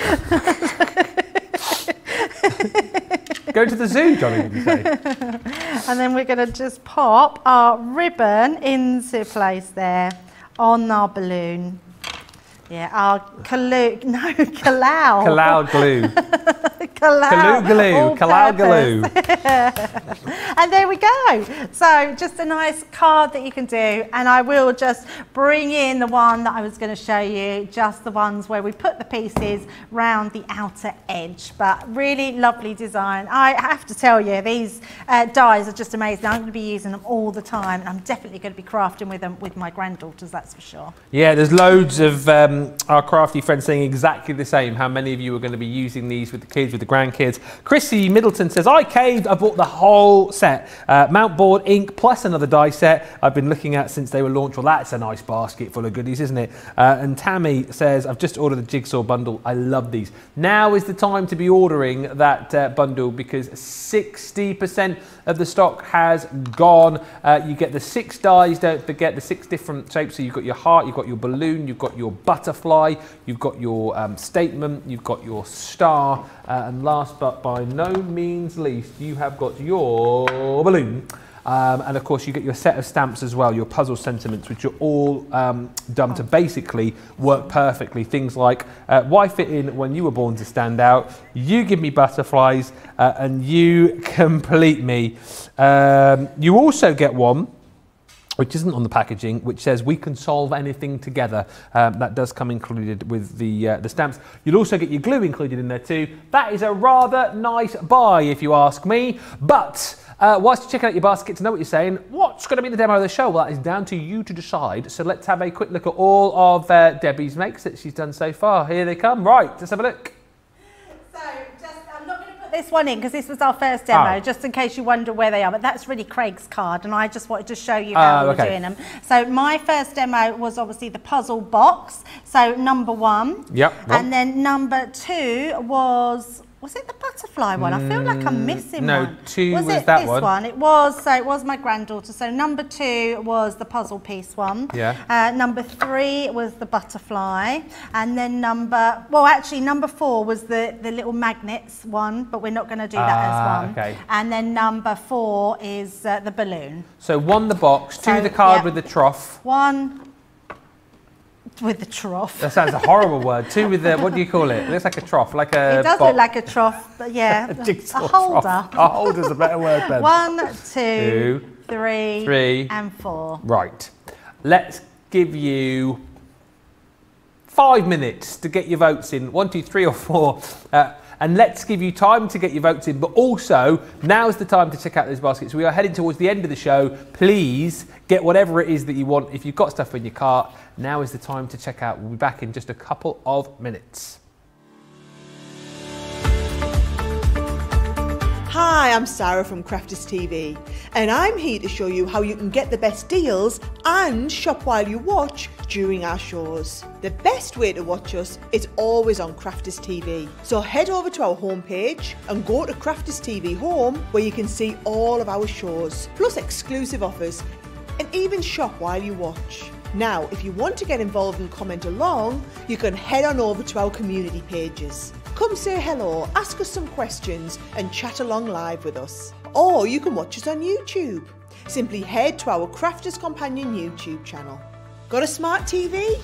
Go to the zoo, Johnny, would you say? And then we're going to just pop our ribbon into place there on our balloon. Yeah, our Kalu, no, Kalau. Kalau glue. Kalau glue, Kalau glue. And there we go. So just a nice card that you can do. And I will just bring in the one that I was going to show you, just the ones where we put the pieces round the outer edge. But really lovely design. I have to tell you, these uh, dies are just amazing. I'm going to be using them all the time. And I'm definitely going to be crafting with them with my granddaughters, that's for sure. Yeah, there's loads of... Um, our crafty friends saying exactly the same. How many of you are going to be using these with the kids, with the grandkids? Chrissy Middleton says, I caved, I bought the whole set. Uh, mount board, ink, plus another die set I've been looking at since they were launched. Well, that's a nice basket full of goodies, isn't it? Uh, and Tammy says, I've just ordered the Jigsaw bundle. I love these. Now is the time to be ordering that uh, bundle because sixty percent of the stock has gone. Uh, you get the six dies, don't forget the six different shapes. So you've got your heart, you've got your balloon, you've got your button. Butterfly, you've got your um, statement, you've got your star, uh, and last but by no means least, you have got your balloon. Um, and of course you get your set of stamps as well, your puzzle sentiments, which are all um, done to basically work perfectly. Things like, uh, why fit in when you were born to stand out, you give me butterflies, uh, and you complete me. Um, you also get one which isn't on the packaging, which says we can solve anything together. Um, that does come included with the uh, the stamps. You'll also get your glue included in there too. That is a rather nice buy, if you ask me. But uh, whilst you're checking out your basket to know what you're saying, what's going to be the demo of the show? Well, that is down to you to decide. So let's have a quick look at all of uh, Debbie's makes that she's done so far. Here they come. Right, let's have a look. So this one in because this was our first demo, oh. just in case you wonder where they are, but that's really Craig's card and I just wanted to show you how uh, we were okay. doing them. So my first demo was obviously the puzzle box, so number one, yep, yep. and then number two was was it the butterfly one? I feel like I'm missing no, one. No, two was, was it that this one. one? It was, so it was my granddaughter. So number two was the puzzle piece one. Yeah. Uh, number three was the butterfly. And then number, well actually number four was the, the little magnets one, but we're not gonna do that ah, as one. Okay. And then number four is uh, the balloon. So one the box, two so, the card yeah. with the trough. One. With the trough. That sounds a horrible word. Two with the, what do you call it? It looks like a trough, like a It does box. look like a trough, but yeah. a, jigsaw a holder. Trough. A holder's a better word then. One, two, two three, three, and four. Right. Let's give you five minutes to get your votes in. One, two, three or four. Uh, and let's give you time to get your votes in, but also now's the time to check out those baskets. We are heading towards the end of the show. Please get whatever it is that you want. If you've got stuff in your cart, now is the time to check out. We'll be back in just a couple of minutes. Hi, I'm Sarah from Crafters T V, and I'm here to show you how you can get the best deals and shop while you watch during our shows. The best way to watch us is always on Crafters T V, so head over to our homepage and go to Crafters T V Home, where you can see all of our shows, plus exclusive offers, and even shop while you watch. Now, if you want to get involved and comment along, you can head on over to our community pages. Come say hello, ask us some questions and chat along live with us. Or you can watch us on YouTube. Simply head to our Crafters Companion YouTube channel. Got a smart T V?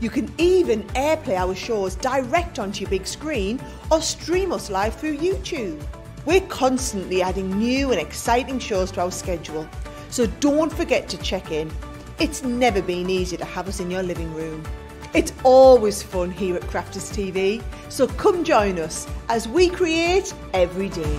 You can even airplay our shows direct onto your big screen or stream us live through YouTube. We're constantly adding new and exciting shows to our schedule, so don't forget to check in. It's never been easier to have us in your living room. It's always fun here at Crafters T V, so come join us as we create every day.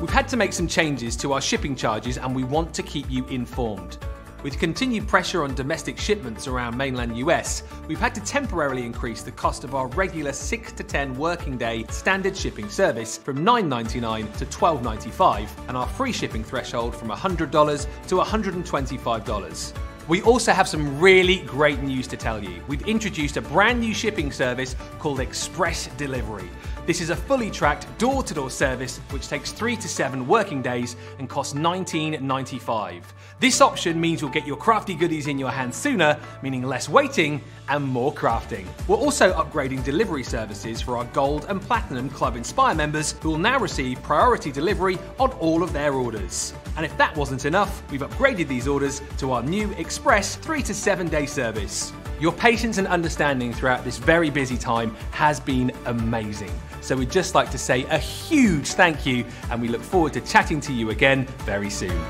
We've had to make some changes to our shipping charges, and we want to keep you informed. With continued pressure on domestic shipments around mainland U S, we've had to temporarily increase the cost of our regular six to ten working day standard shipping service from nine ninety-nine to twelve ninety-five and our free shipping threshold from one hundred dollars to one hundred twenty-five dollars. We also have some really great news to tell you. We've introduced a brand new shipping service called Express Delivery. This is a fully tracked door-to-door service which takes three to seven working days and costs nineteen ninety-five. This option means you'll get your crafty goodies in your hands sooner, meaning less waiting and more crafting. We're also upgrading delivery services for our Gold and Platinum Club Inspire members, who will now receive priority delivery on all of their orders. And if that wasn't enough, we've upgraded these orders to our new Express three to seven day service. Your patience and understanding throughout this very busy time has been amazing. So we'd just like to say a huge thank you, and we look forward to chatting to you again very soon.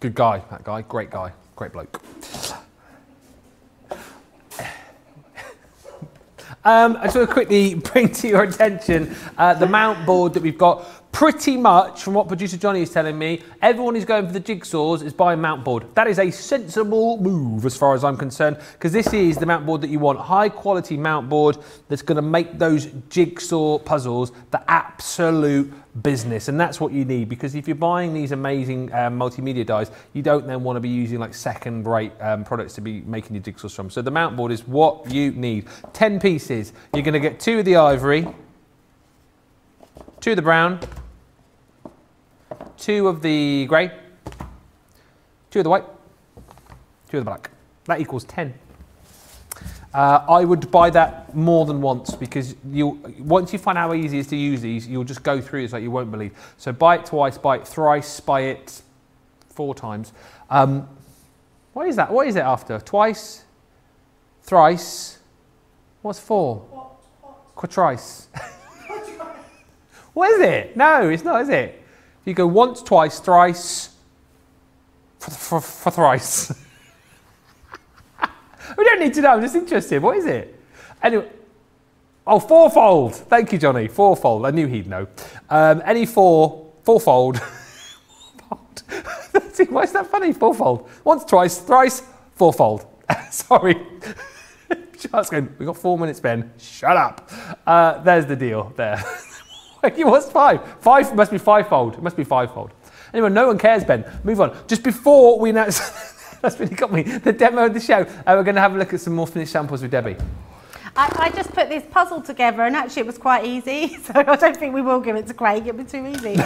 Good guy, that guy, great guy, great bloke. Um, I just want to quickly bring to your attention uh, the mount board that we've got. Pretty much, from what producer Johnny is telling me, everyone who's going for the jigsaws is buying mount board. That is a sensible move as far as I'm concerned, because this is the mount board that you want. High quality mount board that's going to make those jigsaw puzzles the absolute business, and that's what you need, because if you're buying these amazing um, multimedia dies, you don't then want to be using like second rate um, products to be making your jigsaws from. So the mount board is what you need. ten pieces. You're going to get two of the ivory, two of the brown, two of the grey, two of the white, two of the black. That equals ten. Uh, I would buy that more than once, because you once you find out how easy it is to use these, you'll just go through this like you won't believe. So buy it twice, buy it thrice, buy it four times. Um, what is that? What is it after? Twice, thrice, what's four? What, what? Quatrice. What is it? No, it's not, is it? You go once, twice, thrice, for, for, for thrice. We don't need to know, I'm just interested. What is it? Anyway, oh, fourfold. Thank you, Johnny. Fourfold. I knew he'd know. Um, any four, fourfold. Fourfold. Why is that funny? Fourfold. Once, twice, thrice, fourfold. Sorry. Charles going, we've got four minutes, Ben. Shut up. Uh, there's the deal there. What's five? Five must be fivefold. It must be fivefold. Anyway, no one cares, Ben. Move on. Just before we announce, that's really got me, the demo of the show, uh, we're going to have a look at some more finished samples with Debbie. I, I just put this puzzle together, and actually it was quite easy, so I don't think we will give it to Craig. It'll be too easy.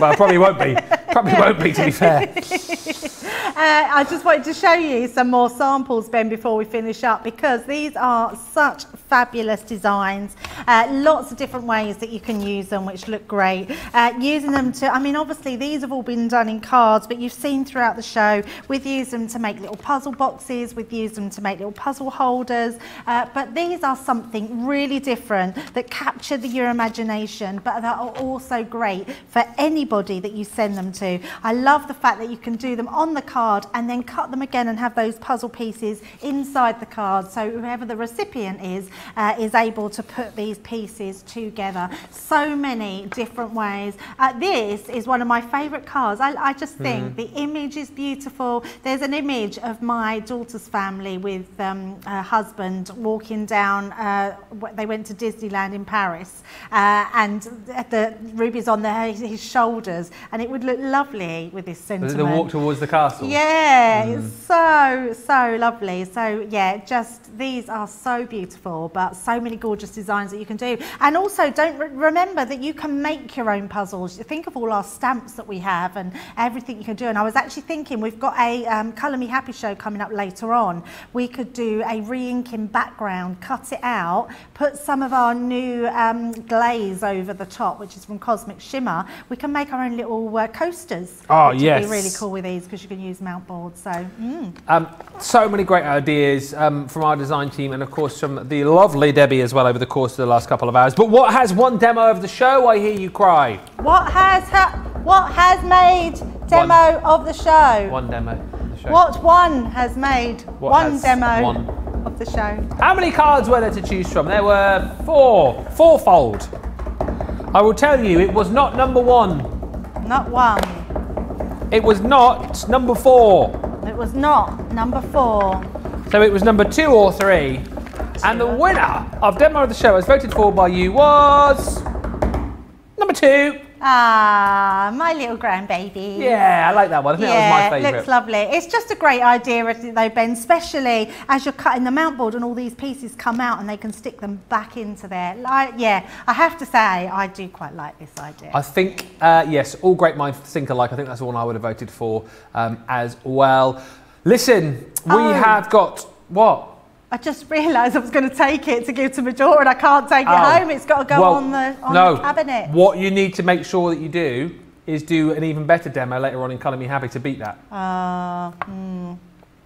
Well, probably won't be. Probably won't be, to be fair. uh, I just wanted to show you some more samples, Ben, before we finish up, because these are such fabulous designs. Uh, lots of different ways that you can use them, which look great. Uh, using them to, I mean, obviously these have all been done in cards, but you've seen throughout the show, we've used them to make little puzzle boxes, we've used them to make little puzzle holders, uh, but these are something really different that capture the, your imagination, but that are also great for anybody that you send them to. I love the fact that you can do them on the card and then cut them again and have those puzzle pieces inside the card, so whoever the recipient is uh, is able to put these pieces together. So many different ways. Uh, this is one of my favourite cards. I, I just think mm. the image is beautiful. There's an image of my daughter's family with um, her husband walking down, uh, they went to Disneyland in Paris, uh, and the Ruby's on the, his shoulders, and it would look lovely with this sentiment. The walk towards the castle. Yeah, mm. it's so, so lovely. So yeah, just these are so beautiful, but so many gorgeous designs that you can do. And also don't re remember that you can make your own puzzles. Think of all our stamps that we have and everything you can do. And I was actually thinking, we've got a um, Colour Me Happy show coming up later on. We could do a re-inking background, cut it out, put some of our new um, glaze over the top, which is from Cosmic Shimmer. We can make our own little uh, coasters. Oh, which yes. would be really cool with these, because you can use mount boards. So, mm. um, so many great ideas um, from our design team, and of course from the lovely Debbie as well over the course of the last couple of hours. But what has one demo of the show? I hear you cry. What has ha what has made demo one. of the show? One demo of the show. What one has made what one has demo one. of the show? How many cards were there to choose from? There were four, fourfold. I will tell you, it was not number one. Not one. It was not number four. It was not number four. So it was number two or three. And the winner of Demo of the Show, as voted for by you, was number two. Ah, my little grandbaby. Yeah, I like that one. I think yeah, that was my favourite. Looks lovely. It's just a great idea, though, Ben, especially as you're cutting the mount board and all these pieces come out and they can stick them back into there. Like, yeah, I have to say, I do quite like this idea. I think, uh, yes, all great minds think alike. I think that's the one I would have voted for um, as well. Listen, we oh. have got what? I just realised I was going to take it to give to my daughter and I can't take oh. it home. It's got to go well, on, the, on no. the cabinet. What you need to make sure that you do is do an even better demo later on in Colour Me Happy to beat that. Uh, mm,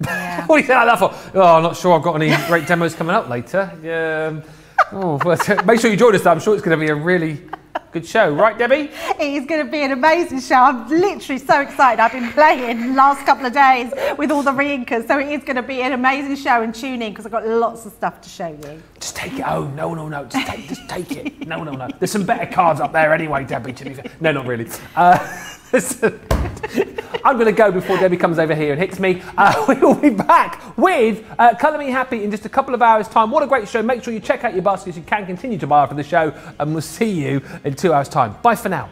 yeah. What do you think like that for? Oh, I'm not sure I've got any great demos coming up later. Yeah. Oh, well, make sure you join us. I'm sure it's going to be a really good show, right, Debbie? It is going to be an amazing show. I'm literally so excited. I've been playing the last couple of days with all the re-inkers, so it is going to be an amazing show. And tune in, because I've got lots of stuff to show you. Just take it home. No, no, no. Just take, just take it. No, no, no. There's some better cards up there anyway, Debbie. To be fair. No, not really. Uh, I'm going to go before Debbie comes over here and hits me. Uh, we will be back with uh, Colour Me Happy in just a couple of hours' time. What a great show. Make sure you check out your baskets. You can continue to buy after the show, and we'll see you in two hours' time. Bye for now.